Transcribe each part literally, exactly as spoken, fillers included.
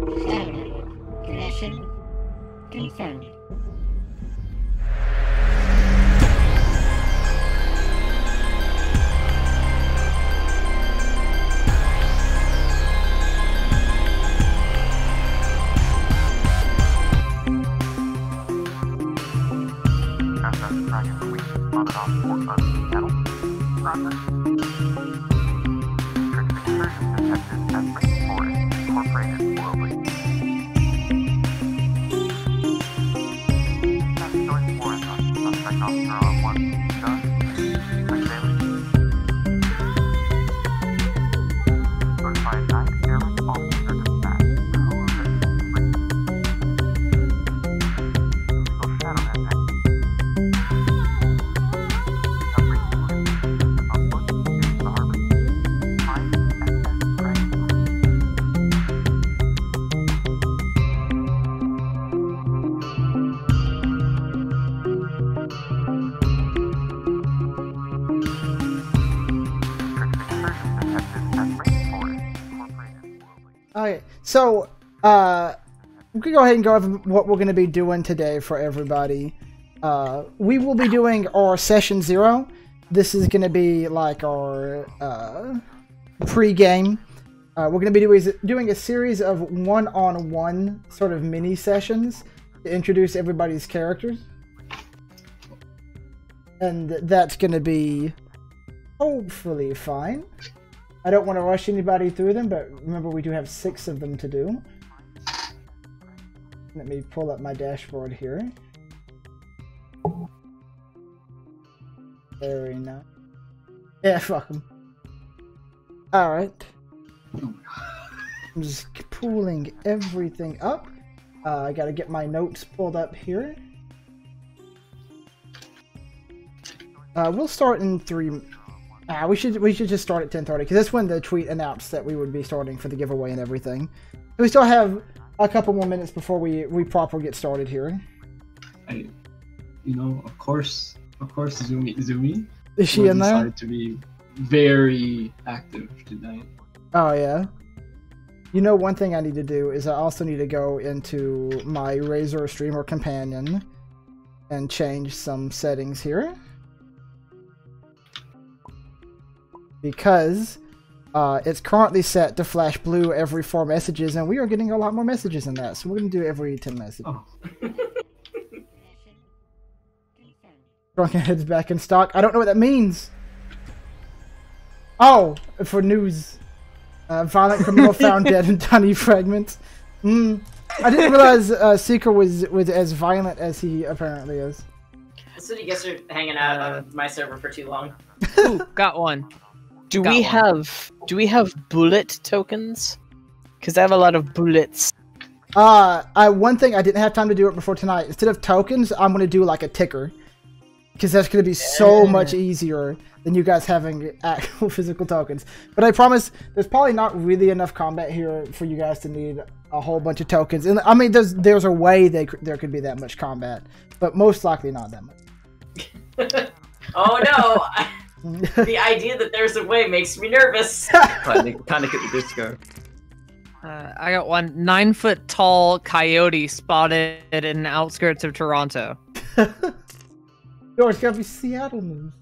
Shadowrun. Connection confirmed. So, uh, we can go ahead and go over what we're going to be doing today for everybody. Uh, we will be doing our session zero. This is going to be like our uh, pre-game. Uh, we're going to be do doing a series of one-on-one sort of mini sessions to introduce everybody's characters. And that's going to be hopefully fine. I don't want to rush anybody through them, but remember we do have six of them to do. Let me pull up my dashboard here. Very nice. Yeah, fuck them. Alright. I'm just pulling everything up. Uh, I gotta get my notes pulled up here. Uh, we'll start in three... Ah, we should we should just start at ten thirty, because that's when the tweet announced that we would be starting for the giveaway and everything. We still have a couple more minutes before we we properly get started here. I, you know, of course, of course, Zumi, Zumi is she in there? Decided to be very active tonight. Oh yeah. You know, one thing I need to do is I also need to go into my Razor Streamer Companion and change some settings here. Because uh, it's currently set to flash blue every four messages, and we are getting a lot more messages than that, so we're going to do every ten messages. Oh. Drunken Head's back in stock. I don't know what that means. Oh, for news. Uh, violent criminal found dead in tiny fragments. Mm. I didn't realize uh, Seeker was, was as violent as he apparently is. That's what you guys are hanging out on my server for too long. Ooh, got one. Do Got we one. have do we have bullet tokens? Because I have a lot of bullets. Uh, I one thing I didn't have time to do it before tonight. Instead of tokens, I'm gonna do like a ticker, because that's gonna be so much easier than you guys having actual physical tokens. But I promise, there's probably not really enough combat here for you guys to need a whole bunch of tokens. And I mean, there's there's a way they there could be that much combat, but most likely not that much. Oh no. The idea that there's a way makes me nervous. Panic, panic at the disco. Uh, I got one nine foot tall coyote spotted in the outskirts of Toronto. No, it's gotta be Seattle news.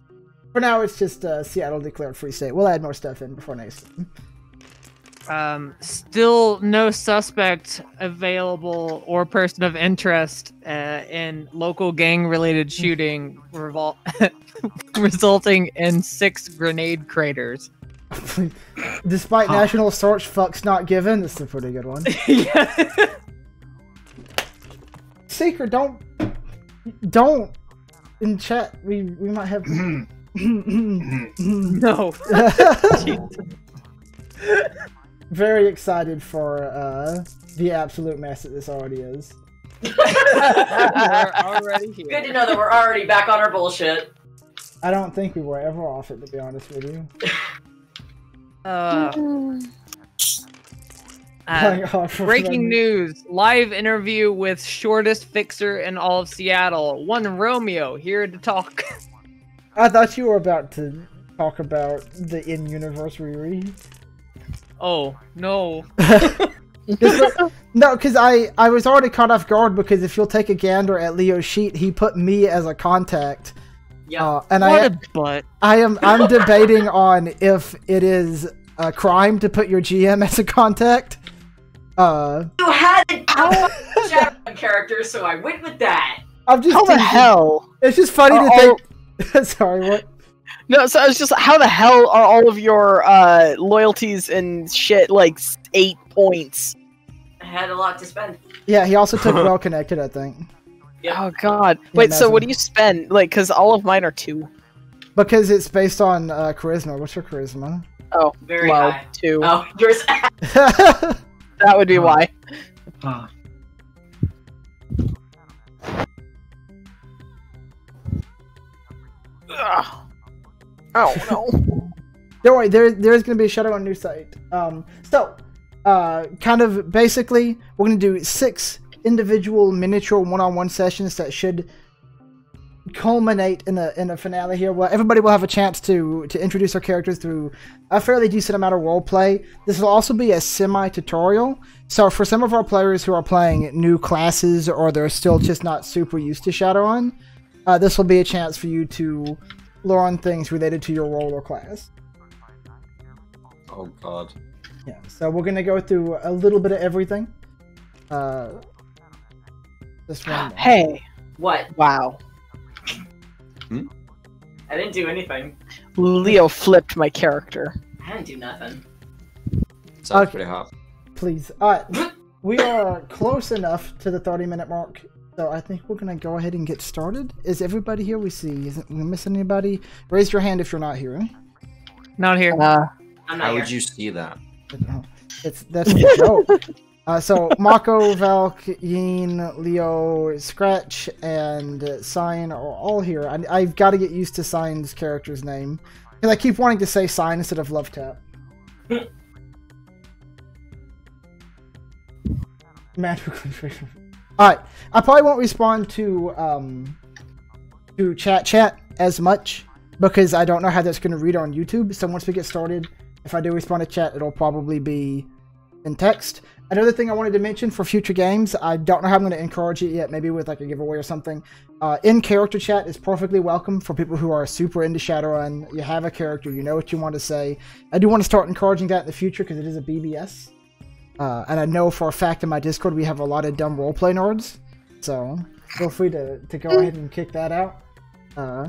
For now, it's just uh, Seattle declared free state. We'll add more stuff in before next time. Um, still no suspect available or person of interest uh, in local gang-related shooting revol resulting in six grenade craters. Despite huh. national search, fucks not given. This is a pretty good one. Yeah. Seeker, don't, don't in chat. We we might have no. Very excited for uh, the absolute mess that this already is. We're already here. Good to know that we're already back on our bullshit. I don't think we were ever off it, to be honest with you. Uh, uh, breaking news. Live interview with shortest fixer in all of Seattle. One Romeo, here to talk. I thought you were about to talk about the in-universe reread. Oh, no. This, No, because I, I was already caught off guard because if you'll take a gander at Leo's sheet, he put me as a contact. Yeah, uh, and what I, a butt. I am I'm debating on if it is a crime to put your G M as a contact. Uh, you had an out Shadowrun character, so I went with that. I'm just how thinking, the hell? It's just funny to all... think. Sorry, what? No, so I was just, how the hell are all of your uh, loyalties and shit like eight points? I had a lot to spend. Yeah, he also took well connected, I think. Yep. Oh god! Yeah, wait, so what do you spend? Like, because all of mine are two. Because it's based on uh, charisma. What's your charisma? Oh, very low, high. Two. Oh, yours. That would be why. Oh. Oh. Oh no! Don't worry. There, there's going to be a Shadowrun new site. Um, so, uh, kind of basically, we're going to do six individual miniature one-on-one sessions that should culminate in a in a finale here. Well, everybody will have a chance to to introduce their characters through a fairly decent amount of role play. This will also be a semi-tutorial. So, for some of our players who are playing new classes or they're still just not super used to Shadowrun, uh, this will be a chance for you to learn things related to your role or class. Oh god. Yeah, so we're gonna go through a little bit of everything. Uh, this one. Hey! What? Wow. Hmm? I didn't do anything. Leo flipped my character. I didn't do nothing. Sounds okay. Pretty hot. Please. Alright, we are close enough to the thirty minute mark. So I think we're gonna go ahead and get started. Is everybody here? We see. Isn't we missing anybody? Raise your hand if you're not here. Eh? Not here. Uh, I'm not how here. Would you see that? It's that's a joke. uh, so Mako, Valk, Yen, Leo, Scratch, and uh, Cyan are all here. I, I've got to get used to Cyan's character's name because I keep wanting to say Cyan instead of LoveTap. Magically. Alright, I probably won't respond to um, to chat chat as much because I don't know how that's going to read on YouTube. So once we get started, if I do respond to chat, it'll probably be in text. Another thing I wanted to mention for future games, I don't know how I'm going to encourage it yet, maybe with like a giveaway or something. Uh, in-character chat is perfectly welcome for people who are super into Shadowrun. You have a character, you know what you want to say. I do want to start encouraging that in the future because it is a B B S. Uh, and I know for a fact in my Discord we have a lot of dumb roleplay nerds, so feel free to, to go ahead and kick that out. Uh,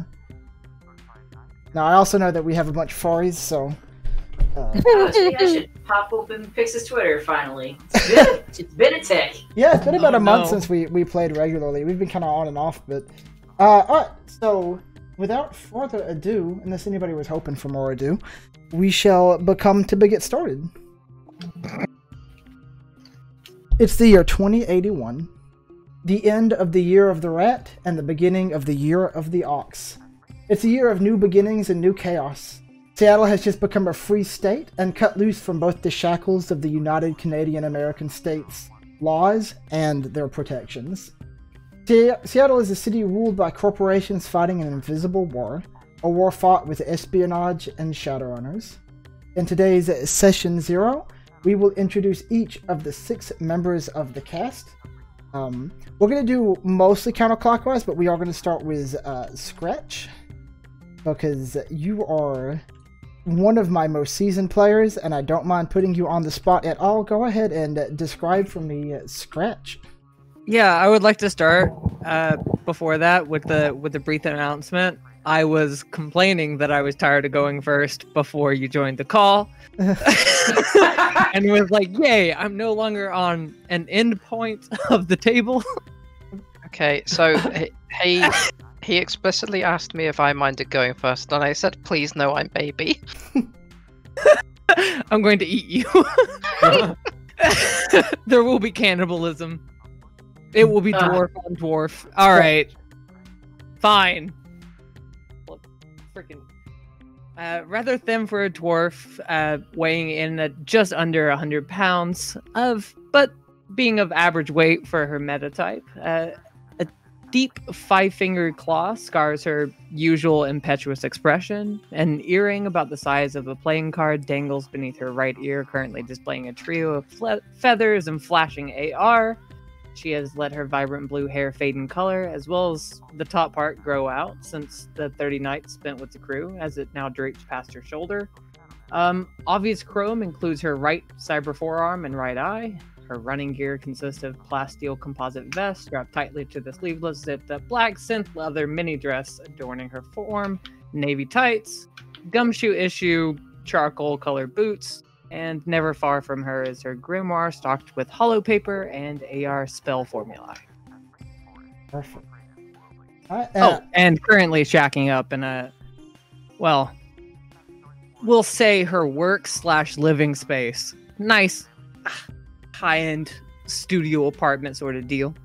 now, I also know that we have a bunch of furries, so... Uh, I think I should pop open Pix's Twitter, finally. It's been, it's been a tick. Yeah, it's been about oh, a month no. since we, we played regularly. We've been kind of on and off, but... Uh, Alright, so without further ado, unless anybody was hoping for more ado, we shall become to get started. It's the year twenty eighty-one, the end of the year of the rat, and the beginning of the year of the ox. It's a year of new beginnings and new chaos. Seattle has just become a free state and cut loose from both the shackles of the United Canadian American States laws and their protections. Se- Seattle is a city ruled by corporations fighting an invisible war, a war fought with espionage and Shadowrunners. In today's Session Zero, we will introduce each of the six members of the cast. Um, we're going to do mostly counterclockwise, but we are going to start with uh, Scratch, because you are one of my most seasoned players, and I don't mind putting you on the spot at all. Go ahead and uh, describe for me uh, Scratch. Yeah, I would like to start uh, before that with the, with the brief announcement. I was complaining that I was tired of going first before you joined the call. And it was like, yay, I'm no longer on an end point of the table. Okay, so he he explicitly asked me if I minded going first, and I said, please no, I'm baby. I'm going to eat you. There will be cannibalism. It will be dwarf uh, on dwarf. All right. Fine. Freaking uh, rather thin for a dwarf, uh, weighing in at just under one hundred pounds, of but being of average weight for her metatype. Uh, a deep five-fingered claw scars her usual impetuous expression. An earring about the size of a playing card dangles beneath her right ear, currently displaying a trio of fle- feathers and flashing A R. She has let her vibrant blue hair fade in color, as well as the top part grow out since the thirty nights spent with the crew, as it now drapes past her shoulder. Um, obvious chrome includes her right cyber forearm and right eye. Her running gear consists of plasteel composite vest strapped tightly to the sleeveless zipped up black synth leather mini dress adorning her form, navy tights, gumshoe issue charcoal colored boots, and never far from her is her grimoire stocked with hollow paper and A R spell formulae. Perfect. Uh, oh, and currently shacking up in a, well, we'll say her work slash living space. Nice, high-end studio apartment sort of deal.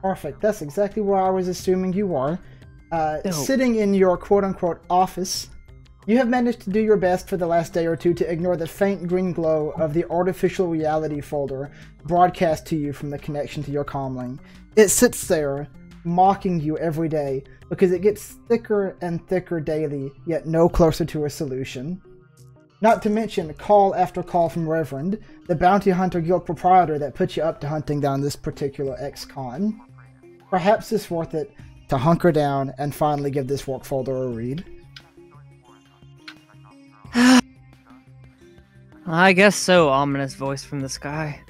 Perfect. That's exactly where I was assuming you are. Uh, no. Sitting in your quote-unquote office, you have managed to do your best for the last day or two to ignore the faint green glow of the artificial reality folder broadcast to you from the connection to your comlink. It sits there, mocking you every day, because it gets thicker and thicker daily, yet no closer to a solution. Not to mention call after call from Reverend, the bounty hunter guild proprietor that put you up to hunting down this particular ex-con. Perhaps it's worth it to hunker down and finally give this work folder a read. I guess so, ominous voice from the sky.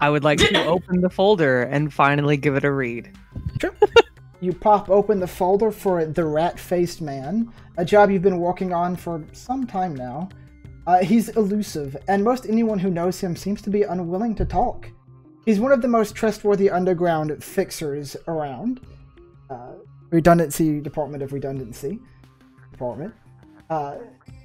I would like to open the folder and finally give it a read. Sure. You pop open the folder for the Rat-Faced Man, a job you've been working on for some time now. Uh, he's elusive, and most anyone who knows him seems to be unwilling to talk. He's one of the most trustworthy underground fixers around. Uh, redundancy, Department of Redundancy. Department. Uh,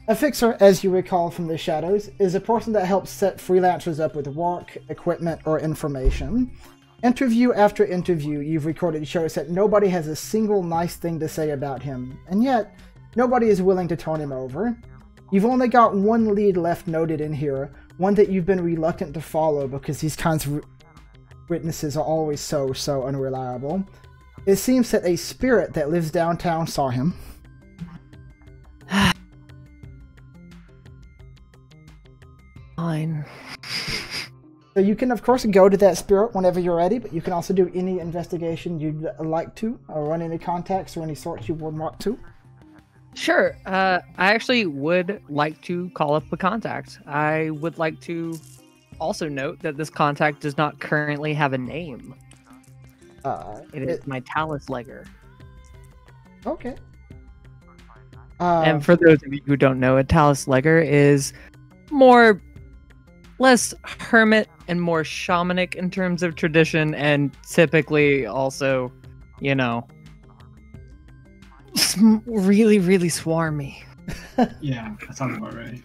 a fixer, as you recall from the shadows, is a person that helps set freelancers up with work, equipment, or information. Interview after interview you've recorded shows that nobody has a single nice thing to say about him, and yet nobody is willing to turn him over. You've only got one lead left noted in here, one that you've been reluctant to follow because these kinds of witnesses are always so, so unreliable. It seems that a spirit that lives downtown saw him. Fine. So you can, of course, go to that spirit whenever you're ready, but you can also do any investigation you'd like to, or run any contacts or any sorts you would want to. Sure. Uh, I actually would like to call up a contact. I would like to also note that this contact does not currently have a name. Uh, it is it... my Talus Legger. Okay. Uh, and for those of you who don't know, a Talus Legger is more... less hermit and more shamanic in terms of tradition, and typically also, you know, really, really swarmy. Yeah, that sounds about right.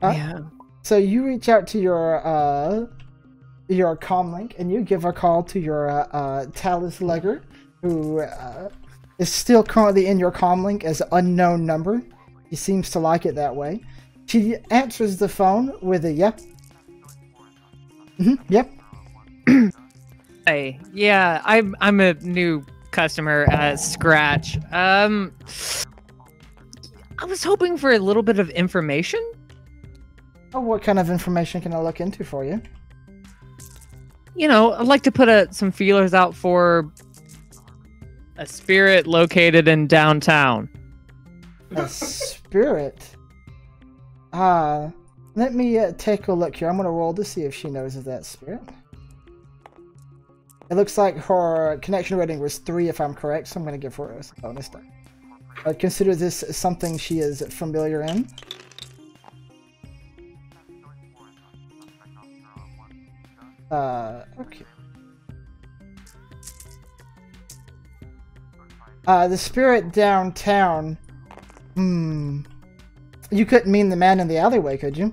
Uh, yeah. So you reach out to your uh, your comlink, and you give a call to your uh, uh, Talus Legger, who uh, is still currently in your comlink as an unknown number. He seems to like it that way. She answers the phone with a yep. Mm-hmm. Yep. Hey, yeah, I'm I'm a new customer at Scratch. Um, I was hoping for a little bit of information. Oh, what kind of information can I look into for you? You know, I'd like to put a, some feelers out for a spirit located in downtown. A spirit? Ah. Uh... Let me uh, take a look here. I'm going to roll to see if she knows of that spirit. It looks like her connection rating was three, if I'm correct, so I'm going to give her a bonus die. Uh, consider this something she is familiar in. Uh, okay. Uh, the spirit downtown... Hmm... You couldn't mean the man in the alleyway, could you?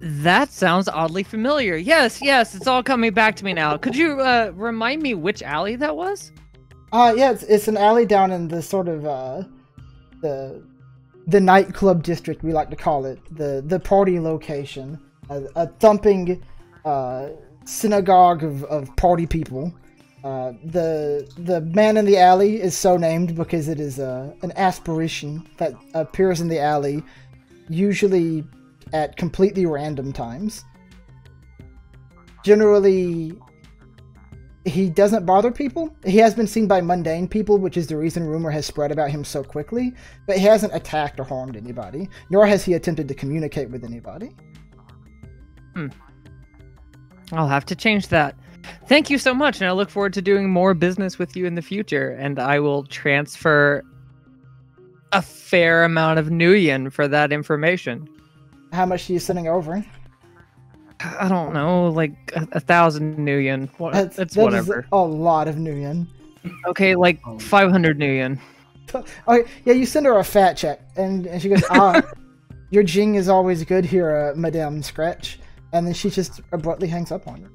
That sounds oddly familiar. Yes, yes, it's all coming back to me now. Could you uh, remind me which alley that was? Uh, yeah, it's, it's an alley down in the sort of, uh, the the nightclub district, we like to call it, the, the party location, a, a thumping uh, synagogue of, of party people. Uh, the the man in the alley is so named because it is a, an aspiration that appears in the alley, usually at completely random times. Generally, he doesn't bother people. He has been seen by mundane people, which is the reason rumor has spread about him so quickly, but he hasn't attacked or harmed anybody, nor has he attempted to communicate with anybody. Hmm. I'll have to change that. Thank you so much, and I look forward to doing more business with you in the future, and I will transfer a fair amount of Nuyen for that information. How much are you sending over? I don't know, like a, a thousand Nuyen. What, that's that's that whatever. Is a lot of Nuyen. Okay, like five hundred Nuyen. Okay, yeah, you send her a fat check, and, and she goes, ah, your Jing is always good here, uh, Madame Scratch. And then she just abruptly hangs up on her.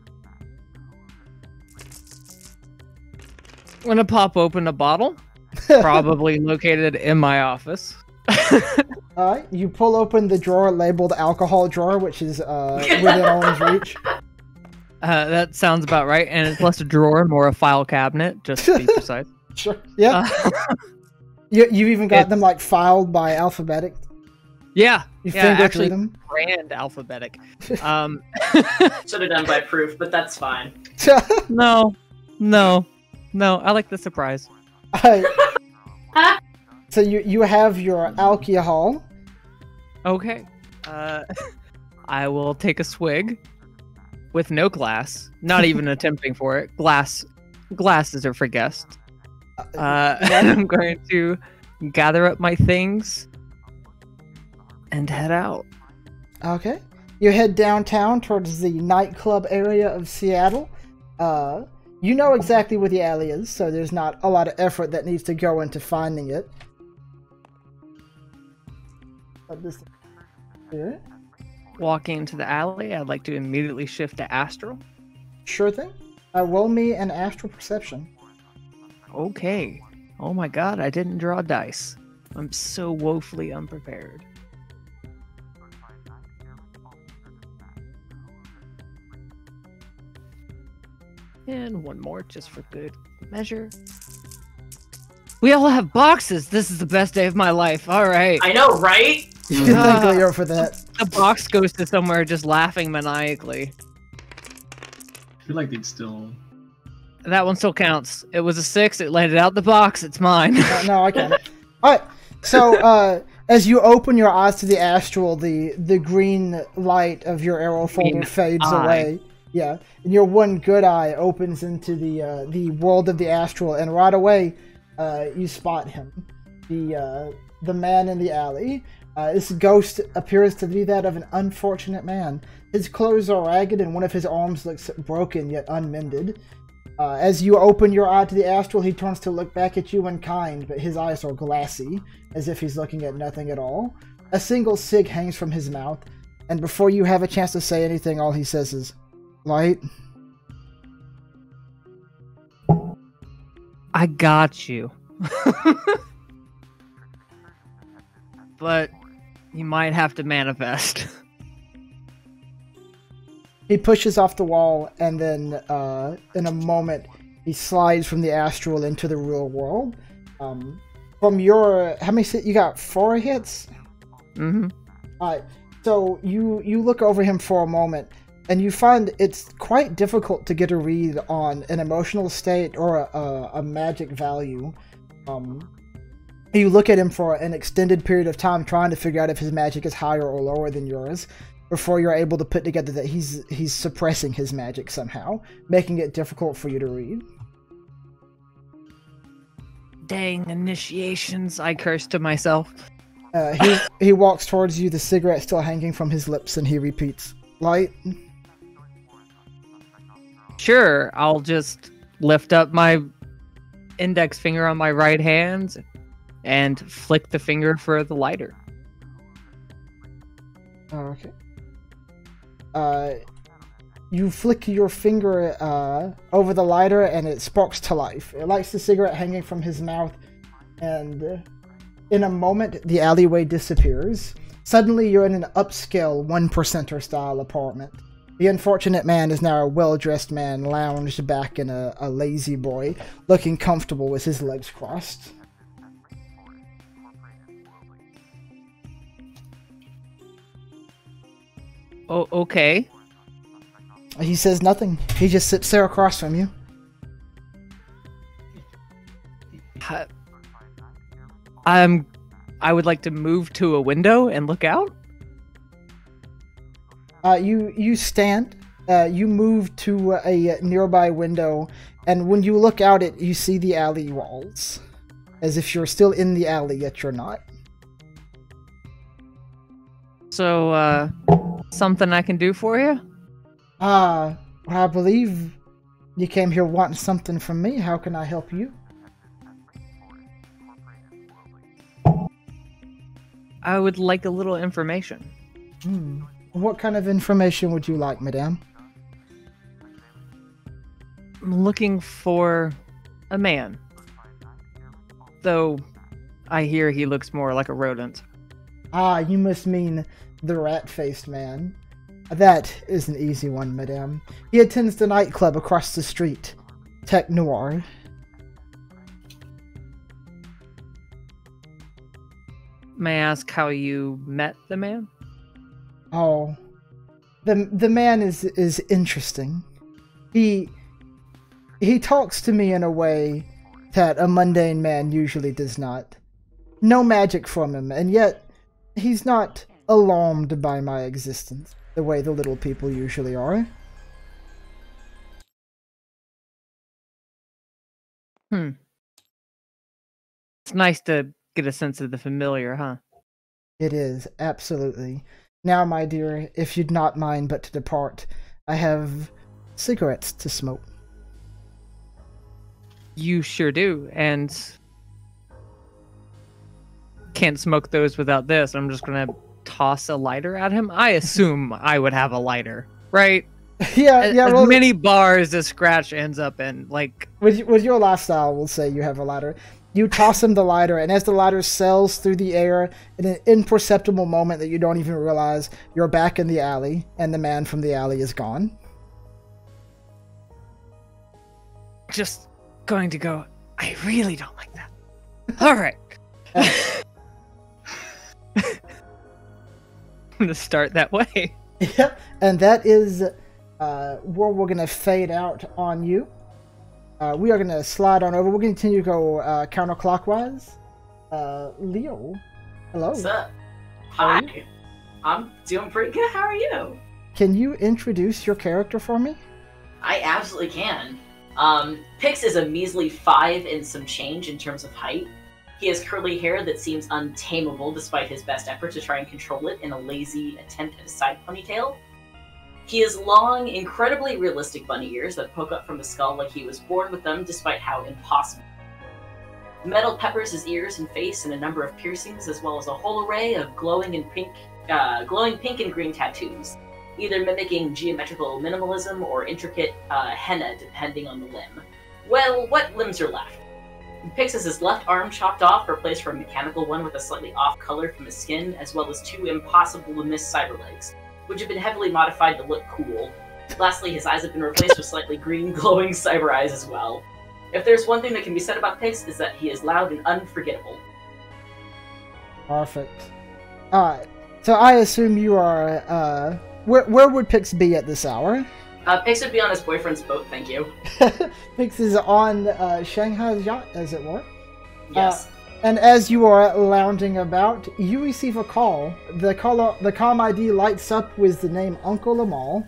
I'm gonna pop open a bottle, probably located in my office. All right, you pull open the drawer labeled alcohol drawer, which is uh, within arm's reach. Uh, that sounds about right, and it's less a drawer, more a file cabinet, just to be precise. Sure. Yeah. Uh, you you even got them like filed by alphabetic. Yeah. You yeah, actually, them? Brand alphabetic. Um, should have done by proof, but that's fine. No, no, no. I like the surprise. I... So you you have your alcohol. Okay. Uh, I will take a swig with no glass. Not even attempting for it. Glass glasses are for guests. Uh, yeah. I'm going to gather up my things and head out. Okay. You head downtown towards the nightclub area of Seattle. Uh, you know exactly where the alley is, so there's not a lot of effort that needs to go into finding it. This here. Walking into the alley, I'd like to immediately shift to astral. Sure thing. Uh, roll me an astral perception. Okay. Oh my god, I didn't draw dice. I'm so woefully unprepared. And one more just for good measure. We all have boxes. This is the best day of my life. All right. I know, right? Thank Leo for that. The box goes to somewhere just laughing maniacally. I feel like they'd still... That one still counts. It was a six. It landed out the box. It's mine. uh, no, I can't. All right. So uh, as you open your eyes to the astral, the, the green light of your arrow folder green fades eye. away. Yeah. And your one good eye opens into the, uh, the world of the astral. And right away, uh, you spot him. The, uh, the man in the alley. Uh, this ghost appears to be that of an unfortunate man. His clothes are ragged and one of his arms looks broken yet unmended. Uh, as you open your eye to the astral, he turns to look back at you in kind, but his eyes are glassy, as if he's looking at nothing at all. A single cig hangs from his mouth, and before you have a chance to say anything, all he says is, "Light." I got you. But... you might have to manifest. He pushes off the wall, and then uh, in a moment, he slides from the astral into the real world. Um, from your... how many... you got four hits? Mm-hmm. All right. So you, you look over him for a moment, and you find it's quite difficult to get a read on an emotional state or a, a, a magic value. Um... You look at him for an extended period of time trying to figure out if his magic is higher or lower than yours before you're able to put together that he's he's suppressing his magic somehow, making it difficult for you to read. Dang initiations, I curse to myself. Uh, he, he walks towards you, the cigarette still hanging from his lips, and he repeats, "Light." Sure, I'll just lift up my index finger on my right hand and flick the finger for the lighter. Okay. Uh, you flick your finger uh, over the lighter and it sparks to life. It lights the cigarette hanging from his mouth, and In a moment, the alleyway disappears. Suddenly, you're in an upscale one percenter-style apartment. The unfortunate man is now a well-dressed man lounged back in a, a lazy boy, looking comfortable with his legs crossed. Oh, okay. He says nothing. He just sits there across from you. Uh, I'm... I would like to move to a window and look out. Uh, you you stand. Uh, you move to a nearby window, and when you look out, it you see the alley walls, as if you're still in the alley, yet you're not. So, uh, something I can do for you? Ah, uh, I believe you came here wanting something from me. How can I help you? I would like a little information. Hmm. What kind of information would you like, madame? I'm looking for a man. Though I hear he looks more like a rodent. Ah, you must mean the rat-faced man. That is an easy one, madame. He attends the nightclub across the street, Technoir. May I ask how you met the man? Oh, the the man is is interesting. He he talks to me in a way that a mundane man usually does not. No magic from him, and yet he's not alarmed by my existence the way the little people usually are. Hmm. It's nice to get a sense of the familiar, huh? It is, absolutely. Now, my dear, if you'd not mind but to depart, I have cigarettes to smoke. You sure do, and can't smoke those without this. I'm just gonna toss a lighter at him. I assume I would have a lighter, right? Yeah, yeah. As well, many bars as Scratch ends up in, like... With, with your lifestyle, we'll say you have a lighter. You toss him the lighter, and as the lighter sails through the air, in an imperceptible moment that you don't even realize, you're back in the alley, and the man from the alley is gone. Just going to go, I really don't like that. All right. I'm going to start that way. Yeah, and that is uh, where we're going to fade out on you. Uh, we are going to slide on over. We're going to continue to go uh, counterclockwise. Uh, Leo, hello. What's up? Hi. I'm doing pretty good. How are you? Can you introduce your character for me? I absolutely can. Um, Pix is a measly five and some change in terms of height. He has curly hair that seems untamable despite his best effort to try and control it in a lazy attempt at a side ponytail. He has long, incredibly realistic bunny ears that poke up from his skull like he was born with them, despite how impossible. Metal peppers his ears and face and a number of piercings, as well as a whole array of glowing and pink, uh, glowing pink and green tattoos, either mimicking geometrical minimalism or intricate uh, henna, depending on the limb. Well, what limbs are left? Pix has his left arm chopped off, replaced for a mechanical one with a slightly off color from his skin, as well as two impossible-to-miss cyber legs, which have been heavily modified to look cool. Lastly, his eyes have been replaced with slightly green, glowing cyber eyes as well. If there's one thing that can be said about Pix, is that he is loud and unforgettable. Perfect. Alright, so I assume you are, uh... Where, where would Pix be at this hour? Uh, Pix would be on his boyfriend's boat, thank you. Pix is on uh, Shanghai's yacht, as it were. Yes. Uh, And as you are lounging about, you receive a call. The call, the comm I D lights up with the name Uncle Amal.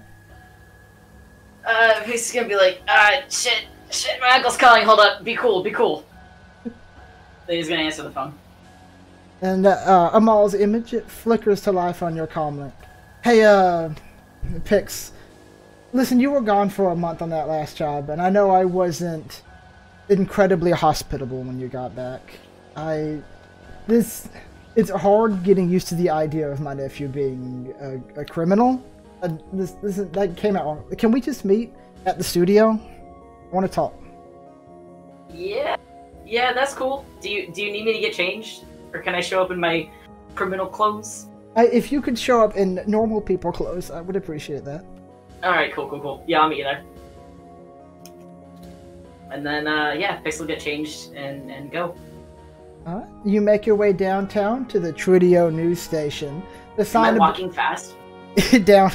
Uh, he's gonna be like, uh, shit, shit, my uncle's calling, hold up, be cool, be cool. Then he's gonna answer the phone. And, uh, Amal's image, it flickers to life on your comm link. Hey, uh, Pix, listen, you were gone for a month on that last job, and I know I wasn't incredibly hospitable when you got back. I, this, it's hard getting used to the idea of my nephew being a, a criminal. Uh, this, this is, that came out wrong. Can we just meet at the studio? I want to talk. Yeah, yeah, that's cool. Do you, do you need me to get changed? Or can I show up in my criminal clothes? I, if you could show up in normal people clothes, I would appreciate that. Alright, cool, cool, cool. Yeah, I'll meet you there. And then, uh, yeah, Pix will get changed and, and go. Uh, you make your way downtown to the Trudio news station. The sign Am I walking fast? Down.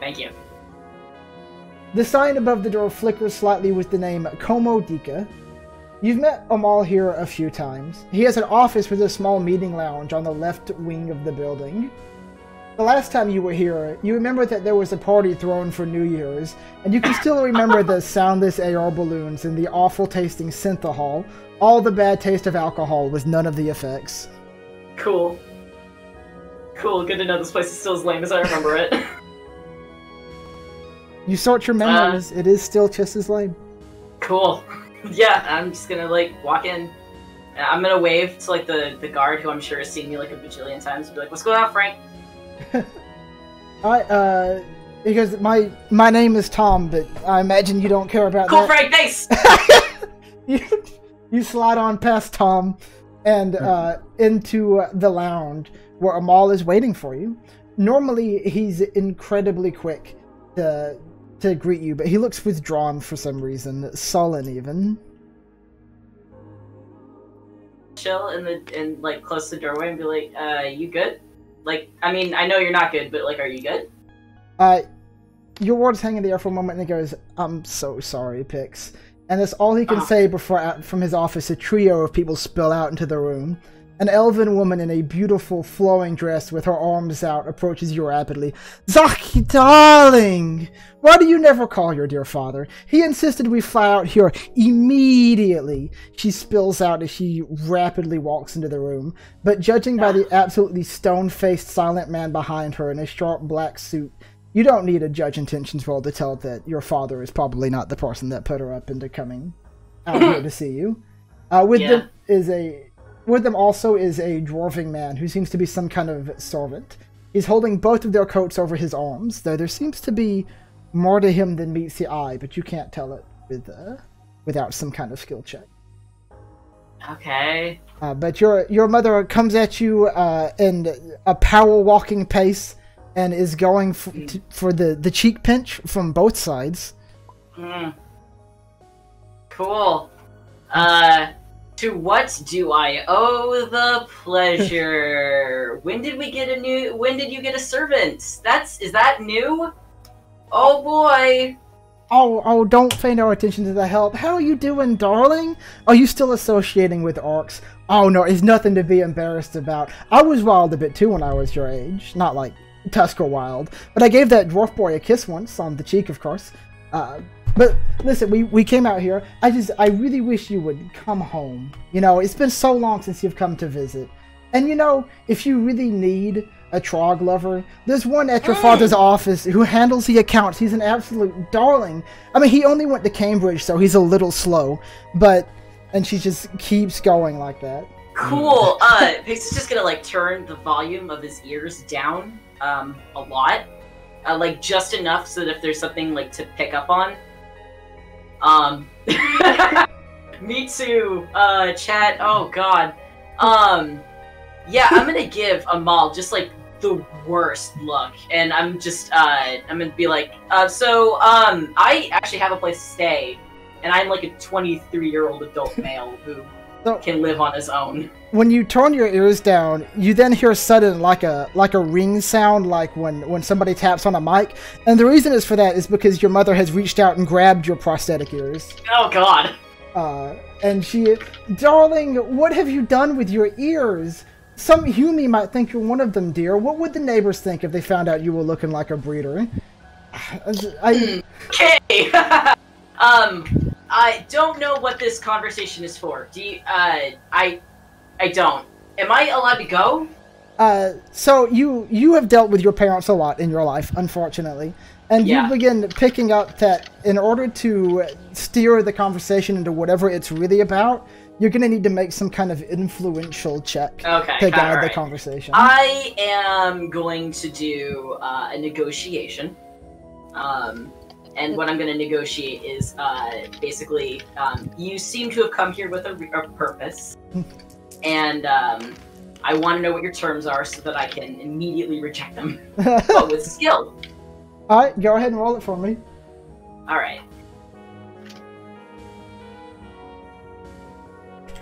Thank you. The sign above the door flickers slightly with the name Komodika. You've met Amal here a few times. He has an office with a small meeting lounge on the left wing of the building. The last time you were here, you remember that there was a party thrown for New Year's, and you can still remember the soundless A R balloons and the awful-tasting synthahol. All the bad taste of alcohol was none of the effects. Cool. Cool, good to know this place is still as lame as I remember it. You sort your memories, uh, it is still just as lame. Cool. Yeah, I'm just gonna, like, walk in. I'm gonna wave to, like, the, the guard who I'm sure has seen me, like, a bajillion times and be like, what's going on, Frank? I, uh, because my my name is Tom, but I imagine you don't care about cool, that. Cool, Frank, thanks! you, you slide on past Tom and uh, into uh, the lounge where Amal is waiting for you. Normally, he's incredibly quick to... to greet you, but he looks withdrawn for some reason, sullen even. Chill in the in like close to the doorway and be like, uh, you good? Like, I mean, I know you're not good, but like, are you good? Uh, your words hang in the air for a moment, and he goes, "I'm so sorry, Pix." And that's all he can oh. say before from his office a trio of people spill out into the room. An elven woman in a beautiful flowing dress with her arms out approaches you rapidly. Zaki, darling! Why do you never call your dear father? He insisted we fly out here immediately. She spills out as she rapidly walks into the room. But judging by the absolutely stone-faced silent man behind her in a sharp black suit, you don't need a judge intentions roll to tell that your father is probably not the person that put her up into coming out here to see you. Uh, with yeah. them is a... With them also is a dwarfing man who seems to be some kind of servant. He's holding both of their coats over his arms, though there seems to be more to him than meets the eye, but you can't tell it with uh, without some kind of skill check. Okay. Uh, but your your mother comes at you uh, in a power-walking pace and is going f mm. t for the, the cheek pinch from both sides. Mm. Cool. Uh... To what do I owe the pleasure? When did we get a new? When did you get a servant? That's is that new? Oh boy! Oh oh! Don't pay no attention to the help. How are you doing, darling? Are you still associating with orcs? Oh no, it's nothing to be embarrassed about. I was wild a bit too when I was your age. Not like Tusker wild, but I gave that dwarf boy a kiss once on the cheek, of course. Uh, But listen, we, we came out here. I just, I really wish you would come home. You know, it's been so long since you've come to visit. And you know, if you really need a trog lover, there's one at your hey. father's office who handles the accounts. He's an absolute darling. I mean, he only went to Cambridge, so he's a little slow. But, and she just keeps going like that. Cool. uh, Pix is just gonna like turn the volume of his ears down um, a lot. Uh, like just enough so that if there's something like to pick up on. Um, me too, uh, chat, oh god, um, yeah, I'm gonna give Amal just, like, the worst look, and I'm just, uh, I'm gonna be like, uh, so, um, I actually have a place to stay, and I'm, like, a twenty-three-year-old adult male who so, can live on his own. When you turn your ears down, you then hear sudden, like, a, like, a ring sound, like, when, when somebody taps on a mic, and the reason is for that is because your mother has reached out and grabbed your prosthetic ears. Oh, God. Uh, and she, darling, what have you done with your ears? Some human might think you're one of them, dear. What would the neighbors think if they found out you were looking like a breeder? I... Okay. um... I don't know what this conversation is for. Do you, uh, I, I don't. Am I allowed to go? Uh, so you, you have dealt with your parents a lot in your life, unfortunately. And yeah. you begin picking up that in order to steer the conversation into whatever it's really about, you're going to need to make some kind of influential check okay, to guide right. the conversation. I am going to do uh, a negotiation. Um... And what I'm going to negotiate is, uh, basically, um, you seem to have come here with a, a purpose. and um, I want to know what your terms are so that I can immediately reject them, but with skill. All right, go ahead and roll it for me. All right.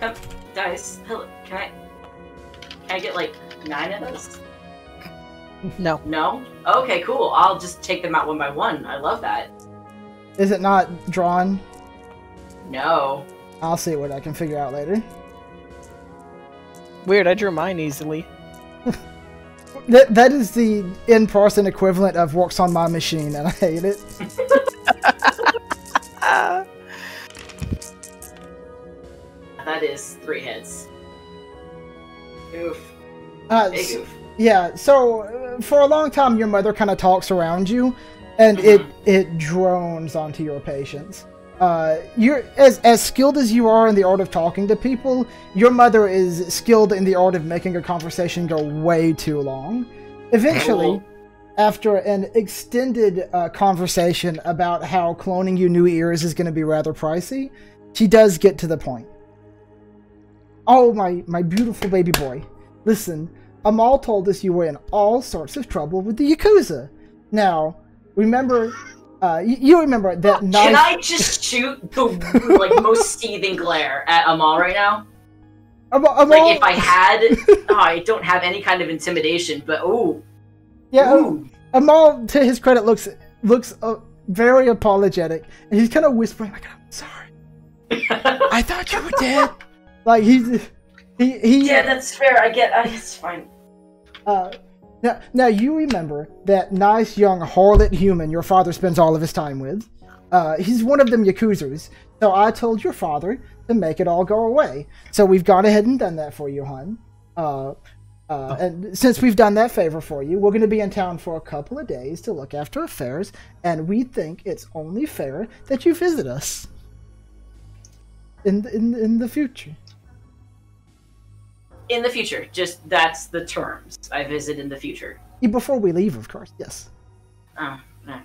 Oh, dice. Hello. Can I? Can I get like nine of those? No. No? Okay, cool. I'll just take them out one by one. I love that. Is it not drawn? No. I'll see what I can figure out later. Weird, I drew mine easily. that that is the in-person equivalent of works on my machine, and I hate it. That is three hits. Oof. Uh, Big oof. Yeah, so uh, for a long time your mother kind of talks around you, and mm-hmm. it it drones onto your patience. Uh, you're as as skilled as you are in the art of talking to people. Your mother is skilled in the art of making a conversation go way too long. Eventually, cool. after an extended uh, conversation about how cloning you new ears is going to be rather pricey, she does get to the point. Oh my my beautiful baby boy, listen. Amal told us you were in all sorts of trouble with the Yakuza. Now, remember, uh, you, you remember that oh, night- Can I just shoot the like, most seething glare at Amal right now? Am Amal- Like, if I had, oh, I don't have any kind of intimidation, but ooh. Yeah, ooh. Amal, to his credit, looks looks uh, very apologetic, and he's kind of whispering, like, I'm sorry. I thought you were dead. Like, he's- he, he, yeah, that's fair, I get- I, it's fine. Uh, now, now, you remember that nice young harlot human your father spends all of his time with. Uh, he's one of them Yakuzas, so I told your father to make it all go away. So we've gone ahead and done that for you, hon. Uh, uh, and since we've done that favor for you, we're going to be in town for a couple of days to look after affairs, and we think it's only fair that you visit us in in, in the future. In the future, just that's the terms. I visit in the future. Before we leave, of course, yes. Oh, no.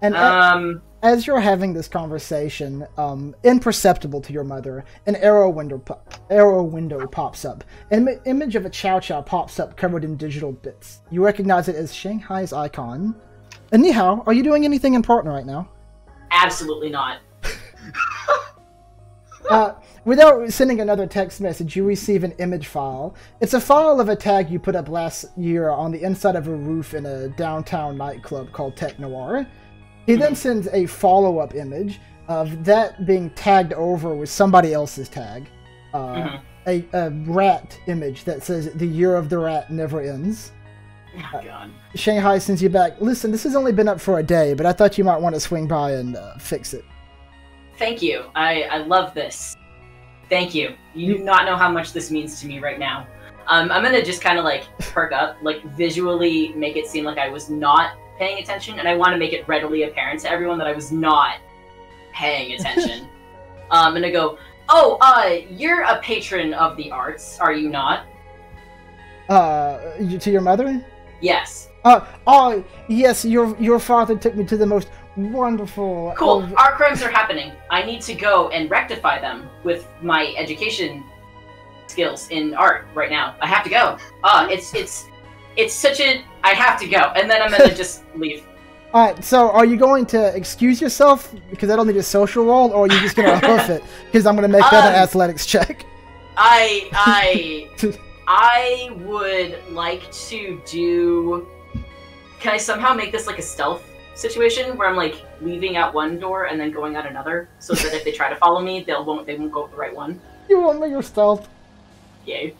And um, as, as you're having this conversation, um, imperceptible to your mother, an arrow window pop, arrow window pops up. An Im image of a chow chow pops up covered in digital bits. You recognize it as Shanghai's icon. And Nihao, are you doing anything important right now? Absolutely not. uh... Without sending another text message, you receive an image file. It's a file of a tag you put up last year on the inside of a roof in a downtown nightclub called Technoir. He then sends a follow-up image of that being tagged over with somebody else's tag. Uh, mm-hmm. a, a rat image that says, the year of the rat never ends. Oh, God. Uh, Shanghai sends you back, listen, this has only been up for a day, but I thought you might want to swing by and uh, fix it. Thank you. I, I love this. Thank you. You do not know how much this means to me right now. Um, I'm going to just kind of like perk up, like visually make it seem like I was not paying attention. And I want to make it readily apparent to everyone that I was not paying attention. um, I'm going to go, oh, uh, you're a patron of the arts, are you not? Uh, you, to your mother? Yes. Uh, oh, yes, your, your father took me to the most... Wonderful. Cool. Of... Our crimes are happening. I need to go and rectify them with my education skills in art right now. I have to go. Uh, it's it's it's such a... I have to go. And then I'm going to just leave. Alright, so are you going to excuse yourself? Because that'll need a social role, or are you just going to hoof it? Because I'm going to make um, that an athletics check. I... I... I would like to do... Can I somehow make this like a stealth situation where I'm like leaving out one door and then going out another, so that if they try to follow me, they'll won't they won't go up the right one. You won't make your stealth. Yay.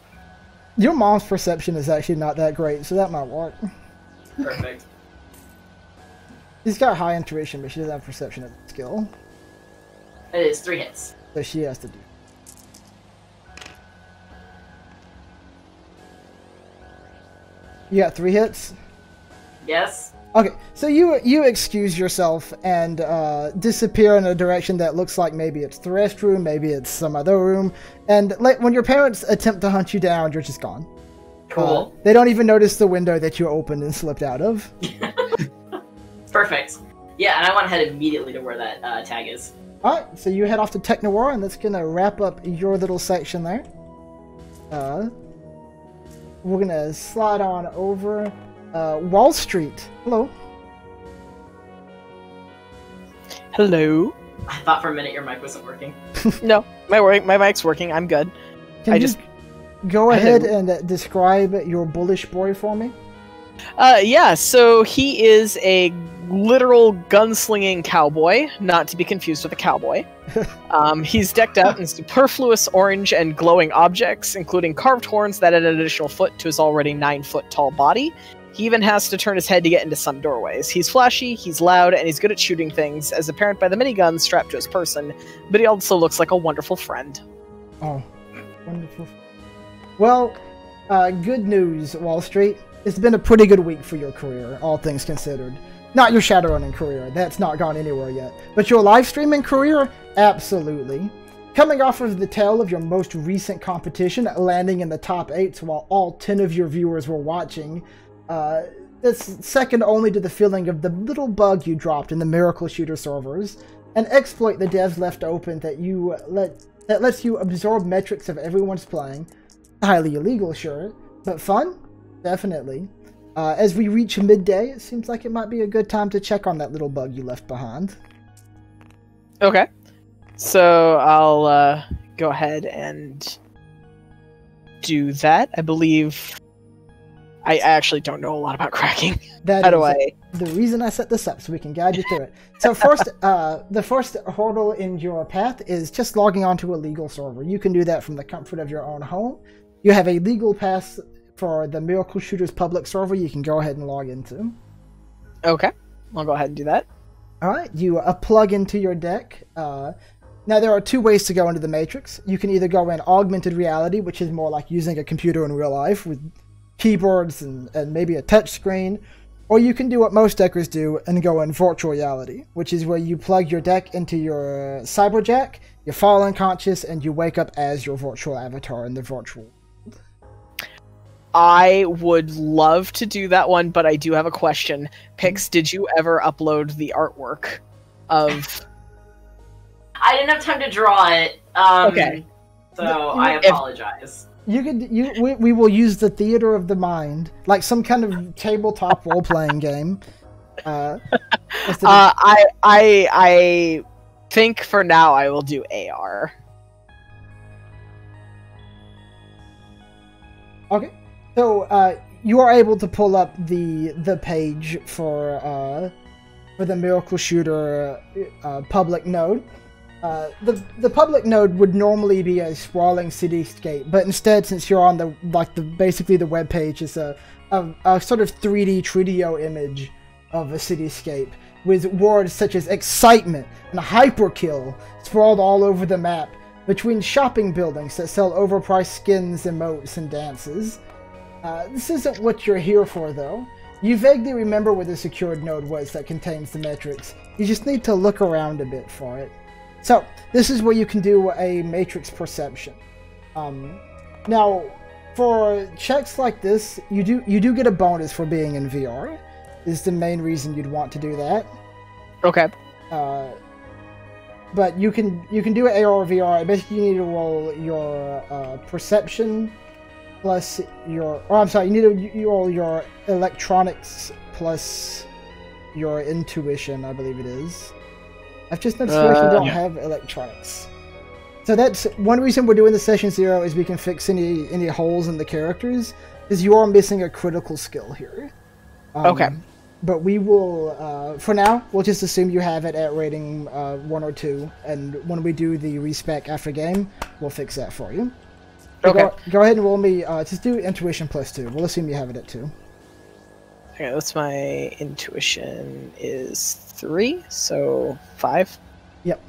Your mom's perception is actually not that great, so that might work. Perfect. She's got high intuition, but she doesn't have perception as a skill. It is three hits. So she has to do. You got three hits? Yes. Okay, so you you excuse yourself and uh, disappear in a direction that looks like maybe it's the restroom, maybe it's some other room, and like, when your parents attempt to hunt you down, you're just gone. Cool. Uh, they don't even notice the window that you opened and slipped out of. Perfect. Yeah, and I want to head immediately to where that uh, tag is. All right, so you head off to Technoir, and that's going to wrap up your little section there. Uh, we're going to slide on over. Uh, Wall Street. Hello. Hello. I thought for a minute your mic wasn't working. No, my work, my mic's working. I'm good. Can I you just go ahead and uh, describe your bullish boy for me? Uh, yeah, so he is a literal gunslinging cowboy, not to be confused with a cowboy. um, he's decked out in superfluous orange and glowing objects, including carved horns that add an additional foot to his already nine-foot-tall body. He even has to turn his head to get into some doorways. He's flashy, he's loud, and he's good at shooting things, as apparent by the minigun strapped to his person, but he also looks like a wonderful friend. Oh, wonderful. Well, uh, good news, Wall Street. It's been a pretty good week for your career, all things considered. Not your Shadowrunning career, that's not gone anywhere yet. But your live streaming career? Absolutely. Coming off of the tail of your most recent competition, landing in the top eights while all ten of your viewers were watching, Uh, it's second only to the feeling of the little bug you dropped in the Miracle Shooter servers, an exploit the devs left open that you let that lets you absorb metrics of everyone's playing. Highly illegal, sure, but fun? Definitely. Uh, as we reach midday, it seems like it might be a good time to check on that little bug you left behind. Okay. So I'll uh, go ahead and do that. I believe... I actually don't know a lot about cracking. That How do I? It. The reason I set this up so we can guide you through it. So first, uh, the first hurdle in your path is just logging onto a legal server. You can do that from the comfort of your own home. You have a legal pass for the Miracle Shooters public server. You can go ahead and log into. Okay, I'll go ahead and do that. All right, you uh, plug into your deck. Uh, now there are two ways to go into the Matrix. You can either go in augmented reality, which is more like using a computer in real life with keyboards and, and maybe a touch screen, or you can do what most deckers do and go in virtual reality, which is where you plug your deck into your cyberjack, you fall unconscious, and you wake up as your virtual avatar in the virtual world. I would love to do that one, but I do have a question. Pix, did you ever upload the artwork of... I didn't have time to draw it, um, okay. so the, I apologize. If, You could. You, we, we will use the theater of the mind, like some kind of tabletop role-playing game. Uh, uh, I, I, I think for now I will do A R. Okay, so uh, you are able to pull up the the page for uh, for the Miracle Shooter uh, public node. Uh, the the public node would normally be a sprawling cityscape, but instead, since you're on the like the basically the web page is a, a a sort of three D Trideo image of a cityscape with words such as excitement and hyperkill sprawled all over the map between shopping buildings that sell overpriced skins, emotes, and dances. Uh, this isn't what you're here for, though. You vaguely remember where the secured node was that contains the metrics. You just need to look around a bit for it. So, this is where you can do a matrix perception. Um, now, for checks like this, you do you do get a bonus for being in V R. Is the main reason you'd want to do that. Okay. Uh, but you can you can do A R or V R. Basically, you need to roll your uh, perception plus your. Oh, I'm sorry. You need to you roll your electronics plus your intuition. I believe it is. I've just noticed uh, we don't yeah. have electronics. So that's one reason we're doing the session zero is we can fix any any holes in the characters, is you are missing a critical skill here. Um, okay. But we will, uh, for now, we'll just assume you have it at rating uh, one or two, and when we do the respec after game, we'll fix that for you. So okay. Go, go ahead and roll me, uh, just do intuition plus two. We'll assume you have it at two. Okay, that's my intuition is three, so five. Yep.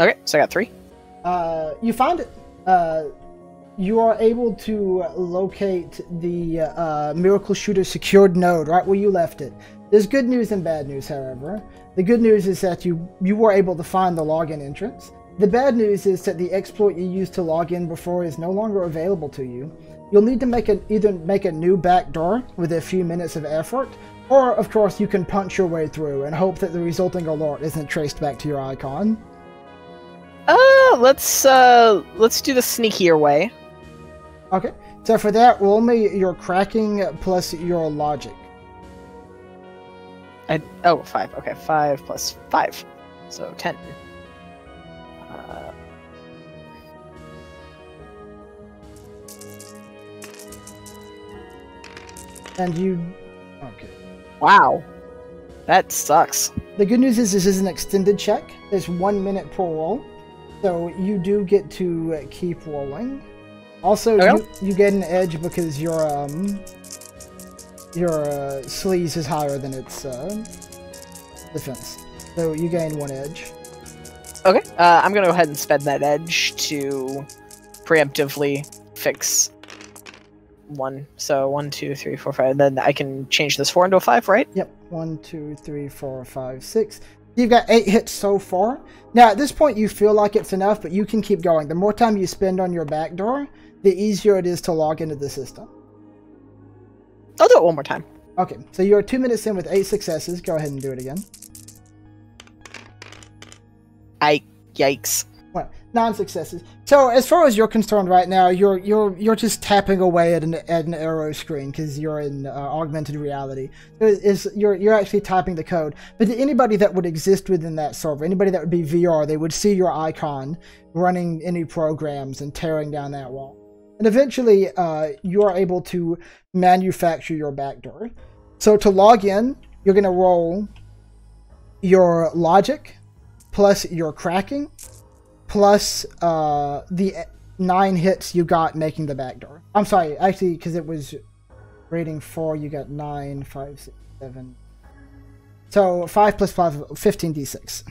Okay, so I got three. Uh, you find it. Uh, you are able to locate the uh, Miracle Shooter secured node right where you left it. There's good news and bad news, however. The good news is that you, you were able to find the login entrance. The bad news is that the exploit you used to log in before is no longer available to you. You'll need to make an, either make a new backdoor with a few minutes of effort, Or, of course, you can punch your way through and hope that the resulting alert isn't traced back to your icon. Uh, let's, uh, let's do the sneakier way. Okay, so for that, roll me your cracking plus your logic. I, oh, five. Okay, five plus five. So, ten. Uh... And you... Okay. Wow. That sucks. The good news is this is an extended check. It's one minute per roll. So you do get to keep rolling. Also, okay. you, you get an edge because your um your uh, sleaze is higher than its uh, defense. So you gain one edge. Okay. Uh, I'm going to go ahead and spend that edge to preemptively fix... one. So one, two, three, four, five. Then I can change this four into a five, right? Yep. One, two, three, four, five, six. You've got eight hits so far. Now, at this point, you feel like it's enough, but you can keep going. The more time you spend on your backdoor, the easier it is to log into the system. I'll do it one more time. Okay. So you're two minutes in with eight successes. Go ahead and do it again. I... Yikes. Well, nine successes. So as far as you're concerned right now, you're you're you're just tapping away at an at an arrow screen because you're in uh, augmented reality. So is you're you're actually typing the code. But to anybody that would exist within that server, anybody that would be V R, they would see your icon running any programs and tearing down that wall. And eventually, uh, you are able to manufacture your backdoor. So to log in, you're going to roll your logic plus your cracking. Plus uh, the nine hits you got making the backdoor. I'm sorry, actually, because it was rating four, you got nine, five, six, seven. So five plus five, fifteen d six.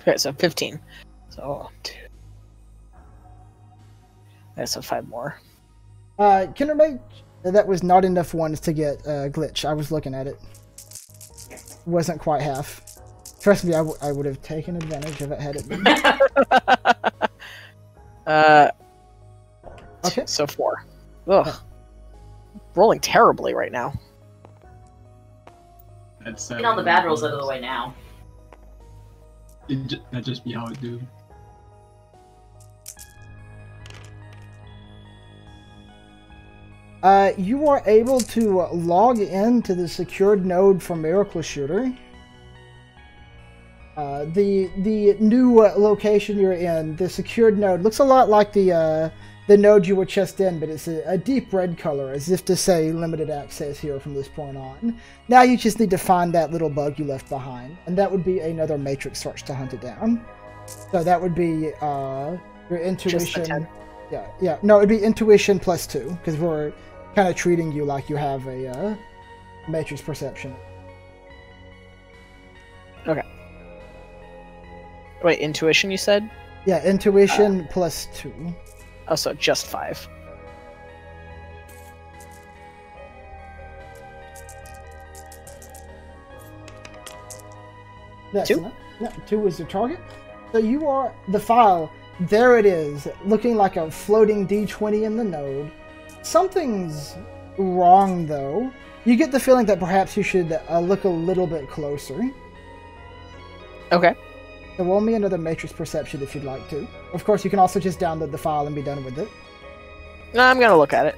Okay, so fifteen. So two. That's so five more. Uh, Kindermage, that was not enough ones to get a uh, glitch. I was looking at it. Wasn't quite half. Trust me, I, w I would have taken advantage of it had it been. uh, okay. So four. Ugh. Okay. Rolling terribly right now. That's, uh, get all the bad rolls out of the way now. It ju that just be how it do. Uh, you are able to log in to the secured node for Miracle Shooter. Uh, the the new uh, location you're in, the secured node, looks a lot like the uh, the node you were just in, but it's a, a deep red color, as if to say limited access here from this point on. Now you just need to find that little bug you left behind, and that would be another matrix search to hunt it down. So that would be uh, your intuition. Yeah, yeah. No, it'd be intuition plus two, because we're kind of treating you like you have a uh, matrix perception. Okay. Wait, intuition you said? Yeah, intuition uh, plus two. Oh, so just five. That's two? Enough. No, two is the target. So you are the file. There it is, looking like a floating D twenty in the node. Something's wrong, though. You get the feeling that perhaps you should uh, look a little bit closer. Okay. So roll me another matrix perception if you'd like to. Of course, you can also just download the file and be done with it. No, I'm gonna look at it.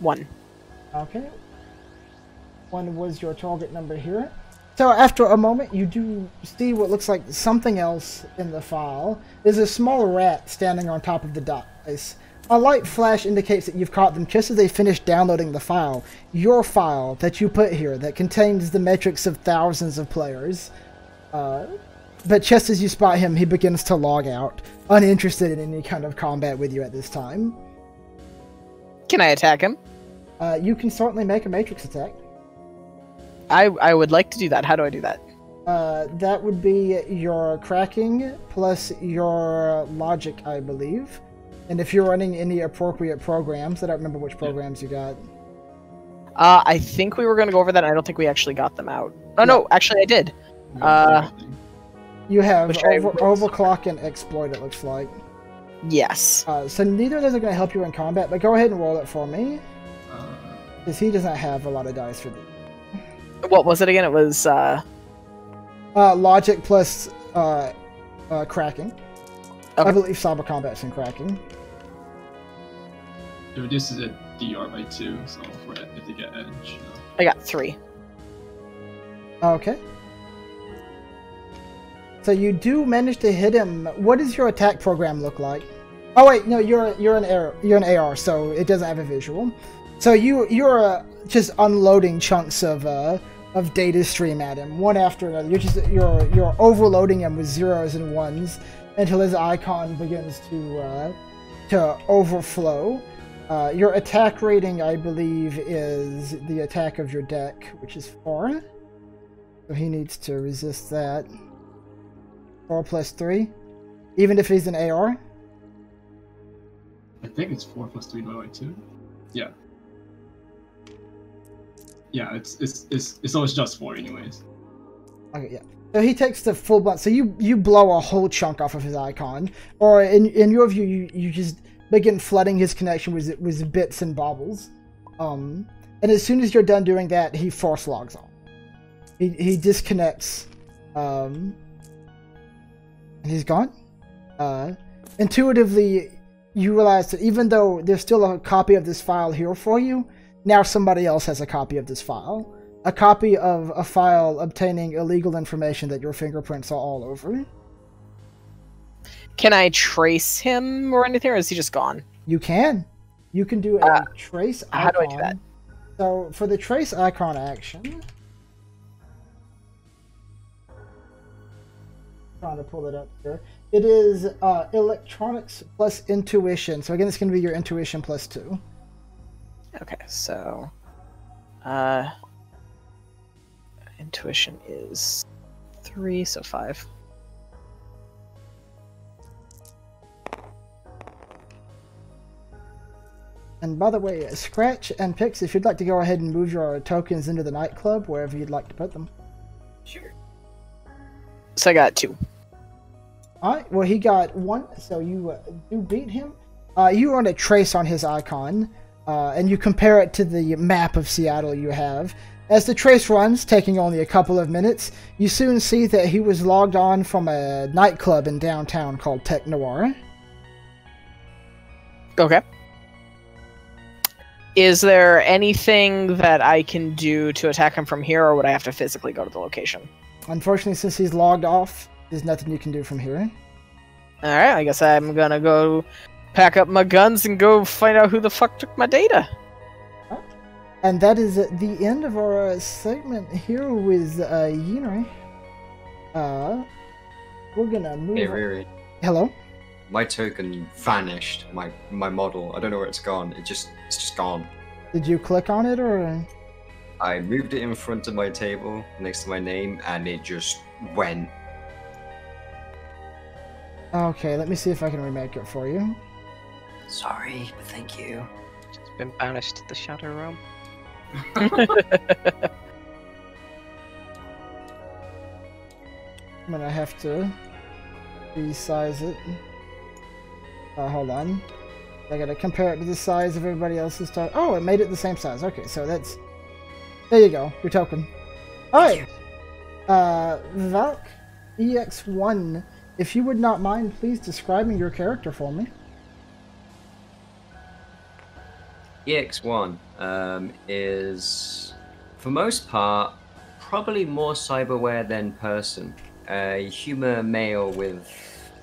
One. Okay. One was your target number here. So after a moment, you do see what looks like something else in the file. There's a small rat standing on top of the dice. A light flash indicates that you've caught them just as they finished downloading the file. Your file that you put here that contains the metrics of thousands of players. Uh, but just as you spot him, he begins to log out, uninterested in any kind of combat with you at this time. Can I attack him? Uh, you can certainly make a matrix attack. I, I would like to do that. How do I do that? Uh, that would be your cracking plus your logic, I believe. And if you're running any appropriate programs, I don't remember which programs you got. Uh, I think we were going to go over that, and I don't think we actually got them out. Oh, yeah. No, actually I did. Uh, you have over, Overclock and Exploit, it looks like. Yes. Uh, so neither of those are going to help you in combat, but go ahead and roll it for me. Because he doesn't have a lot of dice for the... What was it again? It was, uh... Uh, logic plus, uh, uh, cracking. Okay. I believe cyber combat's in cracking. It reduces it D R by two, so for it, if they get edge. I got three. Okay. So you do manage to hit him. What does your attack program look like? Oh wait, no, you're you're an A R, you're an A R, so it doesn't have a visual. So you you're uh, just unloading chunks of uh, of data stream at him, one after another. You're just you're you're overloading him with zeros and ones until his icon begins to uh, to overflow. Uh, your attack rating, I believe, is the attack of your deck, which is four. So he needs to resist that. Four plus three, even if he's an A R. I think it's four plus three by two. Yeah. Yeah, it's it's it's it's always just four, anyways. Okay, yeah. So he takes the full blunt. So you you blow a whole chunk off of his icon, or in in your view, you you just begin flooding his connection with with bits and baubles. Um, and as soon as you're done doing that, he force logs on. He he disconnects. Um. He's gone. Uh, intuitively, you realize that even though there's still a copy of this file here for you, now somebody else has a copy of this file. A copy of a file obtaining illegal information that your fingerprints are all over. Can I trace him or anything, or is he just gone? You can. You can do a uh, trace icon. How do I do that? So for the trace icon action... Trying to pull it up here. It is uh, electronics plus intuition. So again, it's going to be your intuition plus two. Okay, so uh, intuition is three, so five. And by the way, Scratch and Pix, if you'd like to go ahead and move your tokens into the nightclub, wherever you'd like to put them. Sure. So I got two. Alright, well he got one, so you uh, do beat him. Uh, you run a trace on his icon, uh, and you compare it to the map of Seattle you have. As the trace runs, taking only a couple of minutes, you soon see that he was logged on from a nightclub in downtown called Technoir. Okay. Is there anything that I can do to attack him from here, or would I have to physically go to the location? Unfortunately, since he's logged off, there's nothing you can do from here. Alright, I guess I'm gonna go pack up my guns and go find out who the fuck took my data. And that is the end of our segment here with uh, Yinri. Uh, we're gonna move Hey, Riri. Hello? My token vanished, my my model. I don't know where it's gone, it just it's just gone. Did you click on it, or...? I moved it in front of my table, next to my name, and it just went. Okay, let me see if I can remake it for you. Sorry, but thank you. It's been banished to the Shadow Realm. I'm gonna have to resize it. Uh, hold on. I gotta compare it to the size of everybody else's time. Oh, it made it the same size. Okay, so that's... There you go, your token. Alright! Uh, Valk E X one, if you would not mind, please describing your character for me. E X one um, is, for most part, probably more cyberware than person. A humor male with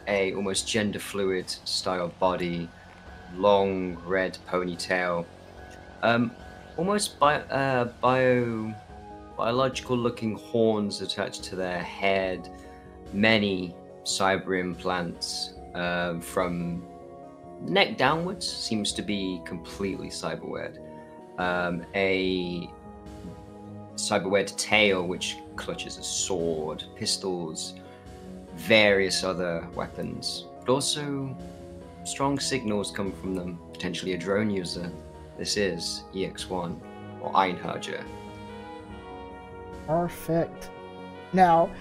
a almost gender fluid style body, long red ponytail. Um, Almost bi uh, bio biological-looking horns attached to their head, many cyber implants uh, from neck downwards, seems to be completely cyberwared. Um, a cyberwared tail which clutches a sword, pistols, various other weapons, but also strong signals come from them. Potentially a drone user. This is E X one, or Einherjar. Perfect. Now,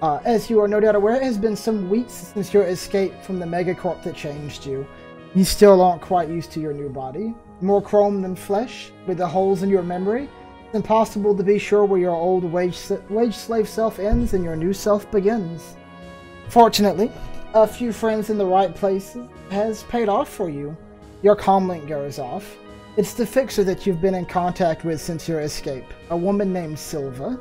uh, as you are no doubt aware, it has been some weeks since your escape from the megacorp that changed you. You still aren't quite used to your new body. more chrome than flesh, with the holes in your memory. It's impossible to be sure where your old wage, wage slave self ends and your new self begins. Fortunately, a few friends in the right places has paid off for you. Your comlink goes off. It's the fixer that you've been in contact with since your escape, a woman named Silva.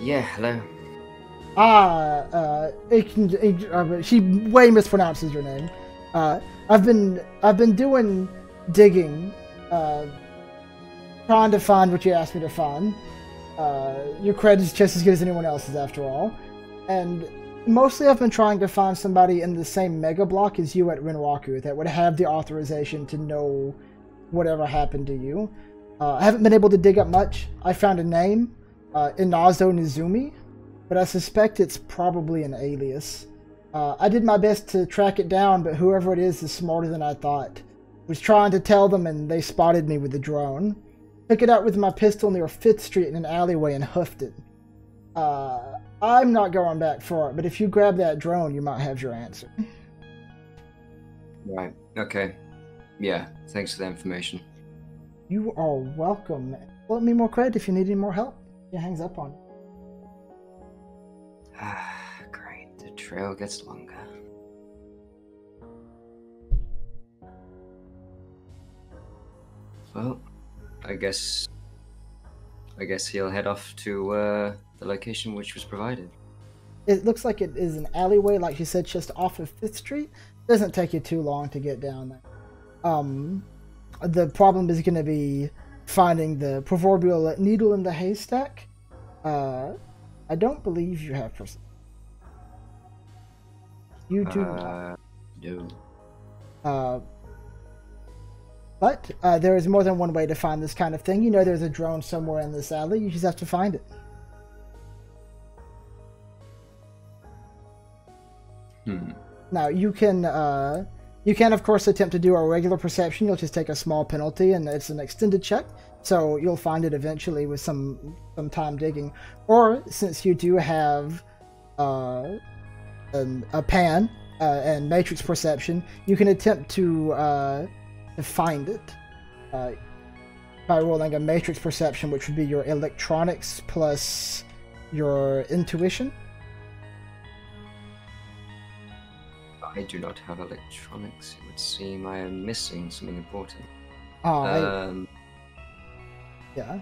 Yeah, hello. Ah, uh, it can, it, uh, she way mispronounces your name. Uh, I've been, I've been doing digging, uh, trying to find what you asked me to find. Uh, your credit's just as good as anyone else's, after all. And mostly I've been trying to find somebody in the same mega block as you at Renraku that would have the authorization to know whatever happened to you. Uh, I haven't been able to dig up much. I found a name, uh, Inazo Nizumi, but I suspect it's probably an alias. Uh, I did my best to track it down, but whoever it is is smarter than I thought. I was trying to tell them and they spotted me with the drone. Took it out with my pistol near fifth street in an alleyway and hoofed it. Uh, I'm not going back for it, but if you grab that drone, you might have your answer. Right. Okay. Yeah. Thanks for the information. You are welcome. Let me more credit if you need any more help. It hangs up on you. Ah, great. The trail gets longer. Well, I guess, I guess he'll head off to uh, the location which was provided. It looks like it is an alleyway, like you said, just off of fifth street. Doesn't take you too long to get down there. Um, the problem is going to be finding the proverbial needle in the haystack. Uh, I don't believe you have perception. You do uh, not. No. Uh, But uh, there is more than one way to find this kind of thing. You know there's a drone somewhere in this alley. You just have to find it. Hmm. Now, you can, uh, you can, of course, attempt to do a regular perception. You'll just take a small penalty, and it's an extended check. So you'll find it eventually with some, some time digging. Or, since you do have uh, an, a pan uh, and matrix perception, you can attempt to... Uh, to find it uh, by rolling a matrix perception, which would be your electronics plus your intuition. I do not have electronics. It would seem I am missing something important. Oh, um, I, yeah.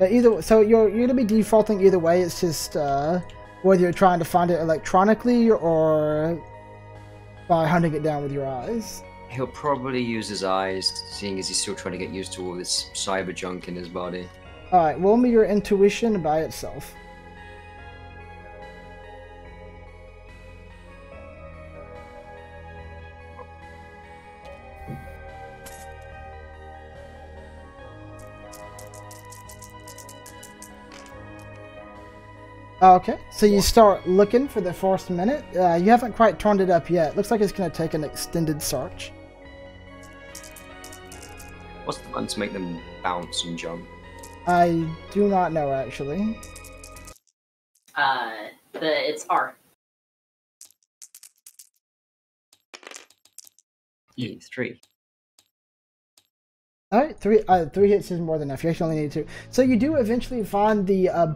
But either so you're you're gonna be defaulting either way. It's just uh, whether you're trying to find it electronically or by hunting it down with your eyes. He'll probably use his eyes, seeing as he's still trying to get used to all this cyber junk in his body. Alright, roll me your intuition by itself. Okay, so you start looking for the first minute. Uh, you haven't quite turned it up yet. Looks like it's going to take an extended search. What's the one to make them bounce and jump? I do not know, actually. Uh, the, it's R. E, three. Alright, three, uh, three hits is more than enough. You actually only need two. So you do eventually find the uh,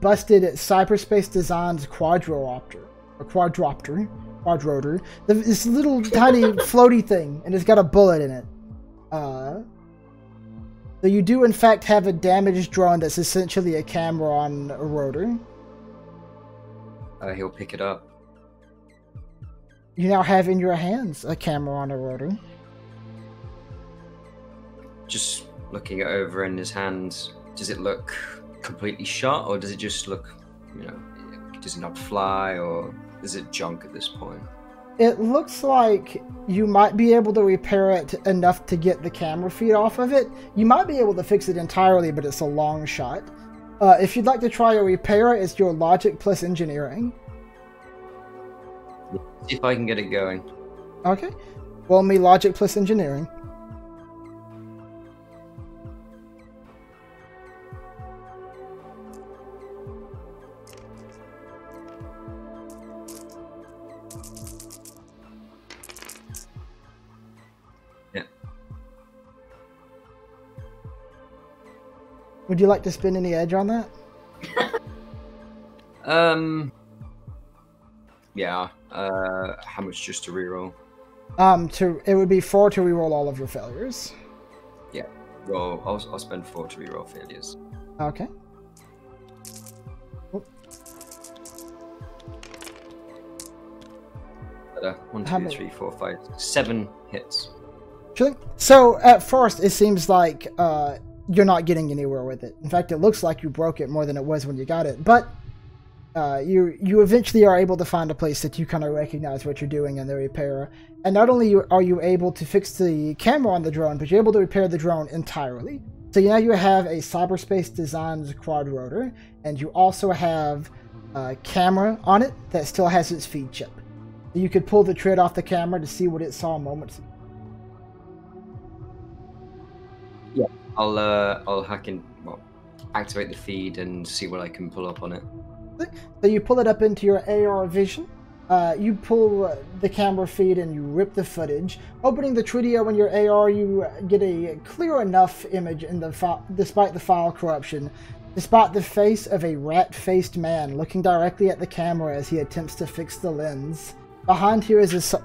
busted Cyberspace Designs Quadropter. Or Quadropter. Quadrotor. This little tiny floaty thing, and it's got a bullet in it. Uh... So you do in fact have a damaged drone that's essentially a camera on a rotor. Uh, he'll pick it up. You now have in your hands a camera on a rotor. Just looking it over in his hands, does it look completely shot or does it just look, you know, does it not fly or is it junk at this point? It looks like you might be able to repair it enough to get the camera feed off of it. You might be able to fix it entirely, but it's a long shot. Uh, if you'd like to try a repair, it's your logic plus engineering. See if I can get it going. Okay. Well, me logic plus engineering. Would you like to spin any edge on that? um. Yeah. Uh, how much just to reroll? Um, to it would be four to reroll all of your failures. Yeah. Roll. I'll I'll spend four to reroll failures. Okay. One, two, three, four, five, seven hits. So at first it seems like uh, you're not getting anywhere with it. In fact, it looks like you broke it more than it was when you got it. But uh, you you eventually are able to find a place that you kind of recognize what you're doing and the repairer. And not only are you able to fix the camera on the drone, but you're able to repair the drone entirely. So now you have a Cyberspace Designs quad rotor, and you also have a camera on it that still has its feed chip. You could pull the tread off the camera to see what it saw moments ago. Yeah, I'll uh, I'll hack in, well, activate the feed and see what I can pull up on it. So you pull it up into your A R vision. Uh, you pull the camera feed and you rip the footage. Opening the Trudio in your A R, you get a clear enough image in the file, despite the file corruption, despite the face of a rat-faced man looking directly at the camera as he attempts to fix the lens. Behind here is a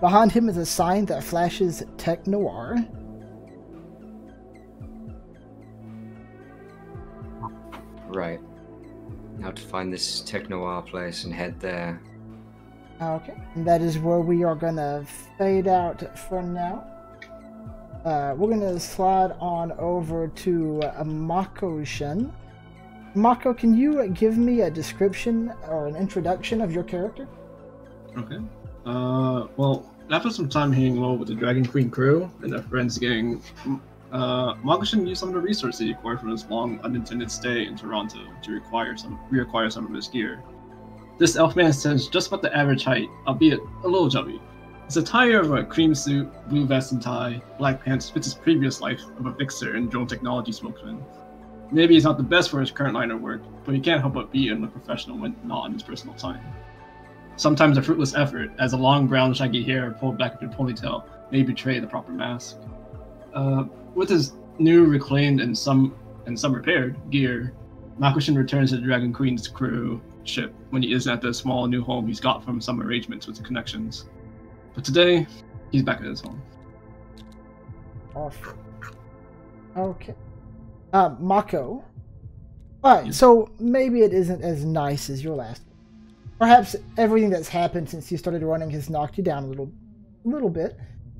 behind him is a sign that flashes Technoir. Right. Now to find this Technoir place and head there. Okay, and that is where we are gonna fade out for now. Uh, we're gonna slide on over to uh, Makoshin. Mako, can you give me a description or an introduction of your character? Okay. Uh, well, after some time hanging low with the Dragon Queen crew and their friends gang, uh, Makoshin used some of the resources he acquired from his long, unintended stay in Toronto to require some, reacquire some of his gear. This elf man stands just about the average height, albeit a little chubby. His attire of a cream suit, blue vest and tie, black pants fits his previous life of a fixer and drone technology spokesman. Maybe he's not the best for his current line of work, but he can't help but be in the professional when not on his personal time. Sometimes a fruitless effort, as the long brown shaggy hair pulled back into a ponytail may betray the proper mask. Uh, with his new reclaimed and some and some repaired gear, Makoshin returns to the Dragon Queen's crew ship when he isn't at the small new home he's got from some arrangements with the connections. But today, he's back at his home. Awesome. Okay. Uh, Mako. Alright, yes. So maybe it isn't as nice as your last. Perhaps everything that's happened since you started running has knocked you down a little, little bit.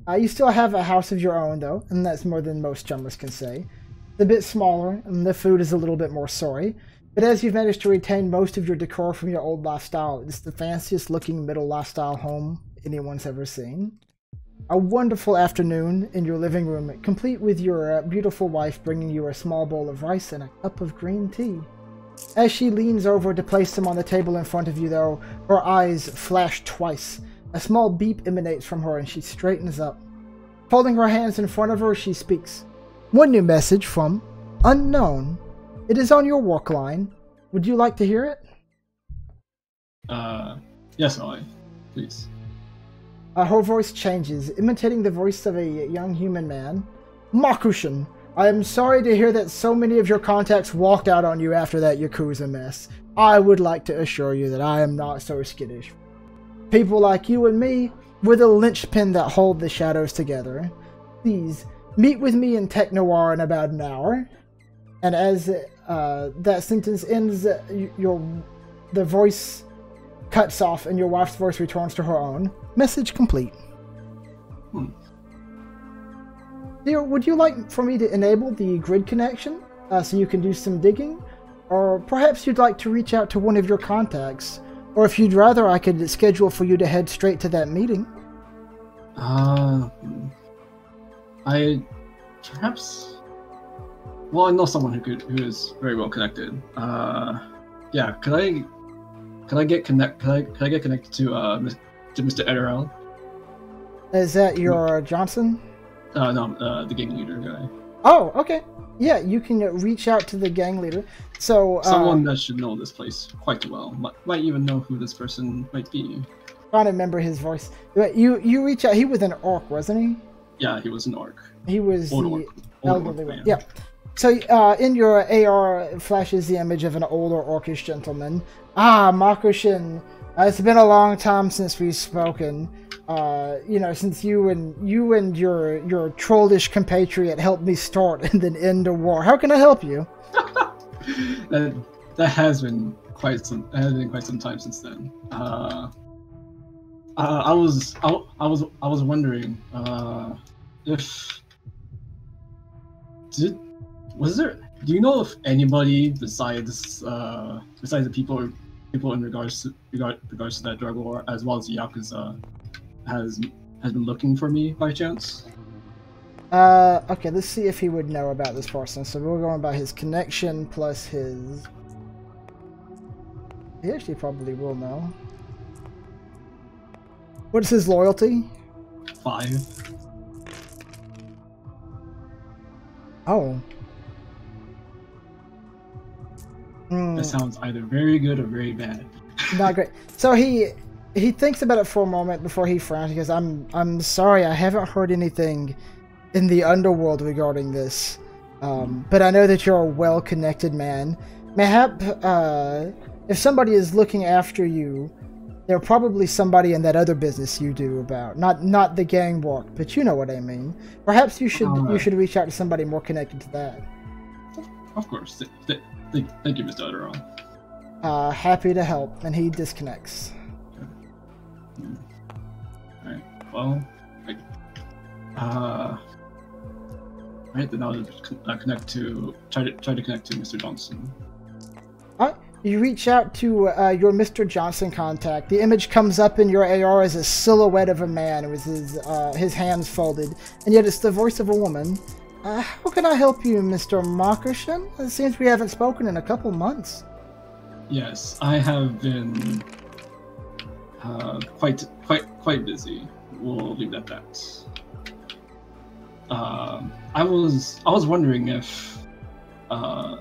Uh, you still have a house of your own, though, and that's more than most drummers can say. It's a bit smaller, and the food is a little bit more sorry. But as you've managed to retain most of your decor from your old lifestyle, it's the fanciest-looking middle lifestyle home anyone's ever seen. A wonderful afternoon in your living room, complete with your beautiful wife bringing you a small bowl of rice and a cup of green tea. As she leans over to place them on the table in front of you, though, her eyes flash twice. A small beep emanates from her, and she straightens up. Holding her hands in front of her, she speaks. One new message from Unknown. It is on your walk line. Would you like to hear it? Uh, yes, I. Please. Uh, her voice changes, imitating the voice of a young human man. Makoshin! I am sorry to hear that so many of your contacts walked out on you after that Yakuza mess. I would like to assure you that I am not so skittish. People like you and me, we're the linchpin that hold the shadows together. Please, meet with me in Technoir in about an hour. And as uh, that sentence ends, your the voice cuts off and your wife's voice returns to her own. Message complete. Hmm. Dear, would you like for me to enable the grid connection uh, so you can do some digging? Or perhaps you'd like to reach out to one of your contacts? Or if you'd rather, I could schedule for you to head straight to that meeting. Uh, I... perhaps... Well, I know someone who could, who is very well connected. Uh, yeah, could I... Could I get connect? Could I, could I get connected to, uh, to Mister Ederell? Is that your Johnson? Uh, no, uh, the gang leader guy. Oh, okay. Yeah, you can reach out to the gang leader. So someone uh, that should know this place quite well. Might, might even know who this person might be. Trying to remember his voice. You you reach out. He was an orc, wasn't he? Yeah, he was an orc. He was Old the orc. elderly orc, one. Yeah. So, uh, in your A R flashes the image of an older orcish gentleman. Ah, Makoshin. Uh, it's been a long time since we've spoken. Uh, you know, since you and you and your your trollish compatriot helped me start and then end a war. How can I help you? that, that has been quite some. That has been quite some time since then. Uh, uh, I was I, I was I was wondering uh, if did was there? Do you know if anybody besides uh, besides the people people in regards to regard, regards to that drug war, as well as the Yakuza, has has been looking for me by chance? Uh, okay, let's see if he would know about this person. So we're going by his connection plus his... He actually probably will know. What is his loyalty? Five. Oh. Mm. That sounds either very good or very bad. Not great. So he... He thinks about it for a moment before he frowns. He goes, I'm, I'm sorry, I haven't heard anything in the underworld regarding this. Um, but I know that you're a well-connected man. Mayhap, uh, if somebody is looking after you, they're probably somebody in that other business you do about. Not not the gang walk, but you know what I mean. Perhaps you should uh, you should reach out to somebody more connected to that. Of course. Th th th thank you, Mister Adderall. Uh, happy to help. And he disconnects. Alright, well, I, uh, alright, then I'll just con uh, connect to, try to, try to connect to Mister Johnson. Alright, you reach out to uh, your Mister Johnson contact. The image comes up in your A R as a silhouette of a man with his, uh, his hands folded, and yet it's the voice of a woman. Uh, how can I help you, Mister Makoshin? It seems we haven't spoken in a couple months. Yes, I have been... Uh, quite, quite, quite busy. We'll leave that at that. Uh, I was, I was wondering if, uh,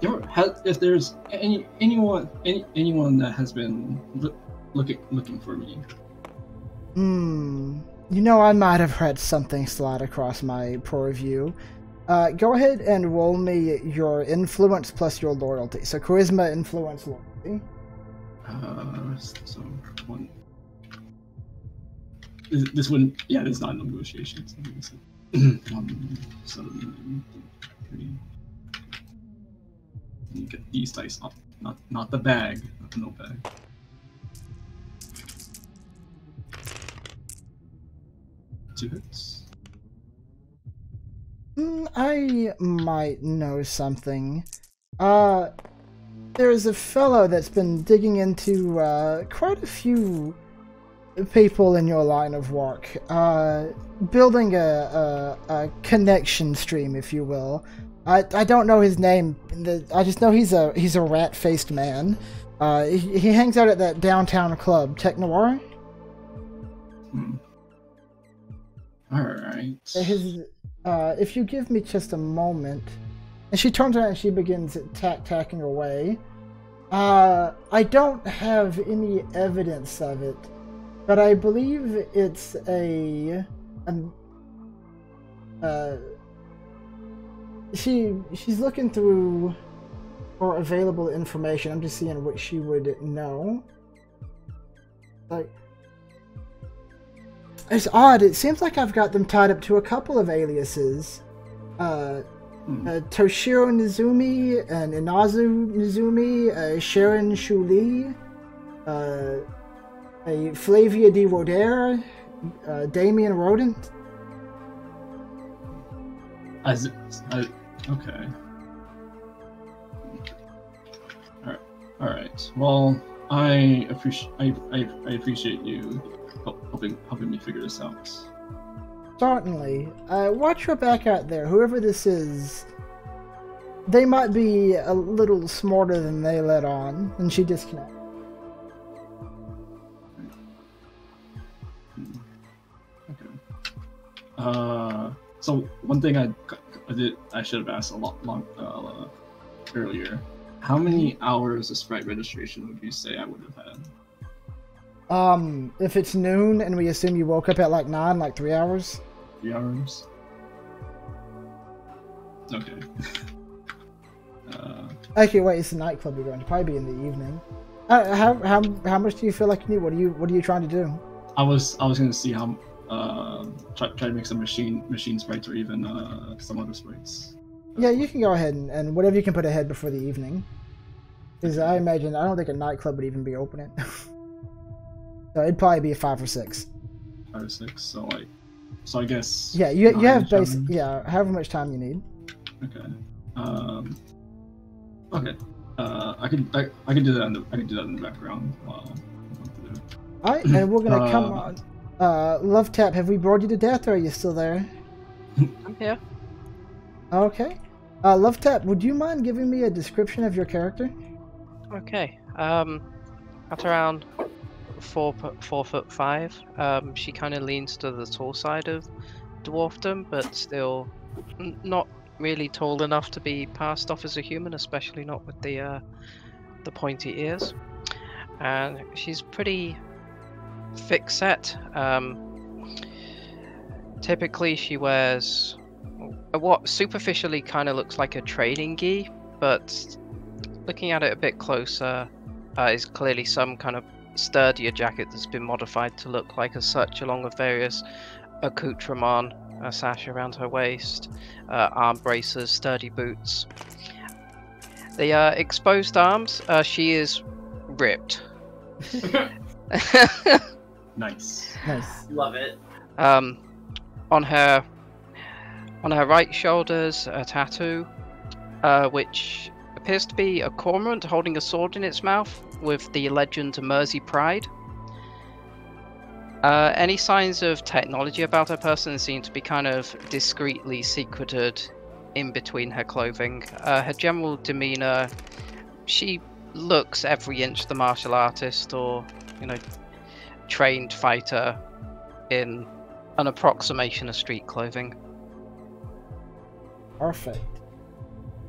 there has, if there's any, anyone, any, anyone that has been lo looking, looking for me. Hmm. You know, I might have had something slide across my purview. Uh, go ahead and roll me your influence plus your loyalty. So charisma, influence, loyalty. Uh, so one. This, this one, yeah, this is not a negotiation. So one, seven, three. And you get these dice, not, not, not the bag, not the no bag. Two hits. Mm, I might know something. Uh. There's a fellow that's been digging into uh, quite a few people in your line of work, uh, building a, a, a connection stream, if you will. I, I don't know his name. I just know he's a he's a rat-faced man. Uh, he, he hangs out at that downtown club, Technoir. Hmm. All right. His, uh, if you give me just a moment. And she turns around and she begins tack-tacking away. Uh, I don't have any evidence of it, but I believe it's a... Um, uh, she She's looking through for available information. I'm just seeing what she would know. Like, it's odd. It seems like I've got them tied up to a couple of aliases. Uh... Uh, Toshiro Nizumi and Inazo Nizumi, uh, Sharon Shuli, uh, uh, Flavia Di Roder, uh, Damien Rodent. As, as, okay. All right. All right. Well, I appreciate I, I I appreciate you helping helping me figure this out. Certainly. Uh, watch your back out there. Whoever this is, they might be a little smarter than they let on. And she disconnects. Okay. Uh, so one thing I, I did I should have asked a lot long uh, earlier. How many hours of Sprite registration would you say I would have had? Um, if it's noon and we assume you woke up at like nine, like three hours. Three hours. Okay. Uh... Okay, wait. It's a nightclub you're going to. Probably be in the evening. Uh, how how how much do you feel like you need? What are you What are you trying to do? I was I was going to see how uh, try try to make some machine machine sprites or even uh, some other sprites. Yeah, you can go ahead and, and whatever you can put ahead before the evening. Because I imagine, I don't think a nightclub would even be open it. So it'd probably be a five or six. Five or six, so I, so I guess... Yeah, you, you have basic, yeah, however much time you need. Okay. Um, okay. Uh, I could, I, I could do that in the, I could do that in the background while I Alright, and we're gonna uh, come on. Uh, LoveTap, have we bored you to death or are you still there? I'm here. Okay. Uh, LoveTap, would you mind giving me a description of your character? Okay. Um, at around four four foot five, um, she kind of leans to the tall side of dwarfdom, but still n not really tall enough to be passed off as a human, especially not with the uh, the pointy ears. And she's pretty thick set. Um, typically, she wears what superficially kind of looks like a training gi, but looking at it a bit closer uh, is clearly some kind of sturdier jacket that's been modified to look like as such, along with various accoutrements, a sash around her waist, uh, arm braces, sturdy boots. The uh, exposed arms, uh, she is ripped. Nice. Nice. Love it. Um, on her... On her right shoulder's a tattoo, uh, which appears to be a cormorant holding a sword in its mouth with the legend Mersey Pride. Uh, any signs of technology about her person seem to be kind of discreetly secreted in between her clothing. Uh, her general demeanor, she looks every inch the martial artist or, you know, trained fighter in an approximation of street clothing. Perfect.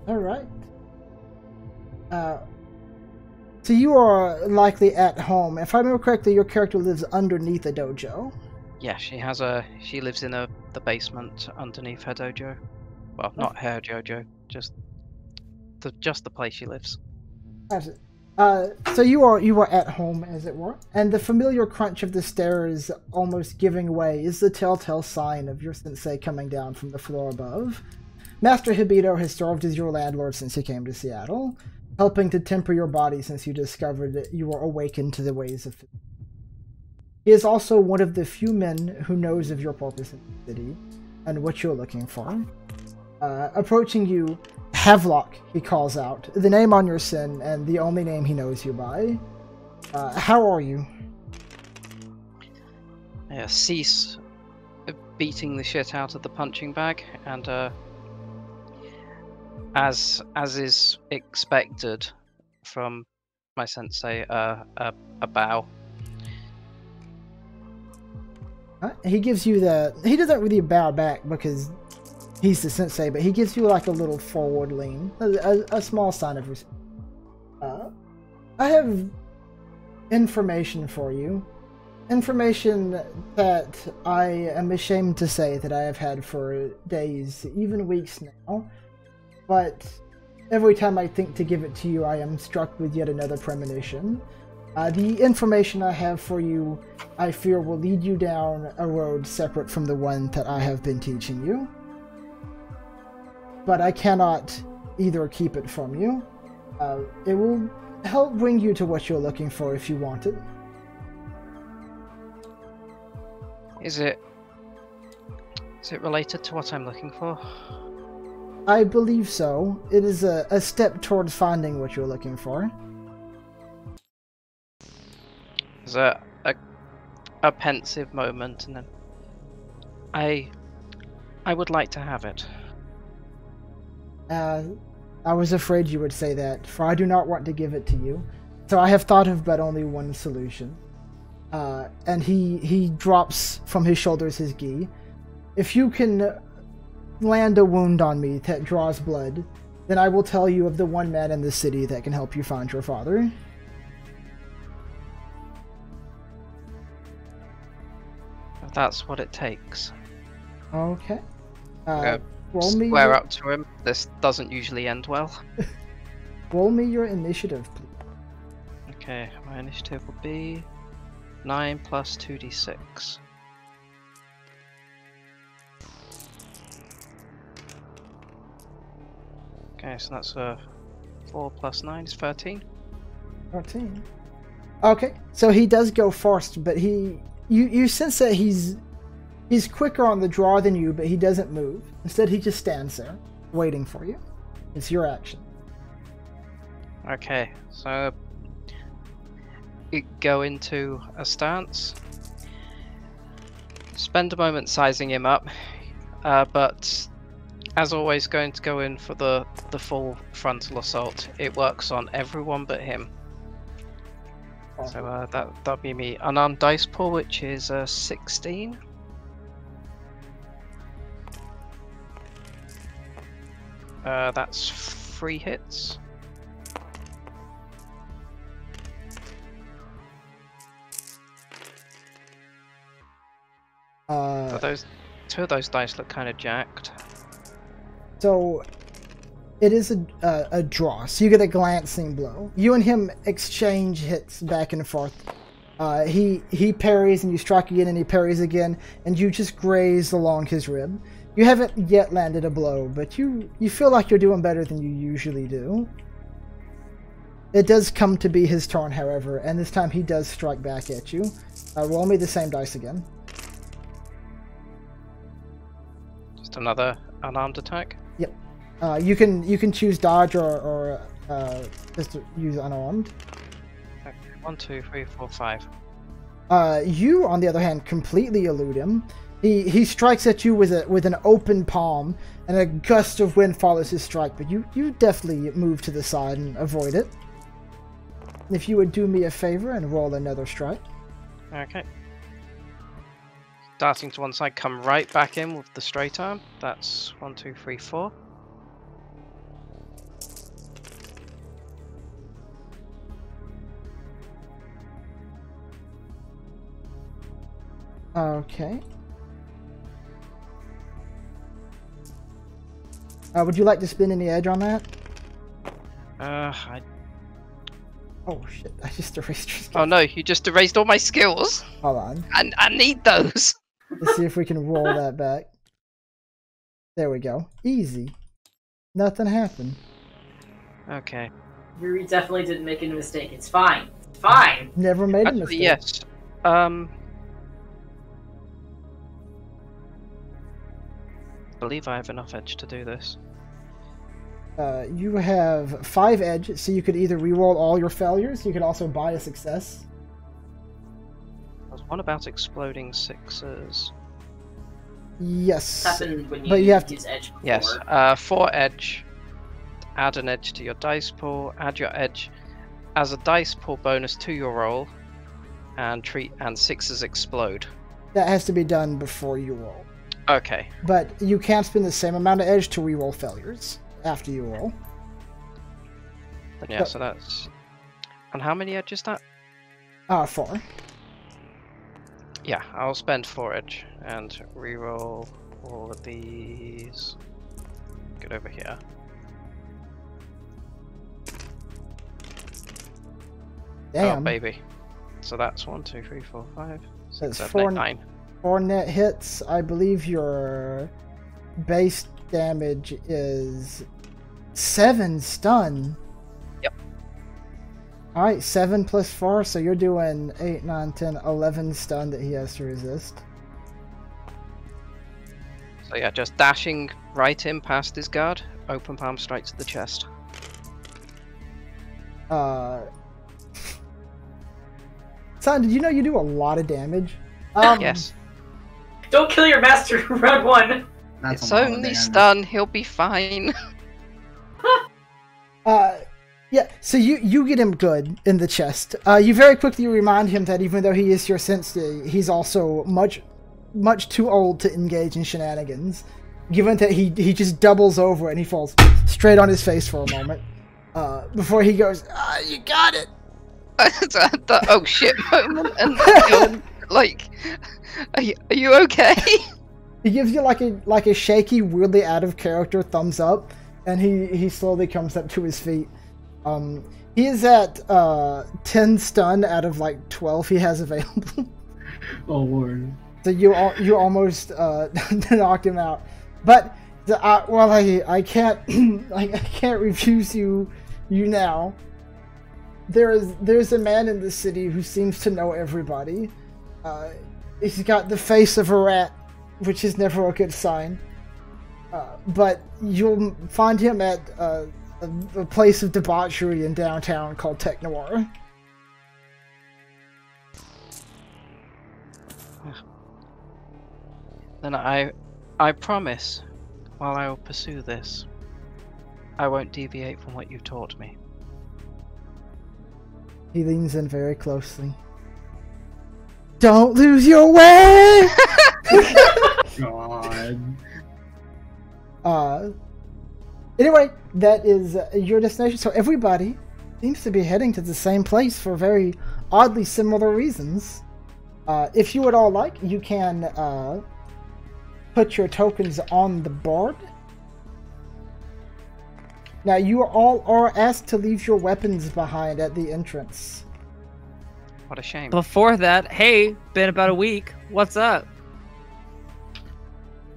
All right. Uh, so you are likely at home. If I remember correctly, your character lives underneath a dojo. Yeah, she has a. She lives in a, the basement underneath her dojo. Well, not her dojo, just the just the place she lives. That's it. Uh, so you are you are at home, as it were, and the familiar crunch of the stairs almost giving way is the telltale sign of your sensei coming down from the floor above. Master Hibido has served as your landlord since you came to Seattle, helping to temper your body since you discovered that you were awakened to the ways of... He is also one of the few men who knows of your purpose in the city and what you're looking for. Uh, approaching you, Havelock, he calls out, the name on your sin and the only name he knows you by. Uh, how are you? Yeah, cease beating the shit out of the punching bag and... Uh... As as is expected from my sensei, uh, a, a bow. Uh, he gives you the... He doesn't really bow back because he's the sensei, but he gives you like a little forward lean. A, a, a small sign of respect. Uh, I have information for you. Information that I am ashamed to say that I have had for days, even weeks now. But every time I think to give it to you, I am struck with yet another premonition. Uh, the information I have for you, I fear, will lead you down a road separate from the one that I have been teaching you. But I cannot either keep it from you. Uh, it will help bring you to what you're looking for if you want it. Is it... Is it related to what I'm looking for? I believe so. It is a, a step towards finding what you're looking for. There's a, a, a pensive moment, and then I, I would like to have it. Uh, I was afraid you would say that, for I do not want to give it to you. So I have thought of but only one solution. Uh, and he he drops from his shoulders his gi. If you can land a wound on me that draws blood, then I will tell you of the one man in the city that can help you find your father. That's what it takes. Okay. Uh, okay. Roll me square your... up to him. This doesn't usually end well. Roll me your initiative, please. Okay, my initiative will be nine plus two d six. Okay, so that's a four plus nine is thirteen. Thirteen. Okay, so he does go first, but he you you sense that he's he's quicker on the draw than you, but he doesn't move. Instead, he just stands there waiting for you. It's your action. Okay, so you go into a stance. Spend a moment sizing him up, uh, but. As always, going to go in for the, the full frontal assault. It works on everyone but him. Oh. So uh, that, that'll be me. Unarmed dice pool, which is uh, sixteen. Uh, that's three hits. Uh... So those, two of those dice look kind of jacked. So, it is a, uh, a draw, so you get a glancing blow. You and him exchange hits back and forth. Uh, he he parries, and you strike again, and he parries again, and you just graze along his rib. You haven't yet landed a blow, but you, you feel like you're doing better than you usually do. It does come to be his turn, however, and this time he does strike back at you. Uh, roll me the same dice again. Just another unarmed attack? Yep. Uh, you can you can choose dodge or, or uh, just use unarmed. Okay. One, two, three, four, five. Uh, you, on the other hand, completely elude him. He he strikes at you with a with an open palm, and a gust of wind follows his strike. But you you definitely move to the side and avoid it. If you would do me a favor and roll another strike. Okay. Starting to one side, come right back in with the straight arm. That's one, two, three, four. Okay. Uh, would you like to spin any edge on that? Uh, I... Oh shit, I just erased your skills. Oh no, you just erased all my skills. Hold on. I, I need those. Let's see if we can roll that back. There we go. Easy. Nothing happened. Okay. Yuri definitely didn't make any mistake. It's fine. It's fine. Never made Actually, a mistake. Yes. Um. I believe I have enough edge to do this. Uh, you have five edge, so you could either reroll all your failures. You could also buy a success. What about exploding sixes? Yes. Happened when you but you have to use edge. Before. Yes. Uh, for edge, add an edge to your dice pool. Add your edge as a dice pool bonus to your roll, and treat and sixes explode. That has to be done before you roll. Okay. But you can spend the same amount of edge to reroll failures after you roll. But yeah. But, so that's. And how many edges that? Uh, four. Yeah, I'll spend four edge and reroll all of these. Get over here. Damn. Oh, baby. So that's one, two, three, four, five, six, seven, four, eight, nine. Four net hits. I believe your base damage is seven stun. Alright, seven plus four, so you're doing eight, nine, ten, eleven stun that he has to resist. So yeah, just dashing right in past his guard, open palm straight to the chest. Uh... Son, did you know you do a lot of damage? Um, yes. Don't kill your master, round one! That's it's only stun, he'll be fine. uh... Yeah, so you, you get him good in the chest. Uh, you very quickly remind him that even though he is your sensei, he's also much much too old to engage in shenanigans, given that he, he just doubles over and he falls straight on his face for a moment uh, before he goes, ah, you got it! The oh shit moment, and like, are you, are you okay? He gives you like a like a shaky, weirdly out of character thumbs up, and he he slowly comes up to his feet. Um, he is at uh, ten stun out of like twelve he has available. Oh Lord! So you al you almost uh, knocked him out, but the, uh, well I I can't like I can't refuse you you now. There is there's a man in this city who seems to know everybody. Uh, he's got the face of a rat, which is never a good sign. Uh, but you'll find him at uh, a, a place of debauchery in downtown called Technoir. Then I, I promise, while I will pursue this, I won't deviate from what you taught me. He leans in very closely. Don't lose your way! God. Uh, anyway, that is uh, your destination. So everybody seems to be heading to the same place for very oddly similar reasons. Uh, if you would all like, you can uh, put your tokens on the board. Now, you all are asked to leave your weapons behind at the entrance. What a shame. Before that, hey, been about a week. What's up?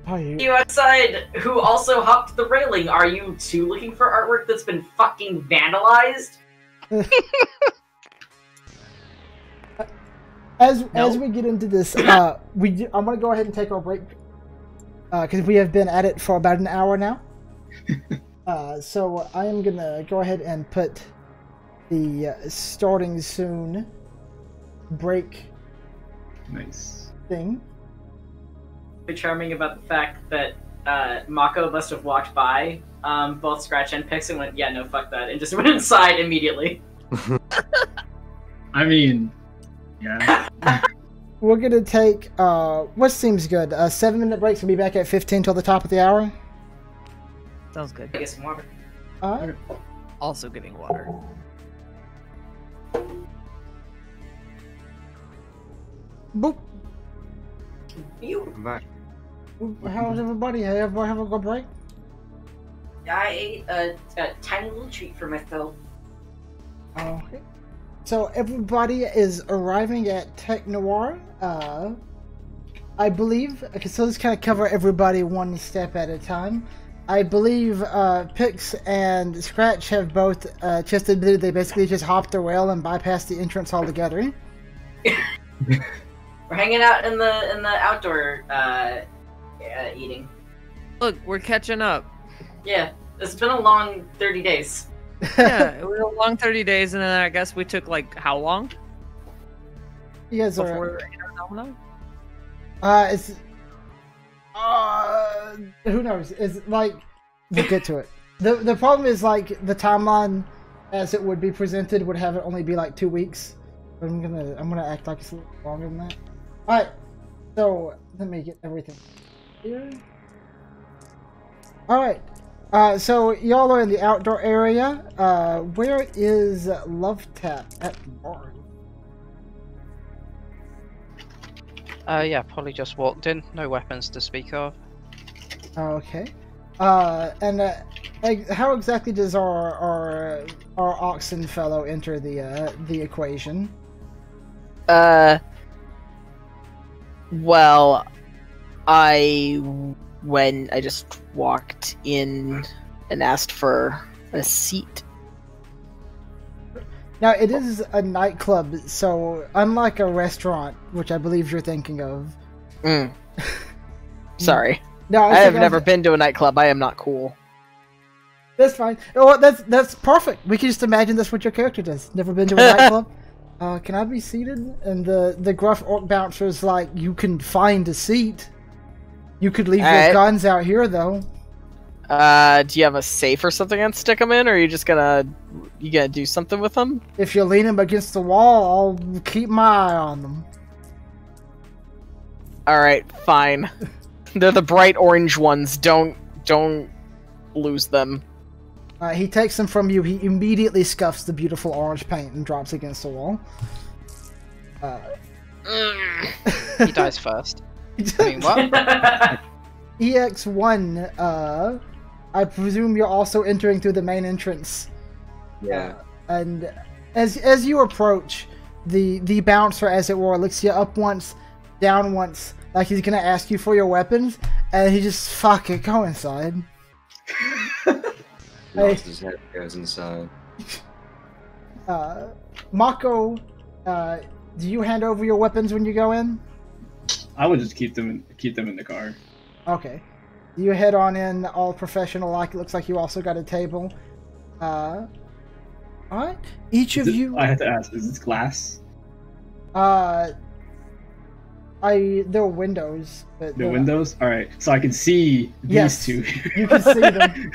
Are you... you outside who also hopped the railing. Are you too looking for artwork that's been fucking vandalized? as nope. as we get into this, uh, we do, I'm gonna go ahead and take our break because uh, we have been at it for about an hour now. uh, so I am gonna go ahead and put the uh, starting soon break nice thing. Charming about the fact that uh, Mako must have walked by um, both Scratch and Pix and went, yeah, no, fuck that, and just went inside immediately. I mean, yeah. We're gonna take uh, what seems good. A seven minute break, so we'll be back at fifteen till the top of the hour. Sounds good. I get some water. Uh, also getting water. Boop. You. I'm back. How's everybody? Hey, everybody have a good break? I ate a, a tiny little treat for myself. Okay. So everybody is arriving at Technoir. Uh, I believe. Okay, so let's kind of cover everybody one step at a time. I believe uh, Pix and Scratch have both uh, just admitted they basically just hopped the rail and bypassed the entrance altogether. We're hanging out in the in the outdoor uh, uh, eating. Look, we're catching up. Yeah, it's been a long thirty days. Yeah, it was a long thirty days, and then I guess we took like how long? You guys before are. Before we were in Arizona? Uh, it's. Uh, who knows? It's like we'll get to it. the The problem is like the timeline, as it would be presented, would have it only be like two weeks. I'm gonna I'm gonna act like it's a little longer than that. Alright, so let me get everything here. Alright, uh, so y'all are in the outdoor area. Uh, where is LoveTap at the bar? Uh, yeah, probably just walked in. No weapons to speak of. Okay. Uh, and uh, like, how exactly does our our our oxen fellow enter the uh, the equation? Uh. Well, I when I just walked in and asked for a seat. Now it is a nightclub, so unlike a restaurant, which I believe you're thinking of. Mm. Sorry. No, I, I have never been to a nightclub. I am not cool. That's fine. Oh, that's that's perfect. We can just imagine that's what your character does. Never been to a nightclub. Uh, can I be seated? And the the gruff orc bouncer is like, you can find a seat. You could leave All your right. guns out here, though. Uh, do you have a safe or something and stick them in, or are you just gonna you gonna do something with them? If you lean them against the wall, I'll keep my eye on them. All right, fine. They're the bright orange ones. Don't don't lose them. Uh, he takes them from you. He immediately scuffs the beautiful orange paint and drops against the wall. Uh. He dies first. I mean, what? E X one, uh, I presume you're also entering through the main entrance. Yeah. Uh, and as as you approach, the the bouncer, as it were, looks you up once, down once, like he's gonna ask you for your weapons, and he just fuck it, go inside. Lost his head, goes inside. Uh, Mako, uh, do you hand over your weapons when you go in? I would just keep them in, keep them in the car. Okay. You head on in, all professional like. It looks like you also got a table. Uh, alright. Each of you... I have to ask, is this glass? Uh... I... There are windows, but... The windows? Alright. So I can see these yes, two. You can see them.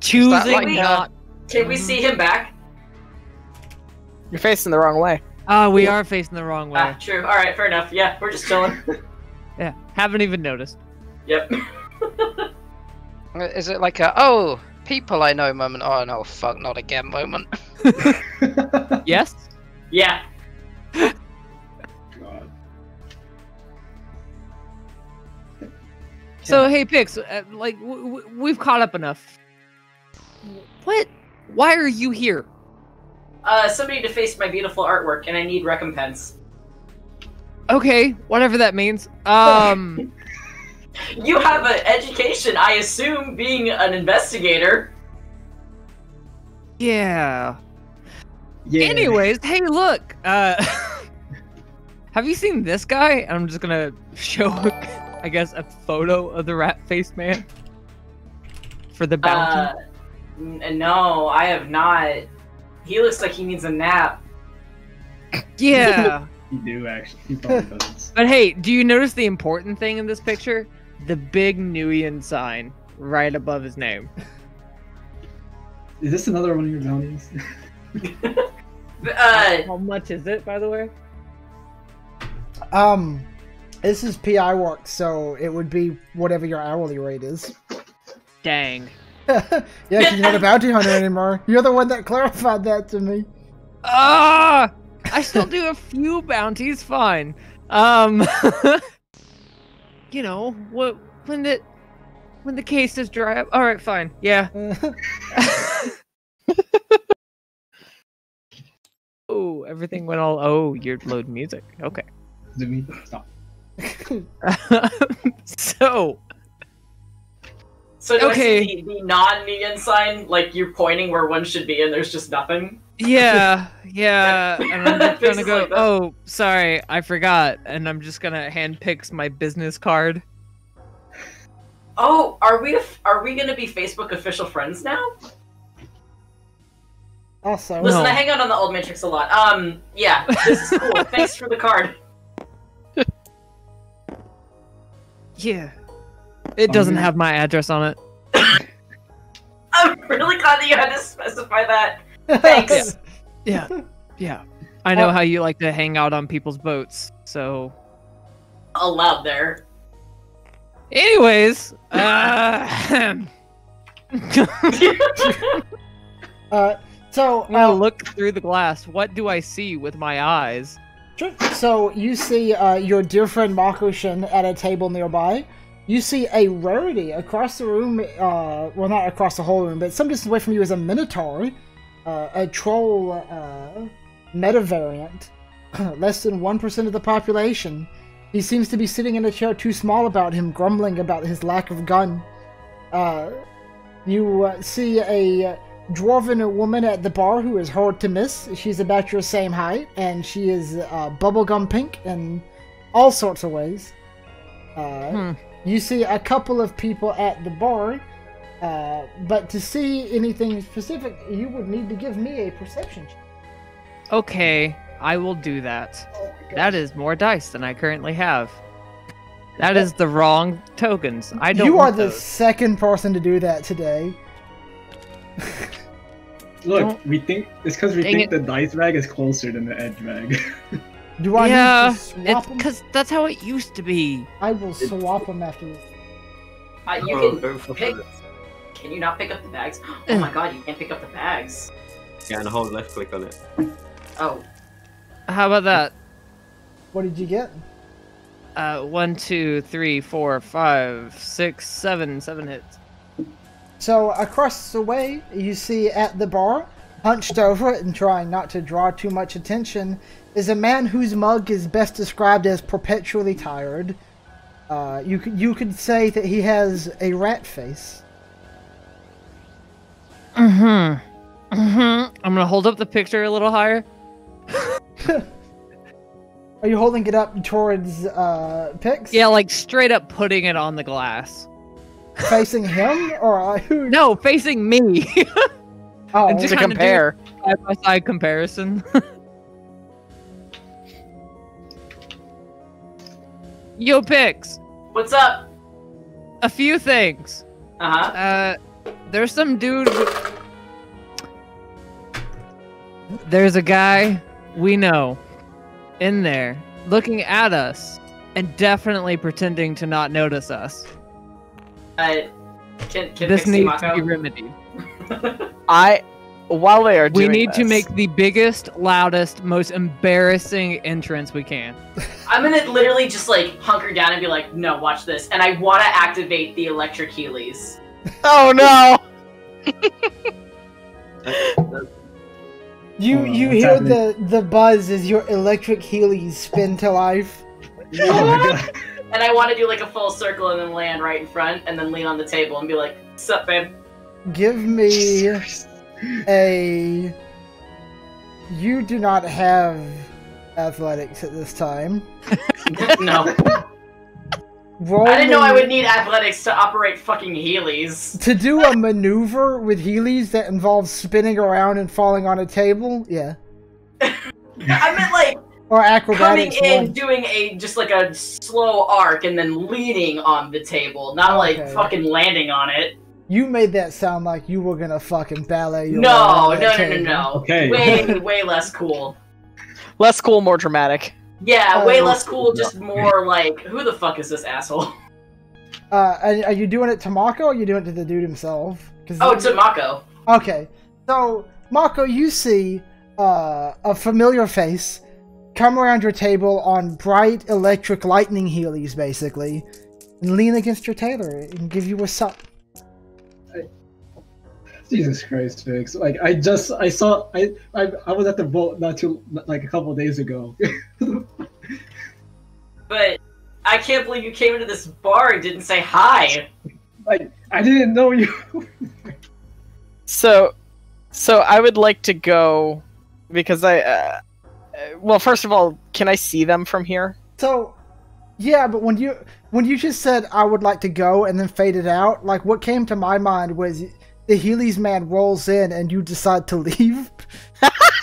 Choosing like not... Can we see him back? You're facing the wrong way. Ah, uh, we yeah. are facing the wrong way. Ah, true. Alright, fair enough. Yeah, we're just chilling. Yeah, haven't even noticed. Yep. Is it like a, oh, people I know moment? Oh, no, fuck, not again moment. Yes? Yeah. God. So, hey, Pix, uh, like, w w we've caught up enough. What? Why are you here? Uh, somebody defaced my beautiful artwork, and I need recompense. Okay, whatever that means. Um, you have an education, I assume, being an investigator. Yeah. yeah. Anyways, hey, look. Uh, have you seen this guy? I'm just gonna show, I guess, a photo of the Rat-Faced Man for the bounty. Uh, n no, I have not. He looks like he needs a nap. Yeah. You do actually. He probably does. But hey, do you notice the important thing in this picture? The big Nuyen sign right above his name. Is this another one of your bounties? uh, How much is it, by the way? Um, this is P I work, so it would be whatever your hourly rate is. Dang. Yeah, you're not a bounty hunter anymore. You're the one that clarified that to me. Ah! Uh! I still do a few bounties, fine. Um, you know, what when the when the case is dry up. All right, fine. Yeah. Oh, everything went all. Oh, you're load music. Okay. Stop. so. So do okay. I see the, the non-Negan sign, like you're pointing where one should be, and there's just nothing. Yeah, yeah, and I'm just gonna go, like oh, sorry, I forgot, and I'm just gonna hand pick my business card. Oh, are we are we gonna be Facebook official friends now? Awesome. Listen, no. I hang out on the old Matrix a lot. Um, yeah, this is cool. Thanks for the card. Yeah. It um, doesn't have my address on it. I'm really glad that you had to specify that. Thanks. Yeah. yeah, yeah. I know oh. how you like to hang out on people's boats, so. Allowed there. Anyways, uh, uh, so I uh, look through the glass. What do I see with my eyes? Sure. So you see uh, your dear friend Makoshin at a table nearby. You see a rarity across the room. Uh, well, not across the whole room, but some distance away from you is a minotaur. Uh, a troll uh, meta variant, less than one percent of the population. He seems to be sitting in a chair too small about him, grumbling about his lack of gun. Uh, you uh, see a dwarven woman at the bar who is hard to miss. She's about your same height, and she is uh, bubblegum pink in all sorts of ways. Uh, hmm. You see a couple of people at the bar. Uh, but to see anything specific, you would need to give me a perception check. Okay, I will do that. Oh that is more dice than I currently have. That, that is the wrong tokens. I don't. You want are the those. second person to do that today. Look, don't. we think it's because we Dang think it. the dice bag is closer than the edge bag. do I yeah, need to swap them? Because that's how it used to be. I will swap it's... them after this. Uh, you oh, can pick. Can you not pick up the bags? Oh my god, you can't pick up the bags. Yeah, and hold left click on it. Oh. How about that? What did you get? Uh, one, two, three, four, five, six, seven, seven hits. So across the way, you see at the bar, hunched over and trying not to draw too much attention, is a man whose mug is best described as perpetually tired. Uh, you could you could say that he has a rat face. Mm-hmm. Mm-hmm. I'm gonna hold up the picture a little higher. Are you holding it up towards uh, Pix? Yeah, like straight up putting it on the glass. Facing him, or who? No, facing me. Oh, and just to compare side by side comparison. Yo, Pix. What's up? A few things. Uh-huh. Uh, there's some dude. There's a guy we know in there looking at us and definitely pretending to not notice us. Uh, can, can this needs to be remedied. I, while they are doing we need this, to make the biggest, loudest, most embarrassing entrance we can. I'm gonna literally just like hunker down and be like, no, watch this. And I want to activate the electric Heelys. Oh no! You oh, you hear happening? the the buzz as your electric Heelys spin to life. Oh my god. And I want to do like a full circle and then land right in front and then lean on the table and be like, sup, babe? Give me a... You do not have athletics at this time. No. Roll I didn't know I would need athletics to operate fucking Heelys. To do a maneuver with Heelys that involves spinning around and falling on a table? Yeah. I meant like... Or acrobatics. Coming in, one. doing a just like a slow arc and then leaning on the table. Not okay. like fucking landing on it. You made that sound like you were gonna fucking ballet your No, no, no, no, no. Okay. Way, way less cool. Less cool, more dramatic. Yeah, uh, way less cool, just more like, who the fuck is this asshole? Uh, are, are you doing it to Mako or are you doing it to the dude himself? Oh, to Mako. Okay. So, Mako, you see uh, a familiar face come around your table on bright electric lightning Heelys, basically, and lean against your tailor and give you a suck. Jesus Christ, Pix. Like, I just, I saw, I, I, I was at the vote not too, like, a couple days ago. But I can't believe you came into this bar and didn't say hi. Like, I didn't know you. So, so I would like to go, because I, uh, well, first of all, can I see them from here? So, yeah, but when you, when you just said, I would like to go, and then faded out, like, what came to my mind was... The Heelys man rolls in and you decide to leave.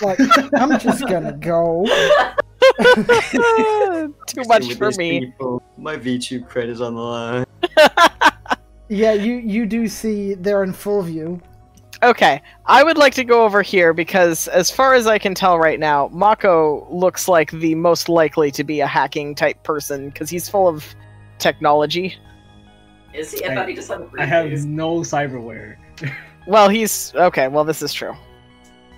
Like, I'm just gonna go. Too much for me. People. My VTube credit is on the line. Yeah, you, you do see they're in full view. Okay, I would like to go over here because as far as I can tell right now, Mako looks like the most likely to be a hacking type person because he's full of technology. Is he? I, I thought he just had a briefcase. I have no cyberware. Well, he's okay. Well, this is true.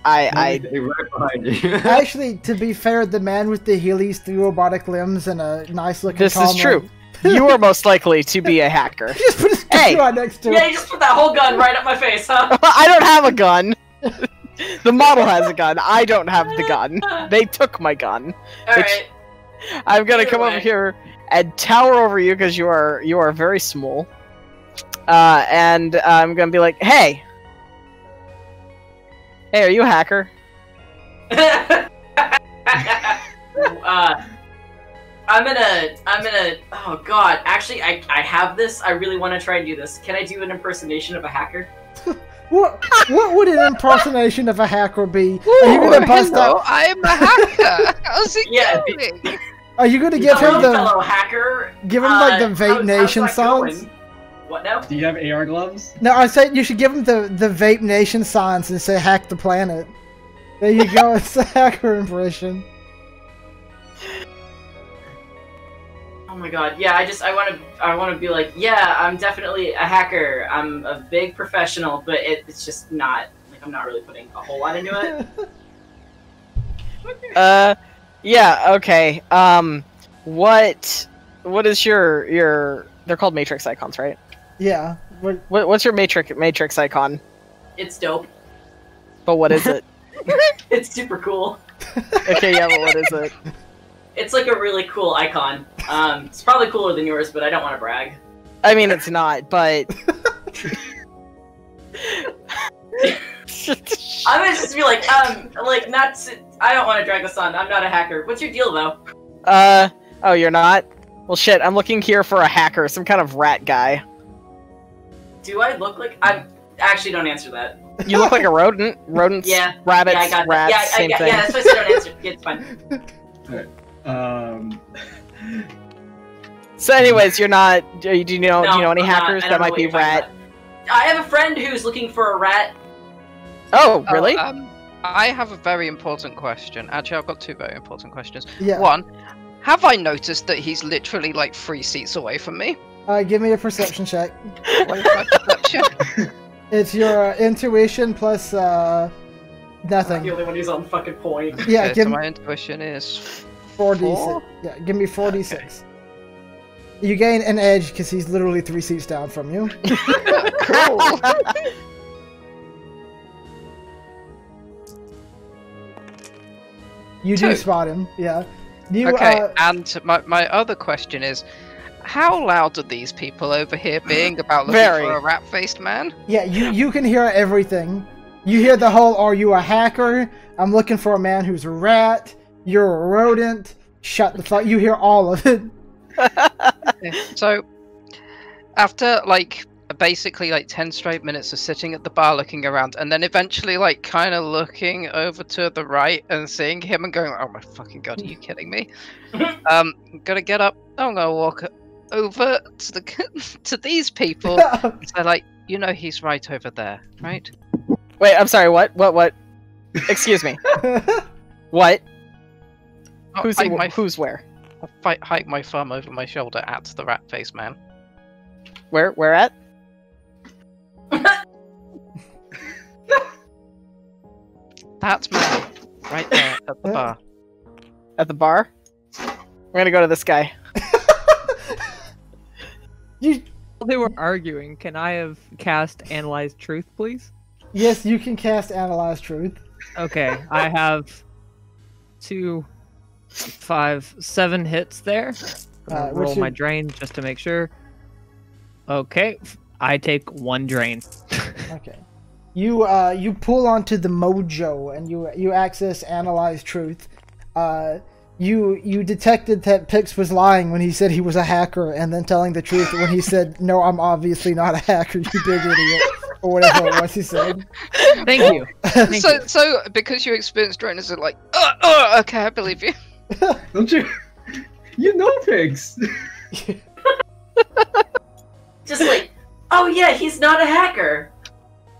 I, I they right behind you. Actually, to be fair, the man with the Heelys, three robotic limbs, and a nice-looking. This is true. You are most likely to be a hacker. He just put his gun right next to him. Yeah, you just put that whole gun right up my face, huh? I don't have a gun. The model has a gun. I don't have the gun. They took my gun. All right. I'm gonna Either come way. over here and tower over you because you are you are very small. Uh, and uh, I'm gonna be like, hey! Hey, are you a hacker? uh, I'm gonna, I'm gonna, oh god, actually, I, I have this, I really want to try and do this. Can I do an impersonation of a hacker? What, what would an impersonation of a hacker be? Ooh, are you gonna bust hello, up? I'm a hacker! How's it yeah, going? Are you gonna give hello, him the, fellow hacker? Give him like the uh, Vape Nation songs? Going? What now? Do you have A R gloves? No, I said you should give him the, the Vape Nation signs and say hack the planet. There you go, it's a hacker impression. Oh my god, yeah, I just, I want to, I want to be like, yeah, I'm definitely a hacker. I'm a big professional, but it, it's just not, like, I'm not really putting a whole lot into it. uh, yeah, okay, um, what... what is your your? They're called matrix icons, right? Yeah. What, what's your matrix matrix icon? It's dope. But what is it? It's super cool. Okay, yeah, but what is it? It's like a really cool icon. Um, it's probably cooler than yours, but I don't want to brag. I mean, it's not, but... I would just be like, um, like, not... To... I don't want to drag this on. I'm not a hacker. What's your deal, though? Uh, oh, you're not? Well, shit, I'm looking here for a hacker, some kind of rat guy. Do I look like... I actually don't answer that. You look like a rodent. Rodents, yeah. rabbits, yeah, I got rats, yeah, I, same I, thing. Yeah, that's why I don't answer. Yeah, it's fine. Alright. Um... So anyways, you're not... Do you know, no, do you know any I'm hackers that might be rat? About. I have a friend who's looking for a rat. Oh, really? Oh, um, I have a very important question. Actually, I've got two very important questions. Yeah. One, have I noticed that he's literally like three seats away from me? Uh, give me a perception check. What is my perception? It's your uh, intuition plus uh, nothing. I'm the only one who's on fucking point. Yeah, okay, give so me... my intuition is four d six. Yeah, give me four d six. Okay. You gain an edge because he's literally three seats down from you. Cool. You Two. do spot him, yeah. You, okay, uh... and my my other question is, how loud are these people over here being about looking Very. for a rat-faced man? Yeah, you, you can hear everything. You hear the whole, are you a hacker? I'm looking for a man who's a rat. You're a rodent. Shut the fuck. You hear all of it. So, after, like, basically, like, ten straight minutes of sitting at the bar looking around, and then eventually, like, kind of looking over to the right and seeing him and going, oh my fucking god, are you kidding me? um, I'm gonna get up. I'm gonna walk over to the to these people. They're like, you know, he's right over there, right? Wait, I'm sorry. What? What? What? Excuse me. What? Oh, who's I, my, who's where? I hike my thumb over my shoulder at the rat-faced man. Where? Where at? That's me, right there at the bar. At the bar? We're gonna go to this guy. You... They were arguing. Can I have cast Analyze Truth, please? Yes, you can cast Analyze Truth. Okay, I have two, five, seven hits there. I'm gonna uh, roll my your... drain just to make sure. Okay, I take one drain. Okay, you uh, you pull onto the mojo and you you access Analyze Truth. Uh. You you detected that Pix was lying when he said he was a hacker, and then telling the truth when he said, no, I'm obviously not a hacker, you big idiot, or whatever it was he said. Thank you. Thank so you. so because you experienced drainers, are like, oh, oh, okay, I believe you. Don't you? You know Pix. Just like, oh yeah, he's not a hacker.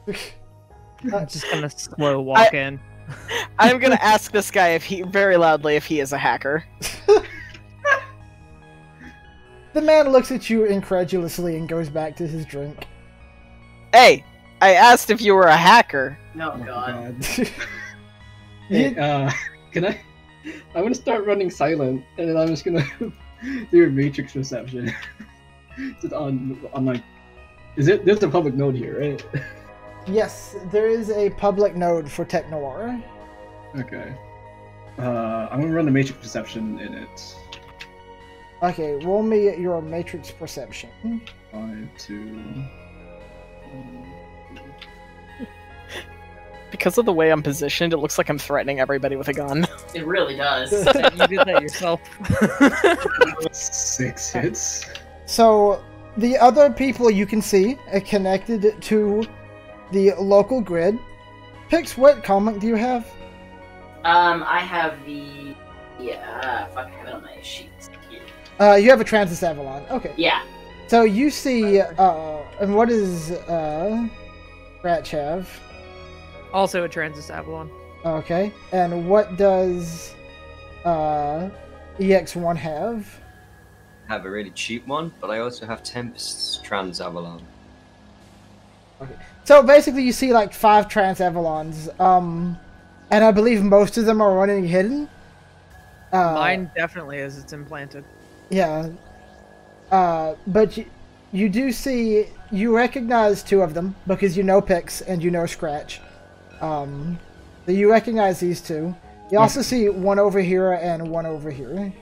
I'm just gonna slow walk I in. I'm gonna ask this guy if he very loudly if he is a hacker. The man looks at you incredulously and goes back to his drink. Hey, I asked if you were a hacker. No, oh, God. God. Hey, uh, can I? I'm gonna start running silent, and then I'm just gonna do a matrix reception. Just on, on like, is it? There's a public node here, right? Yes, there is a public node for Technoir. Okay. Uh, I'm gonna run a matrix perception in it. Okay, roll me your matrix perception. Five, two... Because of the way I'm positioned, it looks like I'm threatening everybody with a gun. It really does. You did that yourself. Six hits. So, the other people you can see are connected to the local grid. Pix, what comic do you have? Um, I have the... Yeah, fuck, I have it on my sheets. Uh, you have a Transis Avalon. Okay. Yeah. So you see, uh, and what does, uh, Ratch have? Also a Transis Avalon. Okay. And what does, uh, E X one have? I have a really cheap one, but I also have Tempest's Trans Avalon. Okay. So basically, you see like five Trans Avalons, um, and I believe most of them are running hidden. Uh, Mine definitely is. It's implanted. Yeah. Uh, but you, you do see, you recognize two of them because you know Pix and you know Scratch. Um, so you recognize these two. You also yeah. see one over here and one over here.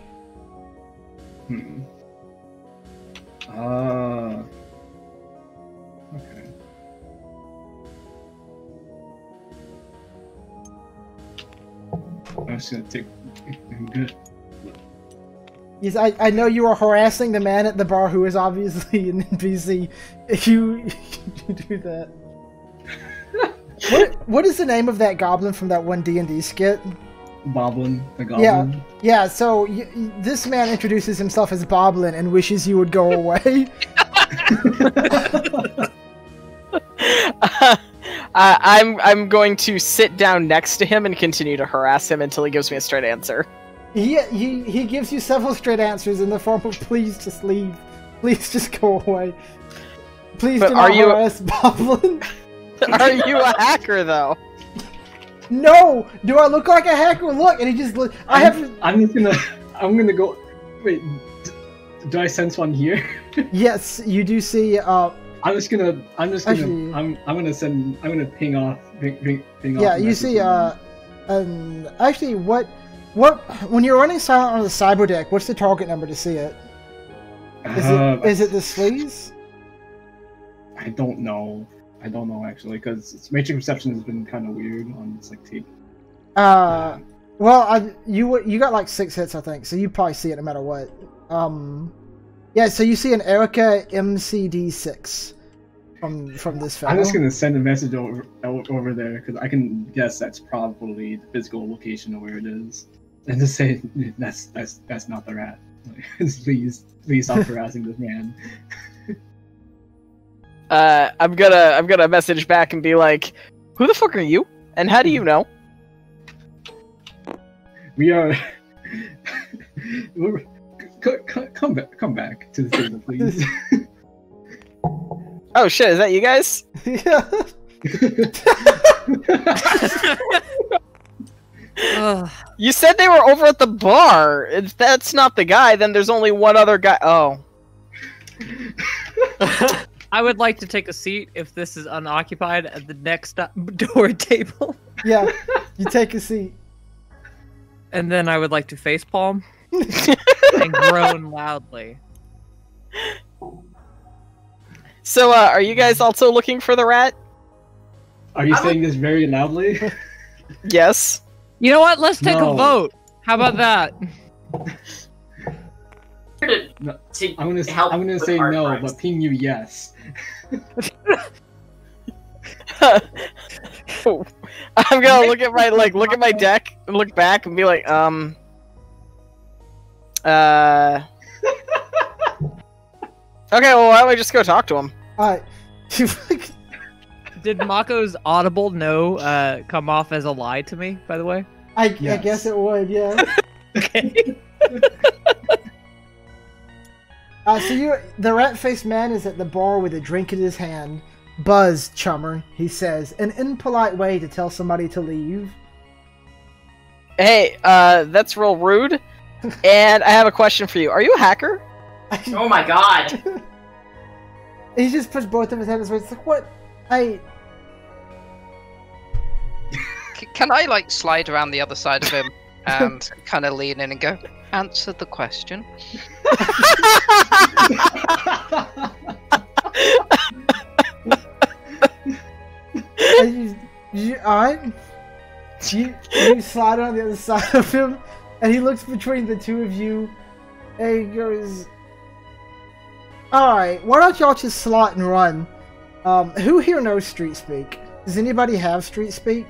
Hmm. Ah. Uh, okay. I'm just gonna take. I'm good. Yes, I, I know you are harassing the man at the bar who is obviously an N P C. You, you do that. What what is the name of that goblin from that one D and D skit? Boblin, the goblin. Yeah, yeah. So y this man introduces himself as Boblin and wishes you would go away. uh, I'm I'm going to sit down next to him and continue to harass him until he gives me a straight answer. He he he gives you several straight answers in the form of please just leave, please just go away, please but do not harass Boblin. Are you a hacker, though? No! Do I look like a hacker? Look! And he just look. I have. To... I'm just gonna. I'm gonna go. Wait. D do I sense one here? Yes, you do see. Uh, I'm just gonna. I'm just gonna. Actually, I'm. I'm gonna send. I'm gonna ping off. Ping, ping, ping yeah, off you see. Uh, um. Actually, what? What? When you're running silent on the cyber deck, what's the target number to see it? Is uh, it? Is it the sleaze? I don't know. I don't know actually, because its matrix perception has been kind of weird on its like tape. Uh, um, well, I, you you got like six hits, I think, so you probably see it no matter what. Um, yeah, so you see an Erica M C D six from from this fellow. I'm just gonna send a message over over there because I can guess that's probably the physical location of where it is, and just say that's that's that's not the rat. Please please stop harassing this man. Uh, I'm gonna, I'm gonna message back and be like, "Who the fuck are you? And how do you know?" We are. come back, come back to the table, please. Oh shit! Is that you guys? Yeah. You said they were over at the bar. If that's not the guy, then there's only one other guy. Oh. I would like to take a seat if this is unoccupied at the next door table. Yeah, you take a seat. And then I would like to facepalm and groan loudly. So, uh, are you guys also looking for the rat? Are you I saying would... this very loudly? Yes. You know what? Let's take no. a vote. How about that? To, to I'm gonna, I'm gonna say no, crimes. But ping you yes. I'm gonna look at my like look at my deck, look back, and be like, um, uh. Okay, well, why don't we just go talk to him? Uh, did Mako's audible no uh, come off as a lie to me? By the way, I, yes. I guess it would, yeah. Okay. Uh, so you, the rat-faced man is at the bar with a drink in his hand. "Buzz, chummer," he says, an impolite way to tell somebody to leave. Hey, uh, that's real rude. And I have a question for you. Are you a hacker? Oh my god. He just pushed both of his hands away. It's like, what? I... Can I, like, slide around the other side of him and kind of lean in and go, "Answer the question." you, you, I, you, you slide on the other side of him, and he looks between the two of you, and he goes, "Alright, why don't y'all just slot and run? Um, who here knows street speak? Does anybody have street speak?"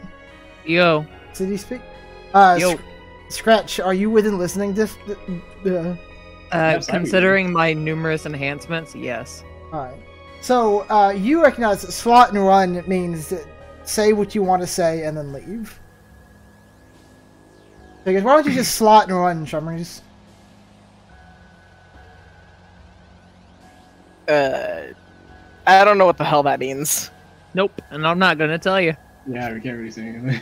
Yo. City speak? Uh, Yo. Scratch, are you within listening dif- uh, uh, considering my numerous enhancements, yes. Alright. So, uh, you recognize that slot and run means that say what you want to say and then leave. So goes, why don't you just slot and run, Chummers? Uh, I don't know what the hell that means. Nope, and I'm not gonna tell you. Yeah, we can't really say anything.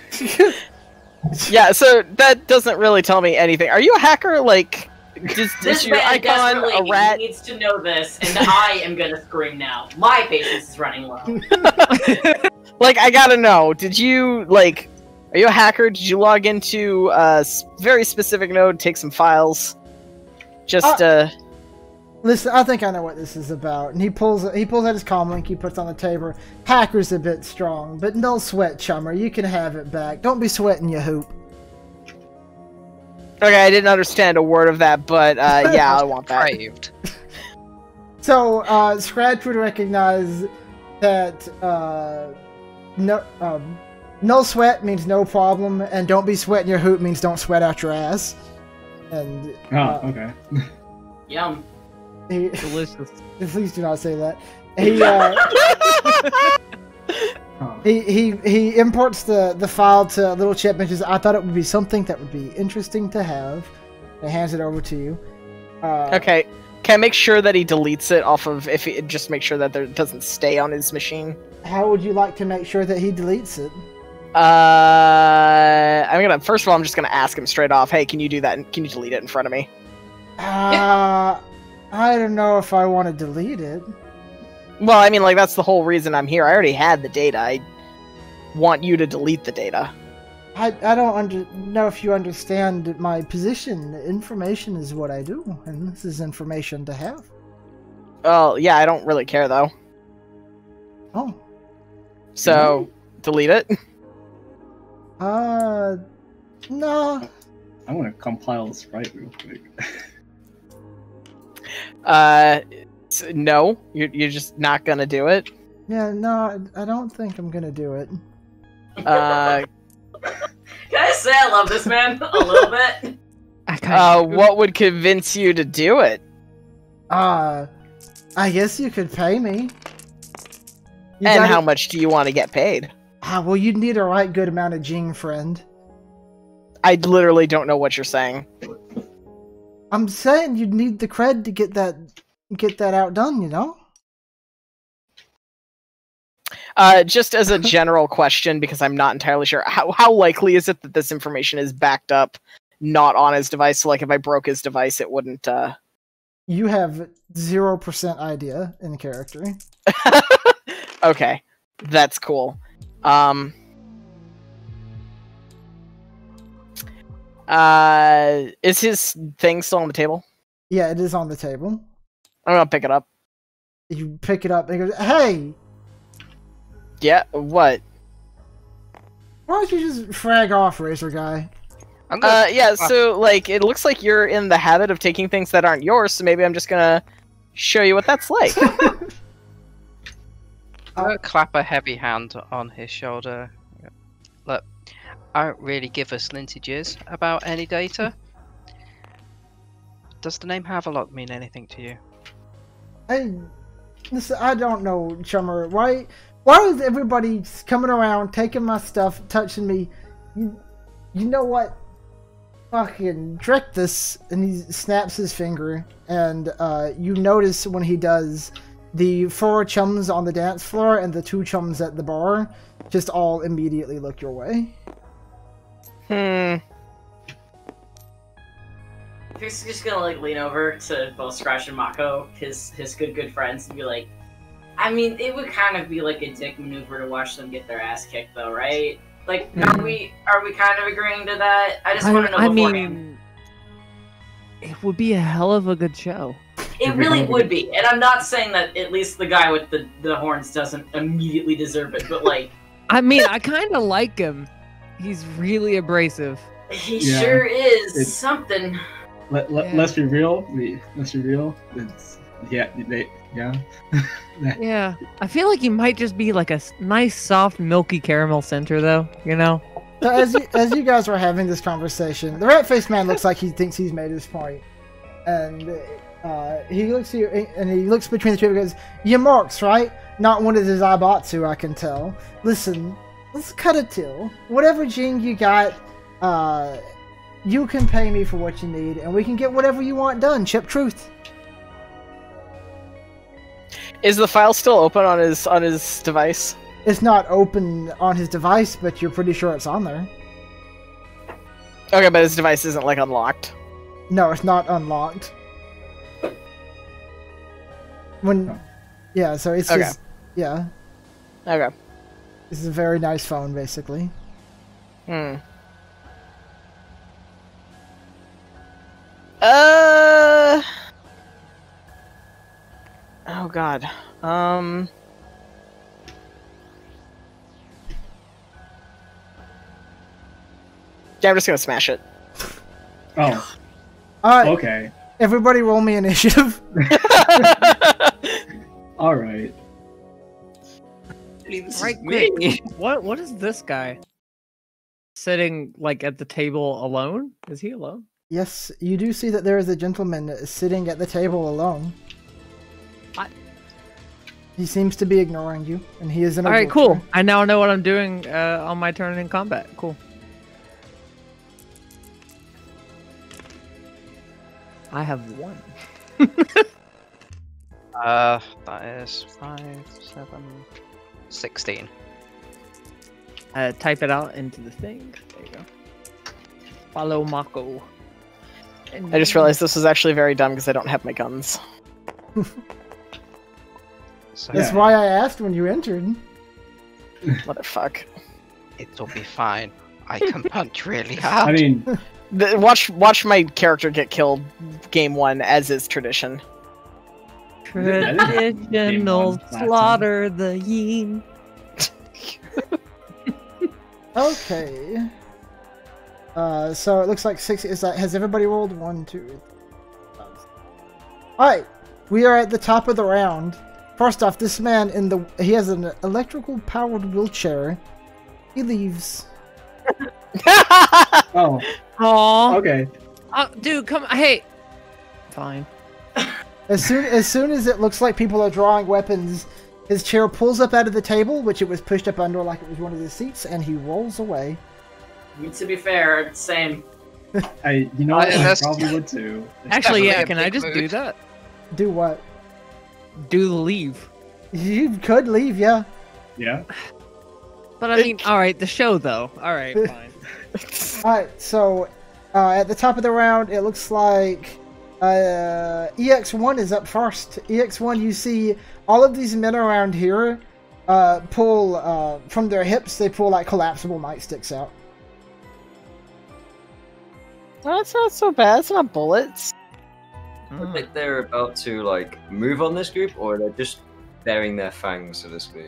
Yeah, so that doesn't really tell me anything. Are you a hacker? Like, Just this issue man icon, desperately a rat. needs to know this, and I am gonna scream now. My patience is running low. Like, I gotta know, did you, like, are you a hacker? Did you log into a very specific node, take some files? Just, uh... uh... Listen, I think I know what this is about. And he pulls he pulls out his comm link, he puts on the table. Hacker's a bit strong, but don't sweat, chummer. You can have it back. Don't be sweating your hoop. Okay, I didn't understand a word of that, but uh, yeah, I want that. So, uh, Scratch would recognize that uh, no, um, no sweat means no problem, and don't be sweating your hoop means don't sweat out your ass. And, oh, uh, okay. Yum. He, Delicious. Please do not say that. He, uh, he he he imports the the file to Little Chip and says, "I thought it would be something that would be interesting to have." And hands it over to you. Uh, okay. Can I make sure that he deletes it off of? If he, just make sure that there doesn't stay on his machine. How would you like to make sure that he deletes it? Uh, I'm gonna. First of all, I'm just gonna ask him straight off. Hey, can you do that? Can you delete it in front of me? Uh. Yeah. I don't know if I want to delete it. Well, I mean, like, that's the whole reason I'm here. I already had the data. I want you to delete the data. I, I don't under, know if you understand my position. Information is what I do, and this is information to have. Oh, yeah, I don't really care, though. Oh. So, mm-hmm. delete it? Uh, no. I want to compile this right real quick. Uh, no, you're, you're just not gonna do it? Yeah, no, I don't think I'm gonna do it. Uh, Can I say I love this man a little bit? Uh, what would convince you to do it? Uh, I guess you could pay me. You and gotta... how much do you want to get paid? Ah, well, you'd need a right good amount of jing, friend. I literally don't know what you're saying. I'm saying you'd need the cred to get that get that out done, you know? Uh, just as a general question, because I'm not entirely sure, how how likely is it that this information is backed up, not on his device? So, like, if I broke his device, it wouldn't... Uh... You have zero percent idea in character. Okay, that's cool. Um... Uh, is his thing still on the table? Yeah, it is on the table. I'm gonna pick it up. You pick it up and he goes, "Hey!" Yeah, what? Why don't you just frag off, Razor Guy? I'm gonna... Uh, yeah, so, like, it looks like you're in the habit of taking things that aren't yours, so maybe I'm just gonna show you what that's like. I'm gonna clap a heavy hand on his shoulder. Look. I don't really give us lintages about any data. Does the name Havelock mean anything to you? Hey, listen, I don't know, chummer. Why why is everybody coming around, taking my stuff, touching me? You, you know what? Fucking direct this. And he snaps his finger. And uh, you notice when he does, the four chums on the dance floor and the two chums at the bar just all immediately look your way. Hmm. He's just gonna, like, lean over to both Scratch and Mako, his his good good friends, and be like, I mean, it would kind of be like a dick maneuver to watch them get their ass kicked, though, right? Like, mm. are we are we kind of agreeing to that? I just want to know I beforehand. Mean, it would be a hell of a good show. It really would be, and I'm not saying that at least the guy with the the horns doesn't immediately deserve it, but, like, I mean, I kind of like him. He's really abrasive. He yeah, sure is it's, something. Let, let, yeah. Let's be real. Let's be real. It's, yeah, they, yeah. Yeah. I feel like he might just be like a nice, soft, milky caramel center, though. You know. So as you, as you guys were having this conversation, the rat-faced man looks like he thinks he's made his point, and uh, he looks at you, and he looks between the two and goes, "Your marks, right? Not one of the Zaibatsu, I can tell. Listen. Let's cut a deal. Whatever jing you got, uh, you can pay me for what you need, and we can get whatever you want done. Chip truth." Is the file still open on his on his device? It's not open on his device, but you're pretty sure it's on there. Okay, but his device isn't, like, unlocked. No, it's not unlocked. When, oh. yeah, so it's okay. just, yeah. Okay. This is a very nice phone, basically. Hmm. Uh. Oh God. Um. Yeah, I'm just gonna smash it. Oh. Uh, okay. Everybody roll me initiative. Alright. Right, wait. What what is this guy? Sitting like at the table alone? Is he alone? Yes, you do see that there is a gentleman sitting at the table alone. I... He seems to be ignoring you, and he is in a Alright, cool. I now know what I'm doing uh, on my turn in combat. Cool. I have one. uh, that is five, seven, sixteen. Uh, type it out into the thing. There you go. Follow Mako. And I just realized this is actually very dumb because I don't have my guns. So, that's yeah. why I asked when you entered. What a fuck. It'll be fine. I can punch really hard. I mean... Watch, watch my character get killed, game one, as is tradition. Traditional slaughter the Yen. Okay. Uh, so it looks like six. Is that has everybody rolled one, two? Three, five, six. All right, we are at the top of the round. First off, this man in the he has an electrical powered wheelchair. He leaves. Oh. Aww. Okay. Oh, dude, come. Hey. Fine. As soon as soon as it looks like people are drawing weapons, his chair pulls up out of the table, which it was pushed up under like it was one of the seats, and he rolls away. I mean, to be fair, it's the same. I, you know, I, I probably would too. It's actually, yeah. Can I just mood. do that? Do what? Do the leave. You could leave, yeah. Yeah. But I mean, all right, the show though. All right, fine. Alright, so uh, at the top of the round, it looks like uh, E X one is up first. E X one, you see all of these men around here uh, pull uh, from their hips, they pull like collapsible nightsticks out. Oh, that's not so bad. It's not bullets. I think they're about to like move on this group, or they're just baring their fangs, so to speak.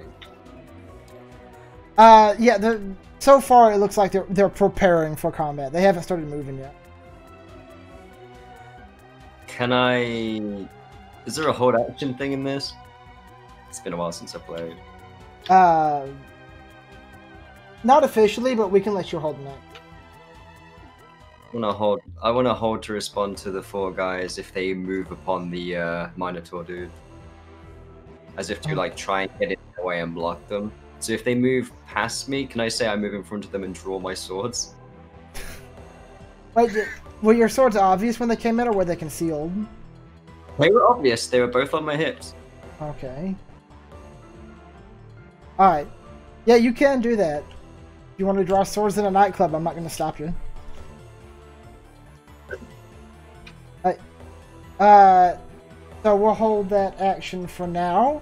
Uh, yeah, the. So far, it looks like they're, they're preparing for combat. They haven't started moving yet. Can I... Is there a hold action thing in this? It's been a while since I played. Uh, not officially, but we can let you hold an action. I want to hold, I want to hold to respond to the four guys if they move upon the uh, Minotaur dude. As if to like try and get in their way and block them. So if they move past me, can I say I move in front of them and draw my swords? Wait, were your swords obvious when they came in, or were they concealed? They were obvious. They were both on my hips. Okay. Alright. Yeah, you can do that. If you want to draw swords in a nightclub, I'm not going to stop you. Right. Uh, so we'll hold that action for now.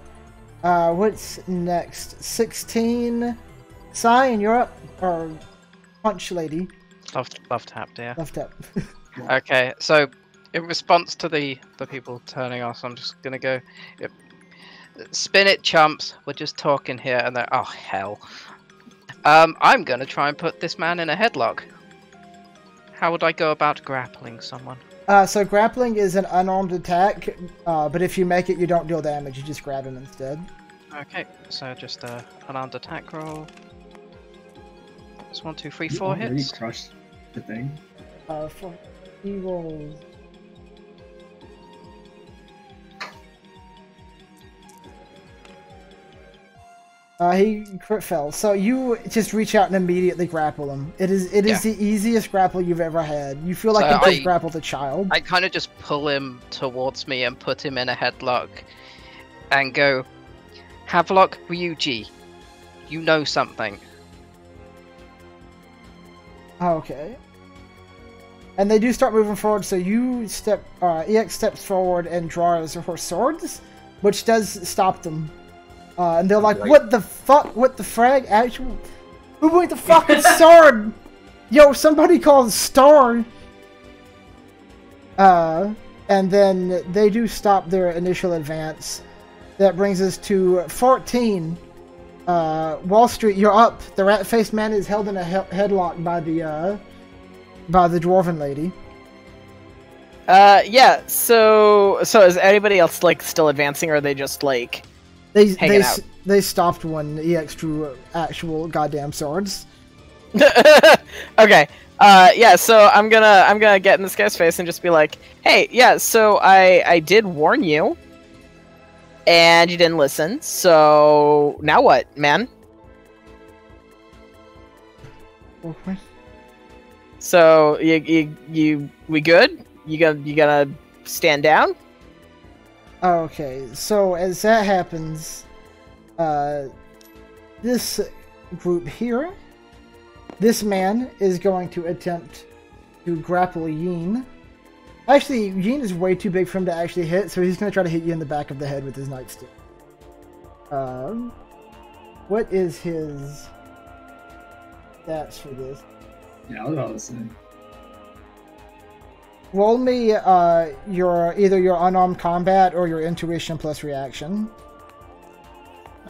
Uh, what's next? sixteen. Cyan, you're up. Or Punch Lady. Love, love tap, dear. Love tap. Okay, so in response to the, the people turning us, I'm just going to go... It, spin it, chumps. We're just talking here. And then... Oh, hell. Um, I'm going to try and put this man in a headlock. How would I go about grappling someone? Uh, so grappling is an unarmed attack, uh, but if you make it, you don't deal damage. You just grab him instead. Okay, so just uh, an unarmed attack roll. It's one, two, three, four you hits. Really crushed the thing. Uh, four. He rolls. Uh, he crit fell. So you just reach out and immediately grapple him. It is it is yeah. the easiest grapple you've ever had. You feel like so you just grappled a child. I kind of just pull him towards me and put him in a headlock and go, Havelock Ryuji, you know something. Okay. And they do start moving forward, so you step, uh, E X steps forward and draws her swords, which does stop them. Uh, and they're like, what the fuck? What the frag? Actual? Who went the fucking sword? Yo, somebody called Star! Uh, and then they do stop their initial advance. That brings us to fourteen. Uh, Wall Street, you're up. The Rat-Faced Man is held in a he headlock by the, uh, by the Dwarven Lady. Uh, yeah, so, so is anybody else, like, still advancing, or are they just, like, they, hanging they, out? They stopped when E X drew actual goddamn swords. Okay. Uh, yeah, so I'm gonna, I'm gonna get in this guy's face and just be like, hey, yeah, so I, I did warn you. And you didn't listen, so now what, man? Okay. So you, you, you, we good? You gonna, you gonna stand down? Okay. So as that happens, uh, this group here, this man is going to attempt to grapple Yen. Actually, Yen is way too big for him to actually hit, so he's going to try to hit you in the back of the head with his nightstick. Um, what is his stats for this? Yeah, I was about to say. Roll me uh, your either your unarmed combat or your intuition plus reaction.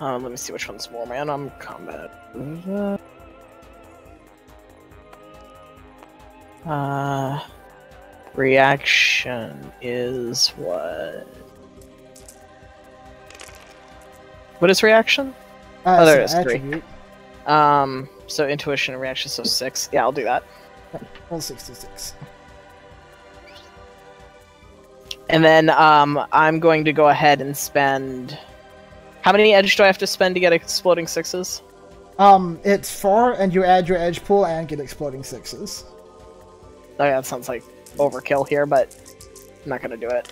Uh, let me see which one's more. My unarmed combat. Uh... Reaction is what? What is reaction? Uh, oh, there it is, attribute. three. Um, so intuition and reaction, so six. Yeah, I'll do that. Roll sixty-six. And then um, I'm going to go ahead and spend. How many edge do I have to spend to get exploding sixes? Um, it's four, and you add your edge pool and get exploding sixes. Oh yeah, that sounds like overkill here, but I'm not gonna do it.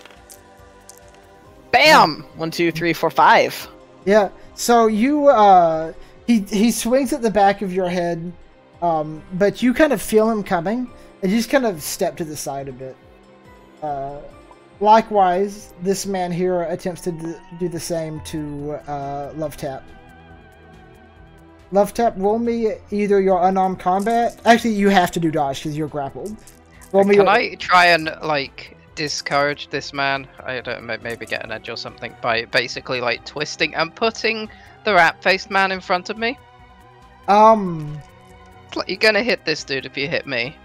Bam! One, two, three, four, five. Yeah. So you, uh, he he swings at the back of your head, um, but you kind of feel him coming, and you just kind of step to the side a bit. Uh, likewise, this man here attempts to do the same to uh, LoveTap. LoveTap, roll me either your unarmed combat. Actually, you have to do dodge because you're grappled. Well, Can me... I try and, like, discourage this man? I don't know, maybe get an edge or something by basically, like, twisting and putting the rat-faced man in front of me? Um... You're gonna hit this dude if you hit me.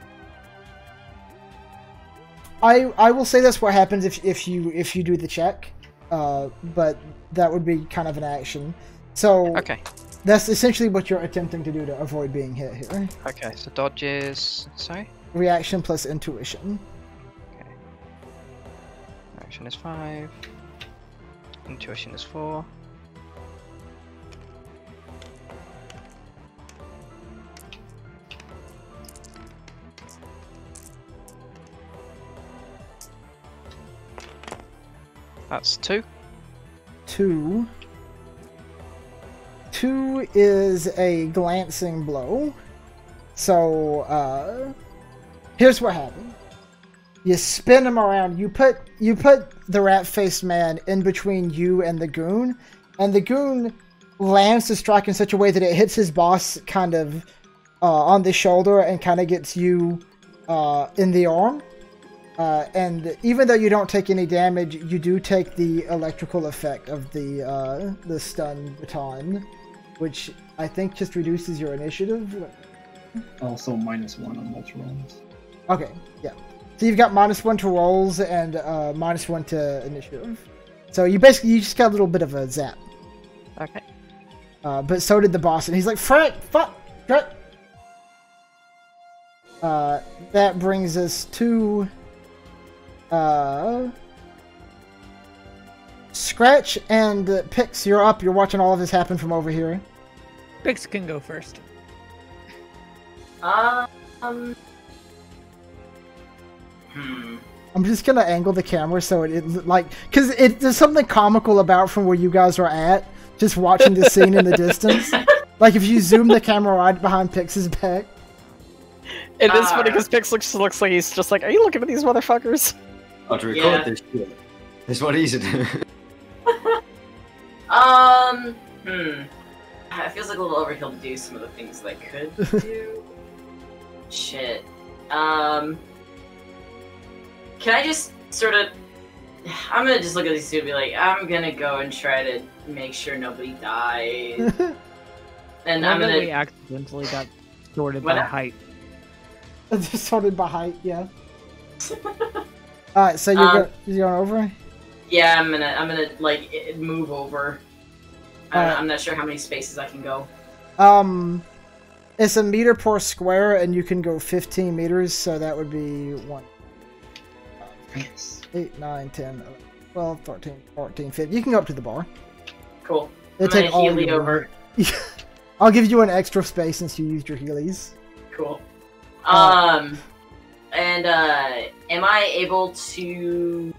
I I will say that's what happens if, if you if you do the check, uh, but that would be kind of an action. So, okay. That's essentially what you're attempting to do to avoid being hit here. Okay, so dodge is... Sorry? Reaction plus intuition. Okay. Reaction is five. Intuition is four. That's two. Two. Two is a glancing blow. So, uh... here's what happened. You spin him around. You put you put the rat-faced man in between you and the goon, and the goon lands the strike in such a way that it hits his boss kind of uh, on the shoulder and kind of gets you uh, in the arm. Uh, and even though you don't take any damage, you do take the electrical effect of the uh, the stun baton, which I think just reduces your initiative. Also minus one on multiple rolls. Okay, yeah. So you've got minus one to rolls and uh, minus one to initiative. So you basically you just got a little bit of a zap. Okay. Uh, but so did the boss, and he's like, "Fuck, fuck, fuck." Uh, that brings us to uh, Scratch and uh, Pix. You're up. You're watching all of this happen from over here. Pix can go first. Um. Hmm. I'm just gonna angle the camera so it, it like, cause it there's something comical about from where you guys are at, just watching the scene in the distance. Like if you zoom the camera right behind Pix's back. It ah. is funny because Pix looks, looks like he's just like, are you looking at these motherfuckers? I'll have to record yeah. this shit. It's not easy to do. um, hmm. It feels like a little overkill to do some of the things that I could do. Shit. Um, can I just sort of... I'm gonna just look at these two and be like, I'm gonna go and try to make sure nobody dies. And I'm gonna... we accidentally got sorted by height. Sorted by height, yeah. Alright, so you're, um, go you're going over? Yeah, I'm gonna, I'm gonna like, move over. I right. I'm not sure how many spaces I can go. Um, it's a meter per square, and you can go fifteen meters, so that would be one, eight, nine, ten, eleven, twelve, thirteen, fourteen, fifteen. You can go up to the bar. Cool. It'll I'm take all Healy over. I'll give you an extra space since you used your Heelys. Cool. Um... Uh, And, uh, am I able to,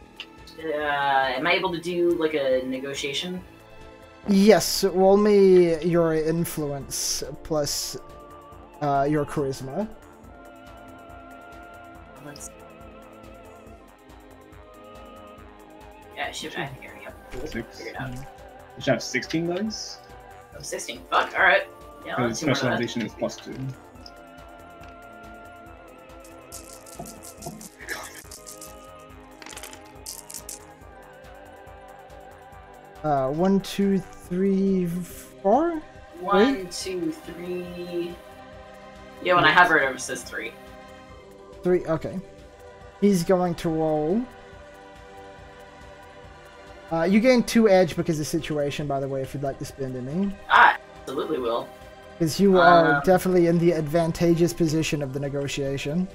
uh, am I able to do, like, a negotiation? Yes, roll me your influence plus, uh, your charisma. Let's... Yeah, shift back here, yep. Cool. Six. Figured out. You should have sixteen legs? Oh, sixteen. Fuck, alright. Yeah, I'll do specialization is plus two. Uh, one, two, three, four? One, Wait. two, three... Yeah, when I hover it over, it says three. Three, okay. He's going to roll. Uh, you gain two edge because of the situation, by the way, if you'd like to spend any. I absolutely will. Because you are um, definitely in the advantageous position of the negotiation.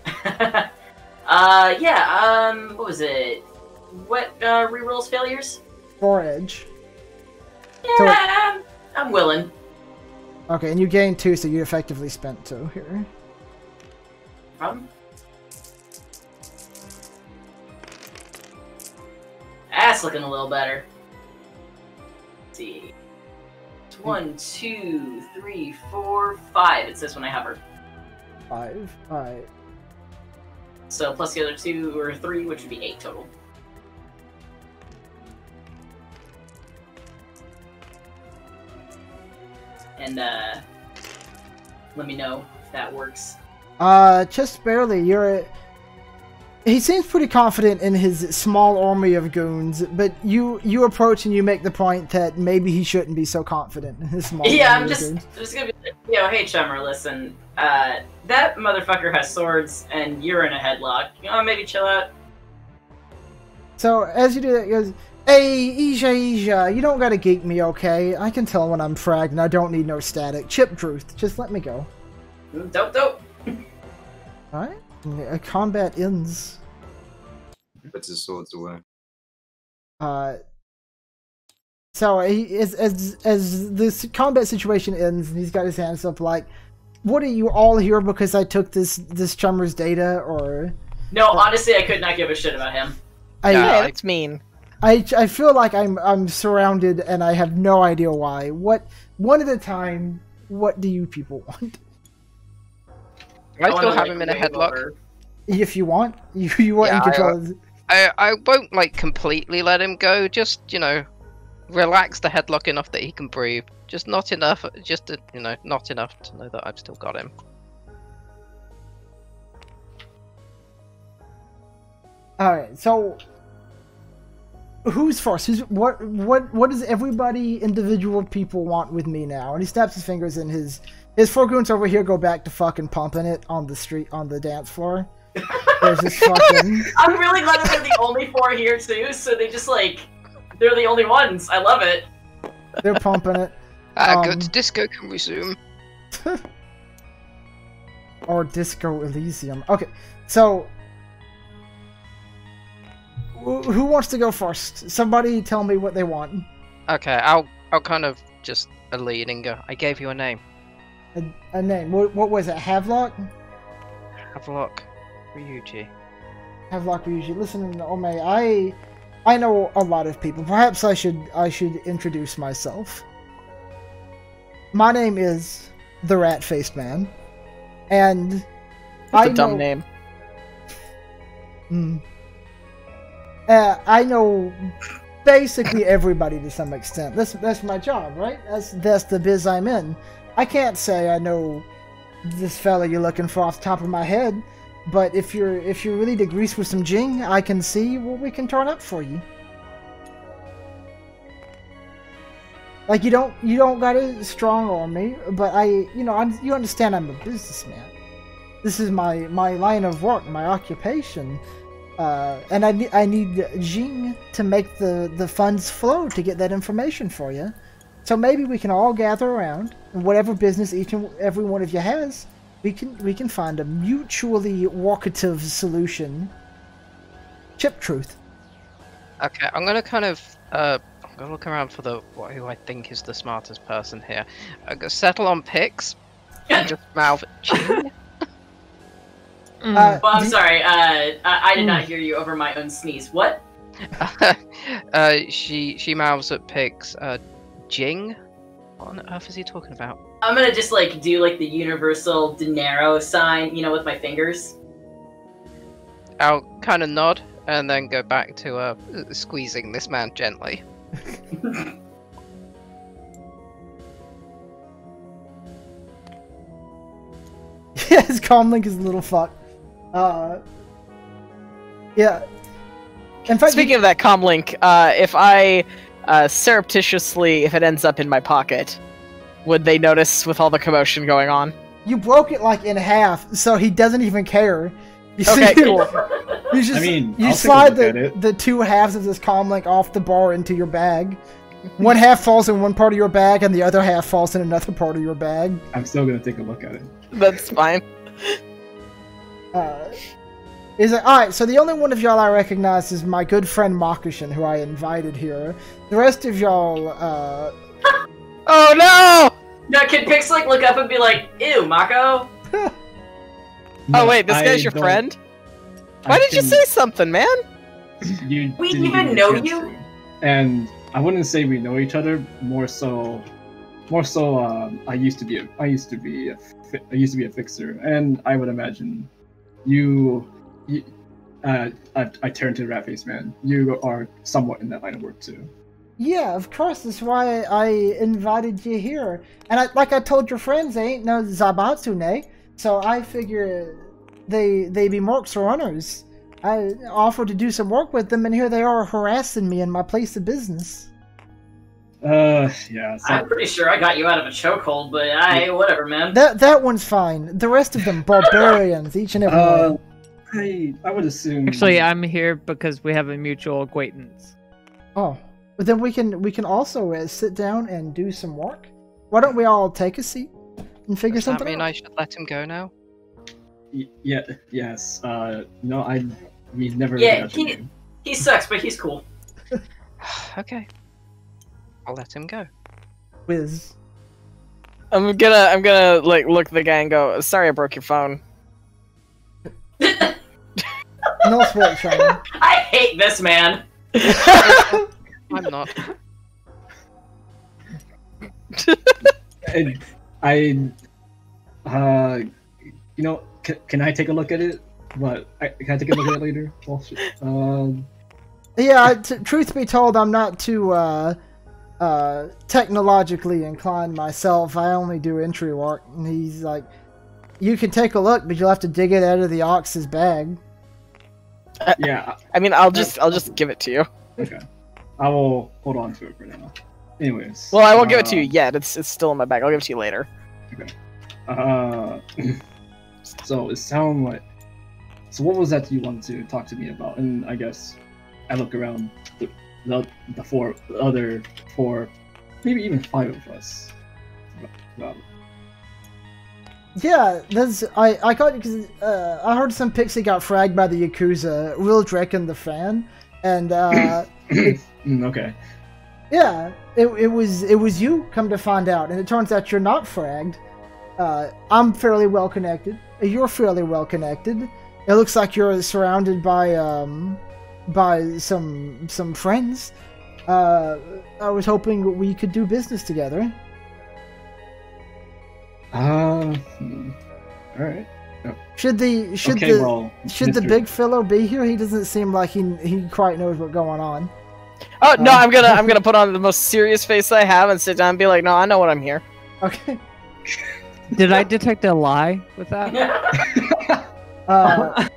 uh, yeah, um, what was it? What, uh, rerolls failures? Four edge. Yeah, so, I'm, I'm willing. Okay, and you gain two, so you effectively spent two here. Problem? That's looking a little better. Let's see. One, two, three, four, five. It says when I hover. Five. Alright. So plus the other two or three, which would be eight total. And, uh, let me know if that works. Uh, just barely. You're... He seems pretty confident in his small army of goons, but you you approach and you make the point that maybe he shouldn't be so confident in his small yeah, army I'm just, of goons. Yeah, I'm just gonna be like, yo, hey, Chummer, listen, uh, that motherfucker has swords and you're in a headlock. You know, maybe chill out. So, as you do that, he goes... Hey, Isha, Isha, you don't gotta geek me, okay? I can tell when I'm fragged and I don't need no static. Chip truth, just let me go. Dope, dope. Alright, combat ends. Puts his swords away. Uh, so, he, as, as, as this combat situation ends, and he's got his hands up like, what are you all here because I took this, this chummer's data, or... No, honestly, I could not give a shit about him. I, yeah, it's mean. I, I feel like I'm I'm surrounded and I have no idea why. What one at a time? What do you people want? I still have him in a headlock. If you want, you you want yeah, in control. I, I I won't like completely let him go. Just you know, relax the headlock enough that he can breathe. Just not enough. Just to, you know, not enough to know that I've still got him. All right, so. Who's first? Who's, what? What? What does everybody, individual people want with me now? And he snaps his fingers, and his his four goons over here go back to fucking pumping it on the street, on the dance floor. There's this fucking. I'm really glad that they're the only four here too. So they just like, they're the only ones. I love it. They're pumping it. Ah, um, good disco can resume. Or Disco Elysium. Okay, so. Who wants to go first? Somebody tell me what they want. Okay, I'll I'll kind of just a lead and go. I gave you a name. A, a name. What, what was it? Havelock. Havelock Ryuji. Havelock Ryuji. Listen, Ome, I I know a lot of people. Perhaps I should I should introduce myself. My name is the Rat-Faced Man, and It's I a dumb know... name. Mm. Uh, I know basically everybody to some extent. That's that's my job, right? That's that's the biz I'm in. I can't say I know this fella you're looking for off the top of my head, but if you're if you're really degreased with some jing, I can see what we can turn up for you. Like you don't you don't gotta strong arm me, but I you know I'm you understand I'm a businessman. This is my my line of work, my occupation. Uh, and I, ne I need Jing to make the, the funds flow to get that information for you. So maybe we can all gather around, and whatever business each and every one of you has, we can we can find a mutually walkative solution. Chip truth. Okay, I'm gonna kind of uh, I'm gonna look around for the who I think is the smartest person here. I'm gonna settle on Pix and just mouth Jing. Mm. Uh, well, I'm sorry. Uh, I, I did mm. not hear you over my own sneeze. What? uh, she she mouths at Pix. Uh, Jing. What on earth is he talking about? I'm gonna just like do like the universal dinero sign, you know, with my fingers. I'll kind of nod and then go back to uh, squeezing this man gently. Yeah, his comlink is a little fucked. Uh, yeah. In fact, speaking of that comlink, uh, if I uh, surreptitiously, if it ends up in my pocket, would they notice with all the commotion going on? You broke it like in half, so he doesn't even care. You okay, see, cool. You just I mean, you I'll slide the the two halves of this comlink off the bar into your bag. One half falls in one part of your bag, and the other half falls in another part of your bag. I'm still gonna take a look at it. That's fine. Uh, is it, all right, so the only one of y'all I recognize is my good friend Makoshin, who I invited here. The rest of y'all, uh... Oh no! Now, can Pix, like, look up and be like, ew, Mako? No, oh wait, this I guy's your friend? Why I did can... you say something, man? You we didn't even know you? And I wouldn't say we know each other, more so... More so, um, I used to be a, I used to be a, I used to be a fixer, and I would imagine you, you uh, I, I turned to Rat-Faced Man. You are somewhat in that line of work too. Yeah, of course. That's why I invited you here. And I, like I told your friends, they ain't no Zabatsune, so I figure they they be mercs or runners. I offered to do some work with them, and here they are harassing me in my place of business. Uh, yeah. So I'm pretty sure I got you out of a chokehold, but I yeah. whatever, man. That that one's fine. The rest of them barbarians, each and every uh, one. I I would assume. Actually, I'm here because we have a mutual acquaintance. Oh, but then we can we can also uh, sit down and do some work. Why don't we all take a seat and figure Does something out? I mean, I should let him go now. Y yeah. Yes. Uh. No. I. We never. Yeah. He he sucks, but he's cool. Okay. I'll let him go. Whiz. I'm gonna, I'm gonna like look at the guy and go, sorry I broke your phone. No sweat, Sean. I hate this man. I'm not. I, I, uh, you know, can, can I take a look at it? What? I, can I take a look at it later? Well, um. Yeah. T truth be told, I'm not too. Uh, Uh, technologically inclined myself. I only do entry work, and he's like, you can take a look, but you'll have to dig it out of the ox's bag. Uh, yeah, I mean, I'll just, I'll just give it to you. Okay, I will hold on to it for now. Anyways. Well, I won't uh, give it to you yet. It's, it's still in my bag. I'll give it to you later. Okay. Uh, so it sounds like. So what was that you wanted to talk to me about? And I guess I look around. The, The, the four the other four, maybe even five of us. Wow. Yeah, there's I I got because uh, I heard some pixie got fragged by the Yakuza, real Drek in the fan, and uh, it, okay. Yeah, it it was it was you. Come to find out, and it turns out you're not fragged. Uh, I'm fairly well connected. You're fairly well connected. It looks like you're surrounded by um. by some some friends. Uh, I was hoping we could do business together. Uh, all right. Should the should okay, the well, should Mister the big fellow be here? He doesn't seem like he he quite knows what's going on. Oh um, no, I'm gonna I'm gonna put on the most serious face I have and sit down and be like, no, I know what I'm here. Okay. Did I detect a lie with that? uh,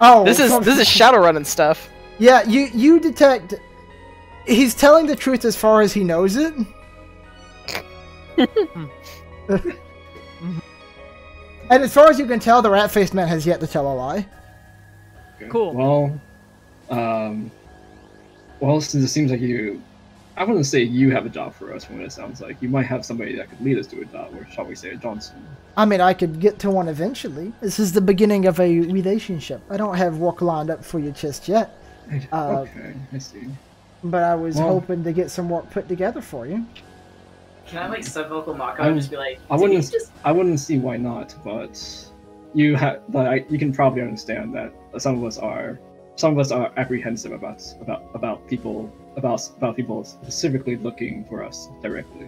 oh, this is this is Shadowrun and stuff. Yeah, you you detect. He's telling the truth as far as he knows it. And as far as you can tell, the Rat-Faced Man has yet to tell a lie. Cool. Well, um, well, since it seems like you, I wouldn't say you have a job for us from what it sounds like. You might have somebody that could lead us to a job, or shall we say a Johnson. I mean, I could get to one eventually. This is the beginning of a relationship. I don't have work lined up for you just yet. Uh, okay, I see. But I was well, hoping to get some work put together for you. Can I like sub-vocal Mako and just be like? I wouldn't. Just... I wouldn't see why not, but you have. Like, you can probably understand that some of us are, some of us are apprehensive about about about people about about people specifically looking for us directly.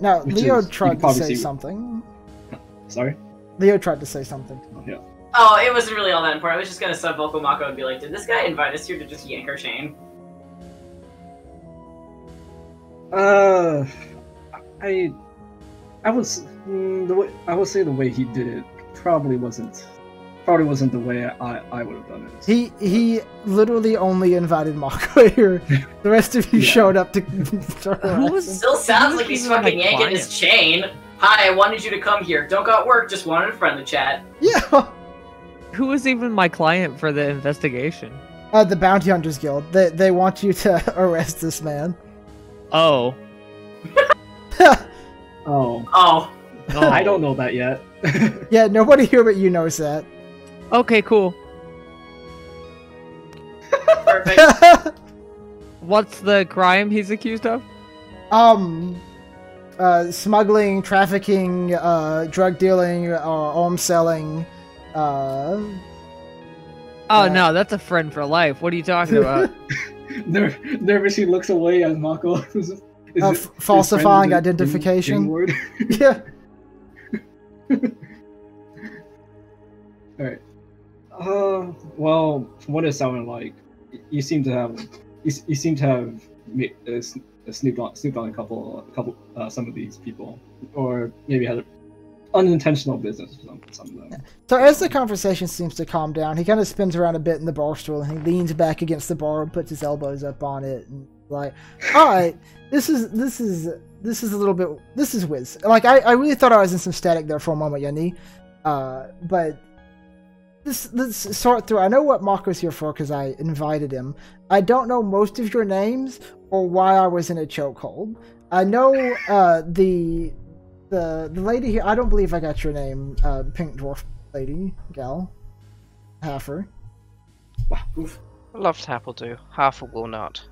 Now, Leo is, tried to say something. Sorry. Leo tried to say something. Yeah. Oh, it wasn't really all that important. I was just gonna sub-vocal Mako and be like, "Did this guy invite us here to just yank her chain?" Uh. I, I was, mm, the way, I would say the way he did it probably wasn't, probably wasn't the way I, I would have done it. He he literally only invited Mako here. The rest of you yeah. showed up to. Who still sounds like he's fucking yanking client. his chain. Hi, I wanted you to come here. Don't got work. Just wanted a friend to chat. Yeah. Who was even my client for the investigation? Uh, the Bounty Hunters Guild. They they want you to arrest this man. Oh. Oh. Oh. No, I don't know that yet. Yeah, nobody here but you knows that. Okay, cool. Perfect. What's the crime he's accused of? Um, uh, smuggling, trafficking, uh, drug dealing, or arms selling. Uh, oh uh, no, that's a friend for life. What are you talking about? Ner nervous, he looks away as Mako. Uh, it, falsifying identification. Yeah. Alright. Uh, well, from what it sounded like, you seem to have, you, you seem to have uh, snooped on, snooped on a couple, a couple, uh, some of these people, or maybe had an unintentional business with some, some of them. Yeah. So as the conversation seems to calm down, he kind of spins around a bit in the bar stool, and he leans back against the bar and puts his elbows up on it. And like, all right, this is this is this is a little bit this is whiz. Like, I, I really thought I was in some static there for a moment, Yanni. Uh, but this let's sort through. I know what Marco's here for because I invited him. I don't know most of your names or why I was in a chokehold. I know uh, the the the lady here. I don't believe I got your name, uh, Pink Dwarf lady gal, Halfer. Wow, LoveTap will do. Halfer will not.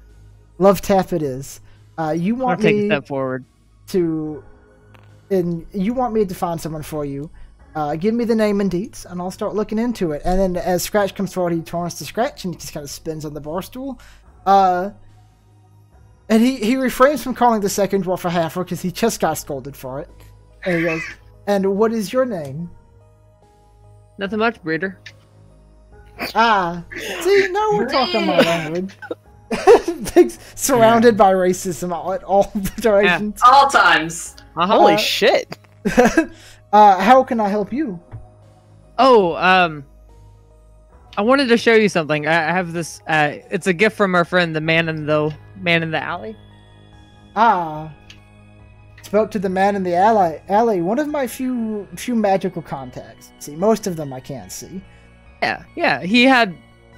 LoveTap it is. Uh, you want I'll take me a step forward. to, and you want me to find someone for you. Uh, give me the name and deets, and I'll start looking into it. And then as Scratch comes forward, he turns to Scratch, and he just kind of spins on the bar stool. Uh, and he, he refrains from calling the second dwarf a halfer because he just got scolded for it. And he goes, and what is your name? Nothing much, Breeder. Ah, see, now we're talking my language. Surrounded yeah. by racism all, at all directions. Yeah. All times. Uh, Holy uh, shit. uh, how can I help you? Oh, um, I wanted to show you something. I have this. Uh, it's a gift from our friend, the man in the man in the alley. Ah, spoke to the man in the alley. Alley, one of my few few magical contacts. See, most of them I can't see. Yeah, yeah. He had.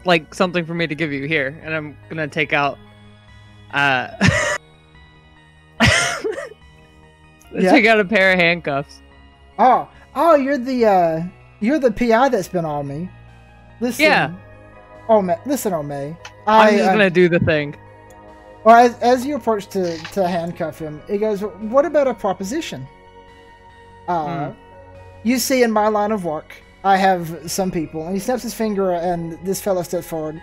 Like something for me to give you here, and I'm gonna take out. Uh, yeah. Take out a pair of handcuffs. Oh, oh, you're the uh, you're the P I that's been on me. Listen, yeah. Oh, May, listen, oh May. I, I'm just gonna I, do the thing. Well, as, as you approach to to handcuff him, he goes, "What about a proposition? Uh, mm. You see, in my line of work." I have some people, and he snaps his finger, and this fellow steps forward.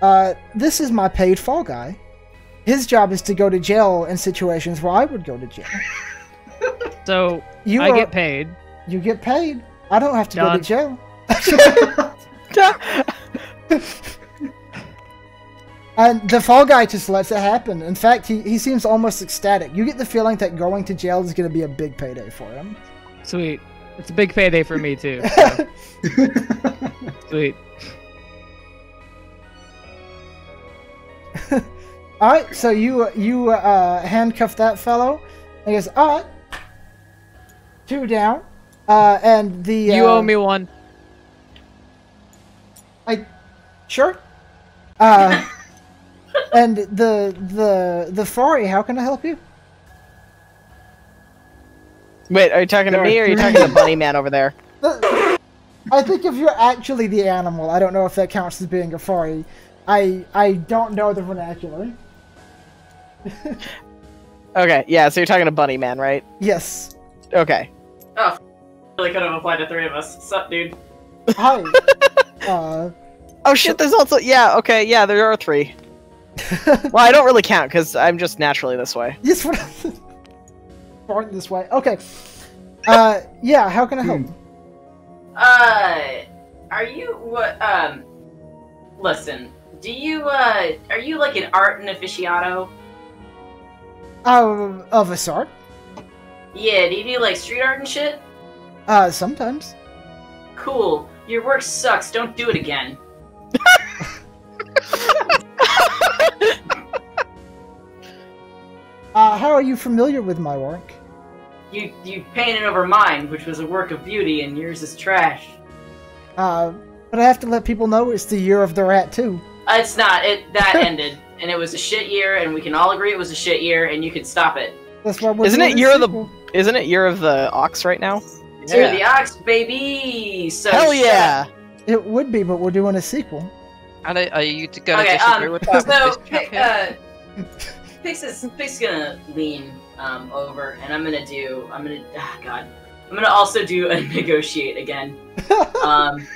Uh, this is my paid fall guy. His job is to go to jail in situations where I would go to jail. So you I are, get paid. You get paid. I don't have to Done. go to jail. And the fall guy just lets it happen. In fact, he, he seems almost ecstatic. You get the feeling that going to jail is going to be a big payday for him. Sweet. It's a big payday for me, too. So. Sweet. Alright, so you you uh, handcuff that fellow. He goes, alright. Two down. Uh, and the... You uh, owe me one. I... Sure. Uh... And the the the furry, how can I help you? Wait, are you talking to me or are you talking to Bunny Man over there? The, I think if you're actually the animal, I don't know if that counts as being a furry. I I don't know the vernacular. Okay, yeah, so you're talking to Bunny Man, right? Yes. Okay. Oh, really could have applied to three of us. Sup, dude? Hi. uh, oh shit, there's also yeah. Okay, yeah, there are three. Well, I don't really count because I'm just naturally this way. Yes, born this way. Okay. Uh, yeah. How can I help? Uh, are you what? Um, listen. Do you uh? Are you like an art and aficionado? Um, of a sort. Yeah. Do you do like street art and shit? Uh, sometimes. Cool. Your work sucks. Don't do it again. Uh, how are you familiar with my work? You you painted over mine, which was a work of beauty, and yours is trash. Uh, but I have to let people know it's the year of the rat, too. Uh, it's not. It That ended, and it was a shit year, and we can all agree it was a shit year, and you can stop it. That's why we're isn't it year of the Isn't it year of the ox right now? It's yeah. year of the ox, baby! So hell yeah! It would be, but we're doing a sequel. And are you going okay, to disagree um, with that? So, pick, uh... Pix is Pix is gonna lean um, over, and I'm gonna do. I'm gonna. Ah, God. I'm gonna also do a negotiate again, um,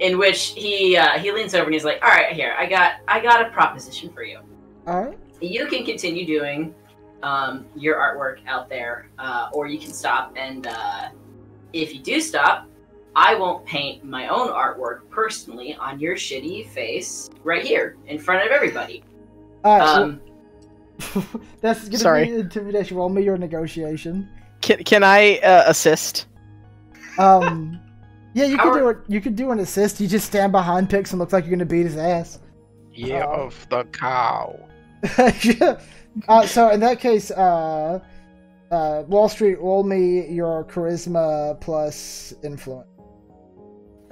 in which he uh, he leans over and he's like, "All right, here. I got. I got a proposition for you. All right. You can continue doing um, your artwork out there, uh, or you can stop. And uh, if you do stop, I won't paint my own artwork personally on your shitty face right here in front of everybody." All right. Um, so That's gonna Sorry. be an intimidation. Roll me your negotiation. Can can I uh, assist? Um, yeah, you can do it. You can do an assist. You just stand behind Pix and look like you're gonna beat his ass. Yeah, uh, of the cow. Yeah. Uh, so in that case, uh, uh, Wall Street, roll me your charisma plus influence.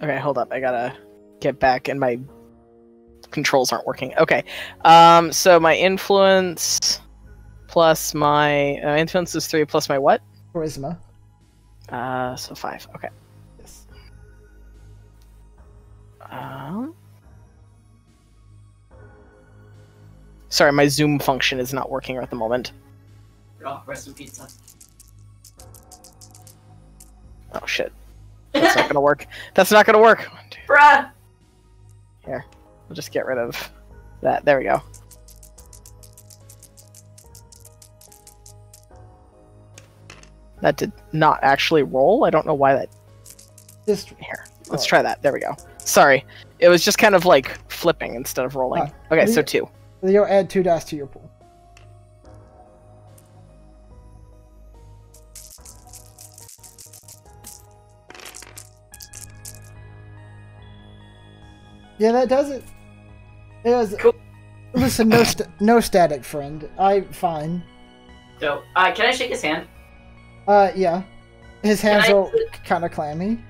Okay, hold up. I gotta get back in my. Controls aren't working. Okay, um, so my influence plus my uh, influence is three plus my what? Charisma. Uh, so five. Okay. Yes. Um. Sorry, my Zoom function is not working at the moment. Oh, rest in peace. Oh shit. That's not gonna work. That's not gonna work. One, two. Bruh. Here. We'll just get rid of that. There we go. That did not actually roll. I don't know why that... Just here. Let's oh. try that. There we go. Sorry. It was just kind of like flipping instead of rolling. Huh. Okay, Leo, so two. Leo, add two dice to your pool. Yeah, that does it. It was, cool. Listen, no, st no static, friend. I'm fine. So, uh, can I shake his hand? Uh, yeah. His hands are kind of clammy.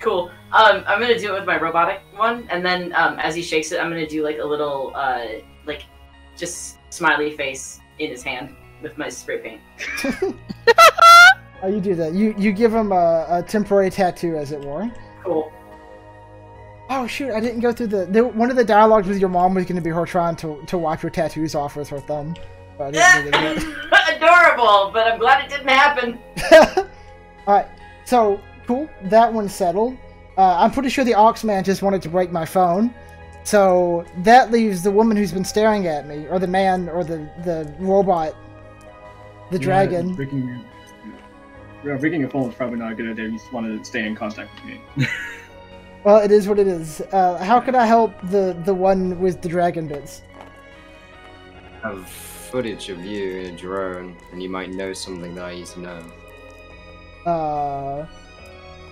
Cool. Um, I'm gonna do it with my robotic one, and then um, as he shakes it, I'm gonna do like a little, uh, like, just smiley face in his hand with my spray paint. Oh, you do that. You you give him a, a temporary tattoo, as it were. Cool. Oh shoot! I didn't go through the, the one of the dialogues with your mom was going to be her trying to to wipe your tattoos off with her thumb. But I didn't really adorable, but I'm glad it didn't happen. All right, so cool. That one's settled. Uh, I'm pretty sure the Oxman just wanted to break my phone, so that leaves the woman who's been staring at me, or the man, or the the robot, the yeah, dragon. Breaking, breaking a phone is probably not a good idea. You just want to stay in contact with me. Well, it is what it is. Uh, how can I help the, the one with the dragon bits? I have footage of you in a drone, and you might know something that I used to know. Uh,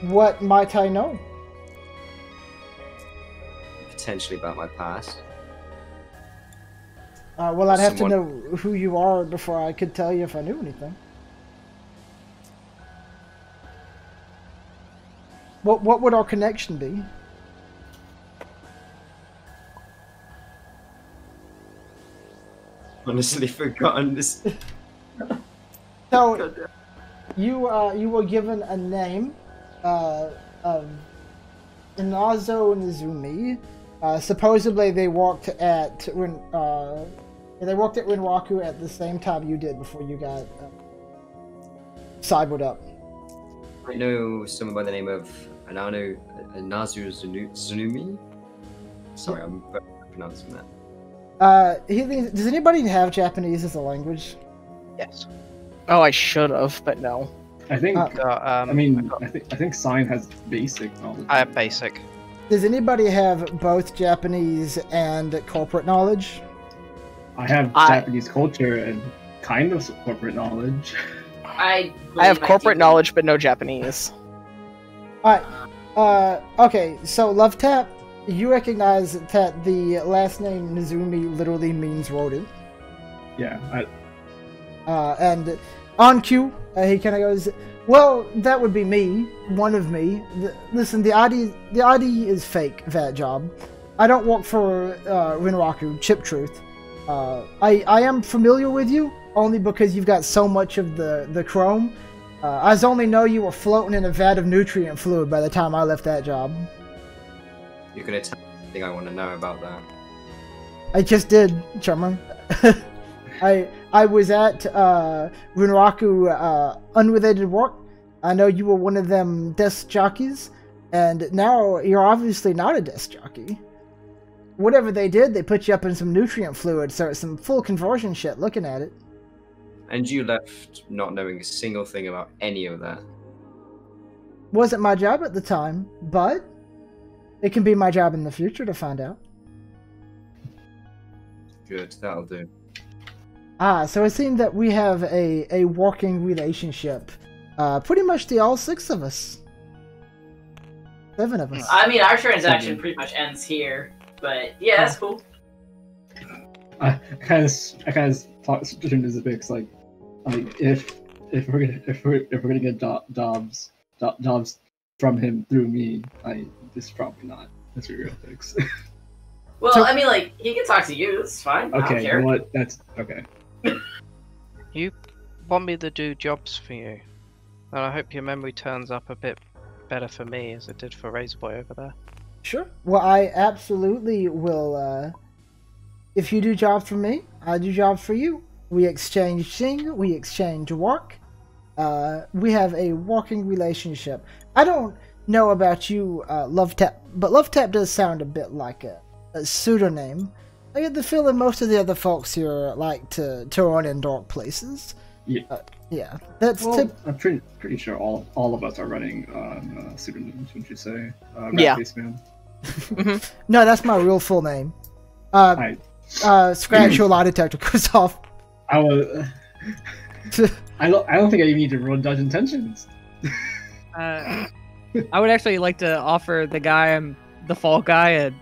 what might I know? Potentially about my past. Uh, well, I'd have Someone... to know who you are before I could tell you if I knew anything. What what would our connection be? Honestly, forgotten this. So, you uh, you were given a name, uh, of Inazo Nizumi. Uh, supposedly, they walked at when uh, they walked at Renraku at the same time you did before you got uh, cybered up. I know someone by the name of Anano Inazo Nizumi. Sorry, I'm pronouncing that. Uh, he, does anybody have Japanese as a language? Yes. Oh, I should have, but no. I think. Uh, uh, um, I mean, I think I think Cyan has basic knowledge. I have basic. Does anybody have both Japanese and corporate knowledge? I have I... Japanese culture and kind of corporate knowledge. I, I have corporate knowledge, but no Japanese. Alright. Uh, okay, so LoveTap, you recognize that the last name Nizumi literally means rodent. Yeah. I... Uh, and on cue, uh, he kind of goes, well, that would be me, one of me. The, listen, the I D, the I D is fake, that job. I don't work for uh, Renraku, Chip Truth. Uh, I, I am familiar with you, only because you've got so much of the, the chrome. Uh, I only know you were floating in a vat of nutrient fluid by the time I left that job. You're gonna tell me anything I want to know about that. I just did, Charmer. I I was at uh, Renraku uh, unrelated work. I know you were one of them desk jockeys, and now you're obviously not a desk jockey. Whatever they did, they put you up in some nutrient fluid, so it's some full conversion shit looking at it. And you left not knowing a single thing about any of that. Wasn't my job at the time, but it can be my job in the future to find out. Good, that'll do. Ah, so it seemed that we have a, a working relationship. Uh, pretty much the all six of us. Seven of us. I mean, our transaction pretty much ends here, but yeah, that's cool. I kind of, I kind of talked to the Pix, like, like if if we're gonna if we're if we're gonna get do Dobbs do Dobbs from him through me, I this is probably not that's real Pix. Well, so, I mean, like he can talk to you. That's fine. Okay, you know what? That's okay. You want me to do jobs for you, and I hope your memory turns up a bit better for me as it did for Razorboy over there. Sure. Well, I absolutely will. Uh, if you do jobs for me, I do jobs for you. We exchange things. We exchange work. Uh, we have a working relationship. I don't know about you, uh, LoveTap, but LoveTap does sound a bit like a, a pseudonym. I get the feeling most of the other folks here like to, to run in dark places. Yeah. Uh, yeah. That's well, I'm pretty, pretty sure all, all of us are running um, uh, pseudonyms, wouldn't you say? Uh, Rat-Faced Man. Yeah. No, that's my real full name. Uh, I... uh, Scratch your lie detector goes off. I was... I, don't, I don't think I even need to roll Dodge Intentions. uh, I would actually like to offer the guy, I'm the fall guy, a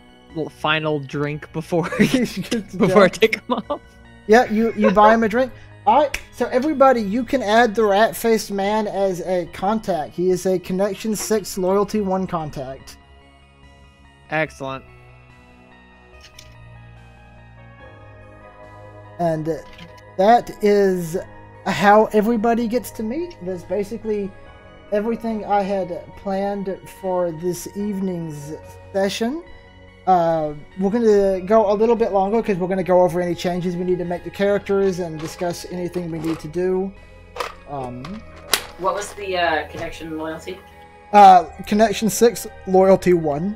final drink before, before I take him off. Yeah, you, you buy him a drink. Alright, so everybody, you can add the Rat-Faced Man as a contact. He is a Connection six Loyalty one contact. Excellent. And that is how everybody gets to meet. That's basically everything I had planned for this evening's session. Uh, we're going to go a little bit longer because we're going to go over any changes we need to make to characters and discuss anything we need to do. Um, what was the uh, Connection Loyalty? Uh, Connection six, Loyalty one.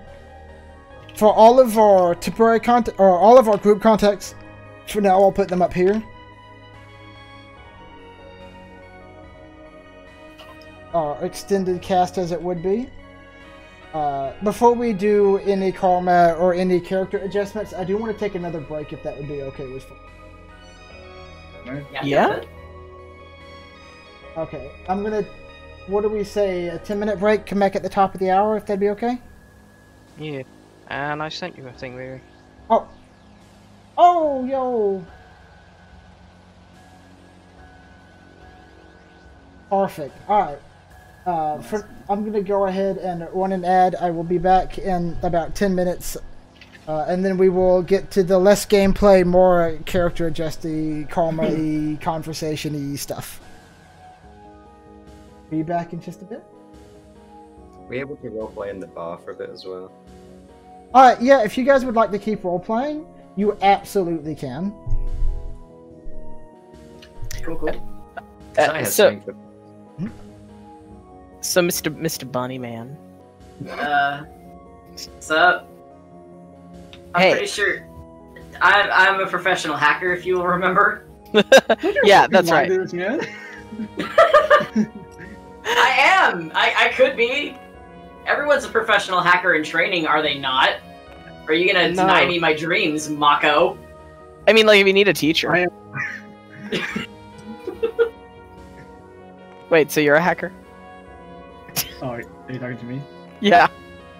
For all of our temporary contact, or all of our group contacts, for now I'll put them up here. Our extended cast as it would be. Uh, before we do any karma or any character adjustments, I do want to take another break if that would be okay with you. Yeah. yeah. Okay. I'm going to, what do we say, a ten minute break, come back at the top of the hour if that'd be okay? Yeah. And I sent you a thing, really. Oh. Oh, yo. Perfect. Alright. Uh, for, I'm going to go ahead and run an ad. I will be back in about ten minutes, uh, and then we will get to the less gameplay, more character adjusty, karma-y, conversation-y stuff. Be back in just a bit. Are we able to roleplay in the bar for a bit as well? Alright, yeah, if you guys would like to keep roleplaying, you absolutely can. Cool, cool. Uh, uh, so... Hmm? So, Mister Mister Bunny Man. Uh, what's up? I'm hey. pretty sure I'm I'm a professional hacker, if you'll remember. Yeah, that's right. I am. I I could be. Everyone's a professional hacker in training, are they not? Are you gonna no. deny me my dreams, Mako? I mean, like, if you need a teacher. I am. Wait, so you're a hacker? Oh, are you talking to me? Yeah.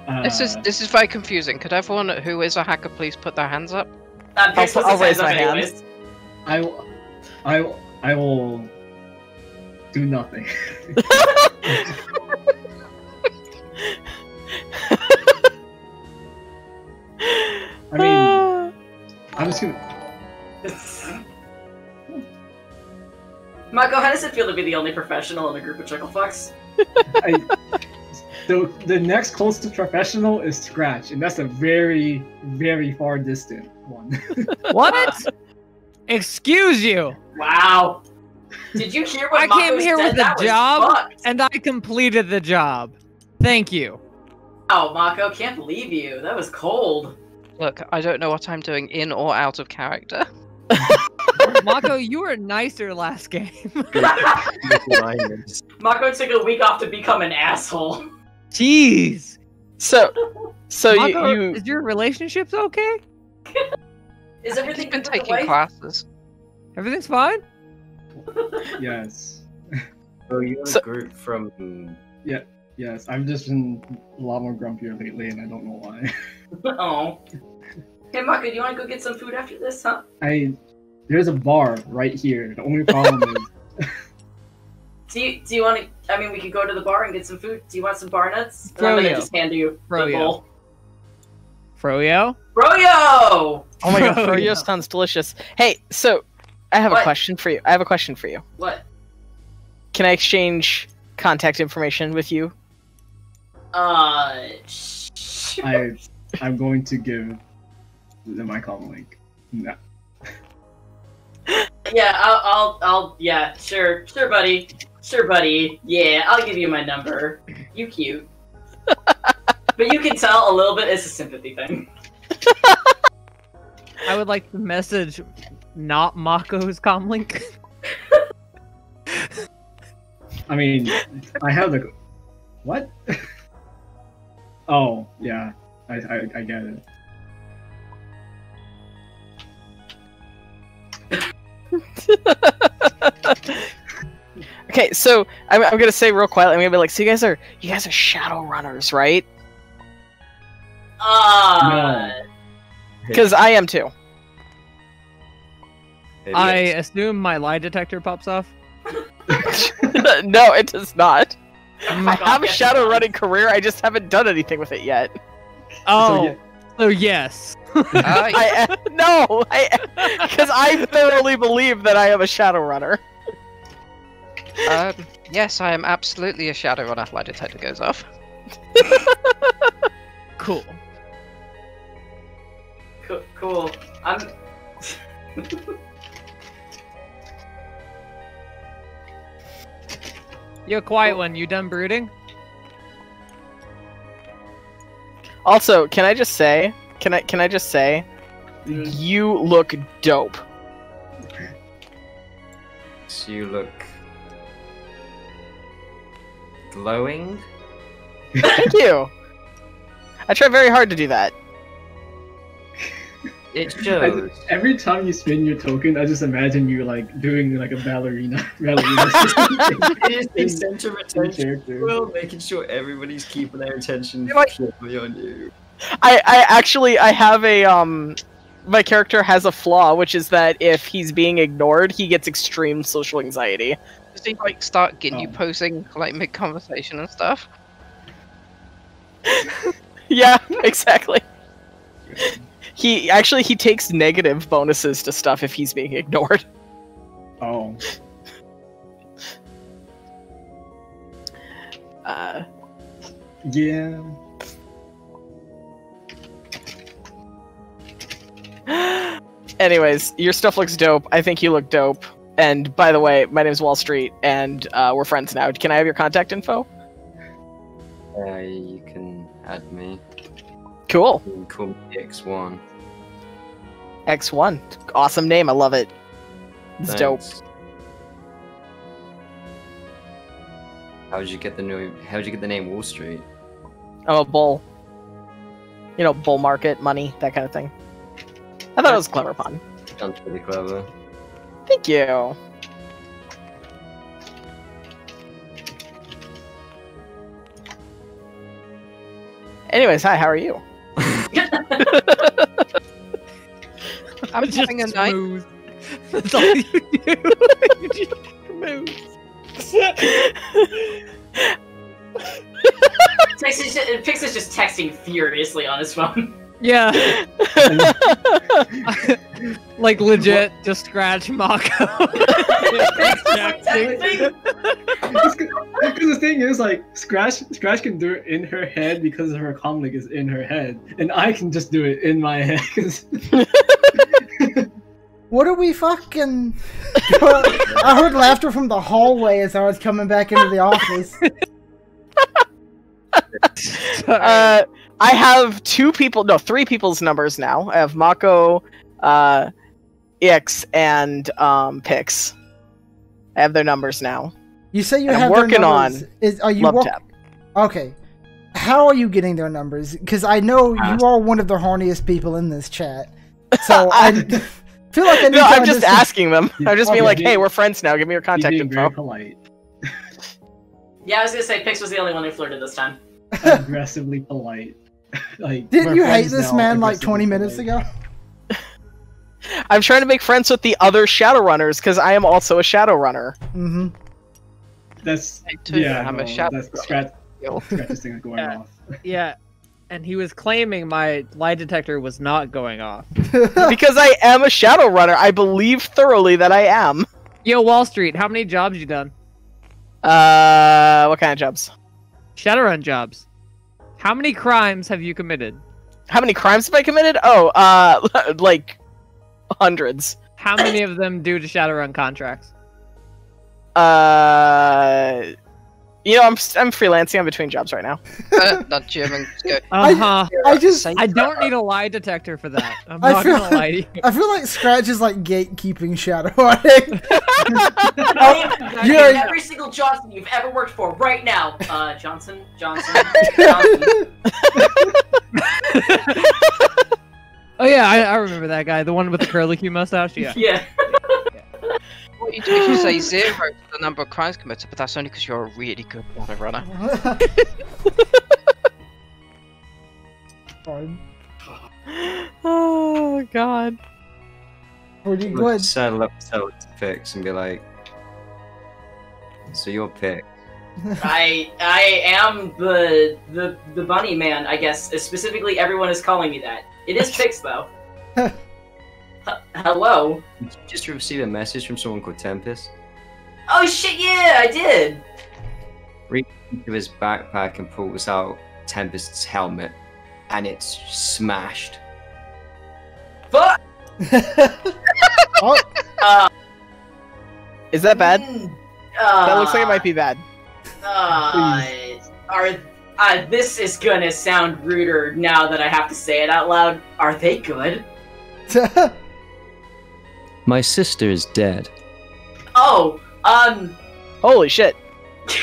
Uh, this is this is very confusing. Could everyone who is a hacker please put their hands up? Uh, I'll, I'll, I'll raise my hand. I will. I will. I will do nothing. I mean, I'm just gonna. Mako, how does it feel to be the only professional in a group of chucklefucks? I, the, the next closest professional is Scratch, and that's a very, very far distant one. What? Excuse you! Wow! Did you hear what I Mako came here said? With that a job, fucked. And I completed the job. Thank you. Wow, Mako, can't believe you. That was cold. Look, I don't know what I'm doing in or out of character. Mako, you were nicer last game. Mako took a week off to become an asshole. Jeez. So, so Mako, you, you is your relationships okay? Is everything been taking away? Classes? Everything's fine. Yes. Oh, you're so, a group from. Yeah. Yes, I've just been a lot more grumpier lately, and I don't know why. Oh. Hey, Mako, do you want to go get some food after this, huh? I, there's a bar right here. The only problem is... Do you, do you want to... I mean, we could go to the bar and get some food. Do you want some bar nuts? Froyo. I'm going to just hand you Froyo. the bowl. Froyo? Froyo! Oh my god, Froyo sounds delicious. Hey, so, I have what? a question for you. I have a question for you. What? Can I exchange contact information with you? Uh... Sure. I, I'm going to give... Then my common link. No. Yeah, I'll, I'll, I'll, yeah, sure, sure, buddy, sure, buddy. Yeah, I'll give you my number. You cute, but you can tell a little bit it's a sympathy thing. I would like to message, not Mako's comm link. I mean, I have the what? Oh yeah, I, I, I get it. Okay, so I'm, I'm gonna say real quietly. I'm gonna be like, "So you guys are you guys are shadow runners, right?" Ah, uh, because I am too. Idiots. I assume my lie detector pops off. No, it does not. Oh, I have a shadow running career. I just haven't done anything with it yet. Oh, so, yeah. so yes. uh, I, uh, no, because I, I thoroughly believe that I am a Shadowrunner. Um, yes, I am absolutely a Shadowrunner. Lie detector goes off. Cool. Co cool. I'm. You're a quiet cool. one. You done brooding? Also, can I just say? Can I can I just say, mm. you look dope. You look glowing. Thank you. I try very hard to do that. It shows. I, every time you spin your token, I just imagine you like doing like a ballerina. ballerina It is the center of attention. Well, making sure everybody's keeping their attention purely on you. I, I actually I have a um my character has a flaw, which is that if he's being ignored, he gets extreme social anxiety. So you like start getting oh. you posing like mid conversation and stuff. Yeah, exactly. He actually he takes negative bonuses to stuff if he's being ignored. Oh. Uh. Yeah. Anyways, your stuff looks dope. I think you look dope. And by the way, my name's Wall Street, and uh, we're friends now. Can I have your contact info? Uh, you can add me. Cool. You can call me X one. X one. Awesome name. I love it. It's Thanks. Dope. How did you get the new? How did you get the name Wall Street? I'm a bull. You know, bull market, money, that kind of thing. I thought it was a clever pun. Sounds pretty clever. Thank you. Anyways, hi, how are you? I'm just having a night. That's all you do. You just move. Pix is just, Pix is just texting furiously on his phone. Yeah. Like legit, what? Just scratch Mako. Because the thing is, like, Scratch Scratch can do it in her head because her comlink is in her head, and I can just do it in my head. Cause... What are we fucking... I heard laughter from the hallway as I was coming back into the office. uh... I have two people, no, three people's numbers now. I have Mako, uh, Ix, and um, Pix. I have their numbers now. You say you and have I'm working their numbers. On. Is are you LoveTap? Okay. How are you getting their numbers? Because I know uh, you are one of the horniest people in this chat. So I, I feel like I need no. To I'm understand. Just asking them. I'm just okay, being like, hey, we're friends now. Give me your contact info. Very polite. Yeah, I was gonna say Pix was the only one who flirted this time. Aggressively polite. Like, didn't you hate this man like twenty minutes ago? I'm trying to make friends with the other Shadowrunners because I am also a Shadowrunner. Mm-hmm. That's yeah. I'm no, a Shadowrunner. That's scratch, scratch thing going yeah. off. Yeah, and he was claiming my lie detector was not going off because I am a Shadowrunner. I believe thoroughly that I am. Yo, Wall Street, how many jobs you done? Uh, what kind of jobs? Shadowrun jobs. How many crimes have you committed? How many crimes have I committed? Oh, uh, like, hundreds. How many of them due to Shadowrun contracts? Uh, you know, I'm I'm freelancing. I'm between jobs right now. uh, not German. Uh-huh. I, I just I don't need a lie detector for that. I'm not feel, gonna lie to you. I feel like Scratch is like gatekeeping Shadowrun. I mean, every single Johnson you've ever worked for right now. Uh, Johnson, Johnson, Johnson. Oh yeah, I, I remember that guy, the one with the curly-Q mustache. Yeah. Yeah. What you do if you say zero for the number of crimes committed, but that's only because you're a really good water runner. Oh god. Pretty good. Saddle up to Pix and be like, so you're Pix. I I am the the the bunny man, I guess. Specifically, everyone is calling me that. It is Pix though. H Hello? Did you just receive a message from someone called Tempest? Oh shit, yeah, I did! Reached into his backpack and pulls out Tempest's helmet, and it's smashed. Fuck! Oh. uh, Is that bad? Uh, that looks like it might be bad. Uh, are, uh, this is gonna sound ruder now that I have to say it out loud. Are they good? My sister is dead. Oh, um... Holy shit.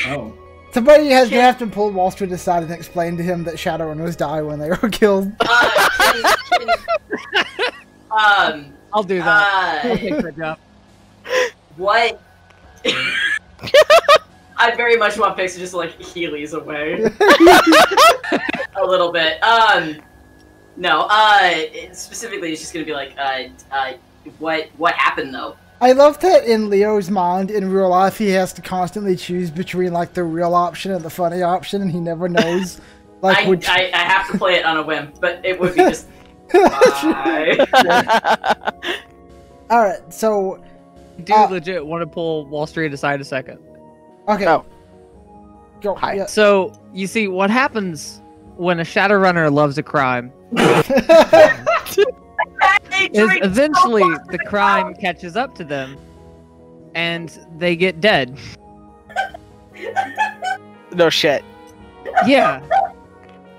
Oh. Somebody has Shit. drafted pulled Wall Street aside and explained to him that Shadowrun was die when they were killed. Uh, can, can, um, I'll do that. Uh, take that job. What? I very much want Pix to just like Heelys away a little bit. Um, no. Uh, specifically, it's just gonna be like, uh, uh, what, what happened though? I love that in Leo's mind, in real life, he has to constantly choose between, like, the real option and the funny option, and he never knows, like, I, which... I, I have to play it on a whim, but it would be just... yeah. Alright, so... Do uh, legit want to pull Wall Street aside a second. Okay. Oh. Go, Hi. Yeah. So, you see, what happens when a Shadowrunner loves a crime... is eventually the crime catches up to them and they get dead. No shit. Yeah.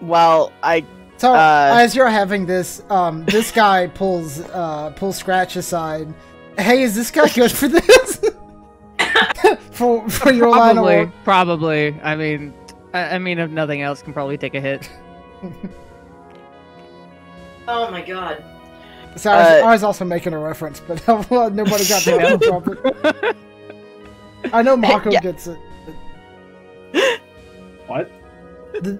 Well, I So uh, as you're having this, um this guy pulls uh pulls Scratch aside. Hey, is this guy good for this? for for your line of work? Probably. I mean I, I mean if nothing else can probably take a hit. Oh my god. So I was, uh, I was also making a reference, but nobody got that. I know Marco yeah. gets it. What? The,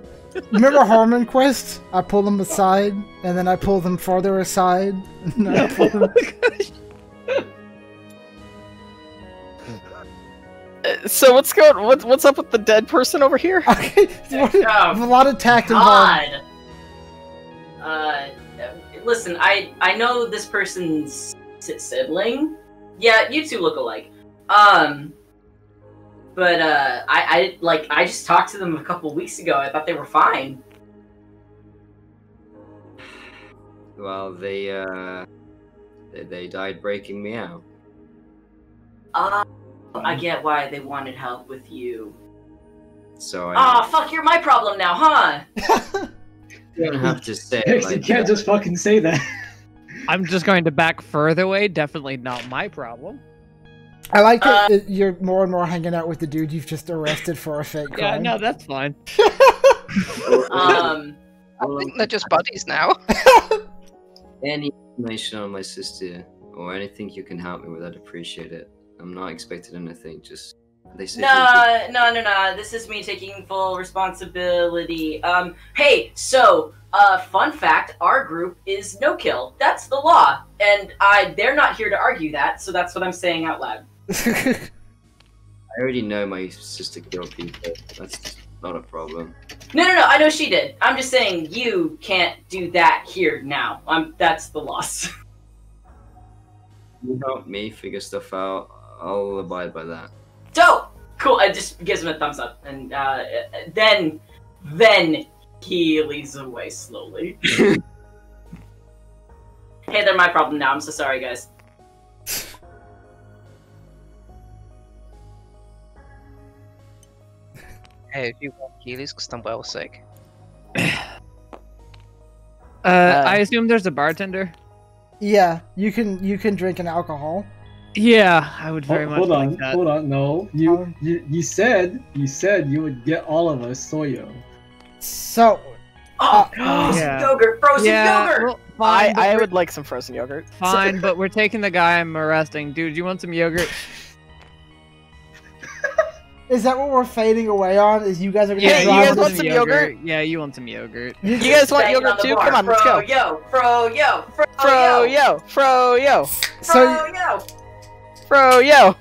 remember Harmon Quest? I pull them aside, and then I pull them farther aside. And I pull them... uh, so what's going? What's what's up with the dead person over here? Okay, what, oh, a lot of tact involved. Uh. Listen, I I know this person's sibling. Yeah, you two look alike. Um, but uh, I I like I just talked to them a couple weeks ago. I thought they were fine. Well, they uh they, they died breaking me out. Uh, I get why they wanted help with you. So I. Ah, oh, fuck! You're my problem now, huh? You don't have to say it like you can't that. Just fucking say that. I'm just going to back further away. Definitely not my problem. I like uh, that you're more and more hanging out with the dude you've just arrested for a fake crime. Yeah, no, that's fine. um, I think they're just buddies now. Any information on my sister or anything you can help me with, I'd appreciate it. I'm not expecting anything, just... They say no, no, no, no. This is me taking full responsibility. Um, hey, so, uh, fun fact, our group is no-kill. That's the law. And I, they're not here to argue that, so that's what I'm saying out loud. I already know my sister killed people. That's not a problem. No, no, no, I know she did. I'm just saying you can't do that here now. Um, that's the loss. You help me figure stuff out. I'll abide by that. Dope! Cool, it just gives him a thumbs up, and uh, then, then he leads away slowly. Hey, they're my problem now, I'm so sorry, guys. Hey, if you want Heelys, because I'm well sick. uh, uh, I assume there's a bartender? Yeah, you can, you can drink an alcohol. Yeah, I would very oh, much hold on, like that. Hold on, no. You, um, you you said you said you would get all of us soyo. So uh, oh, uh, yeah. yogurt, frozen yeah, yogurt. Well, fine, I, I would like some frozen yogurt. Fine, so, but we're taking the guy I'm arresting. Dude, you want some yogurt? Is that what we're fading away on? Is you guys are gonna Yeah, you guys want some yogurt? yogurt? Yeah, you want some yogurt. You guys want yogurt too? Come on, let's go. Yo, fro yo, fro yo, fro yo, fro yo. So, yo. Bro, yo!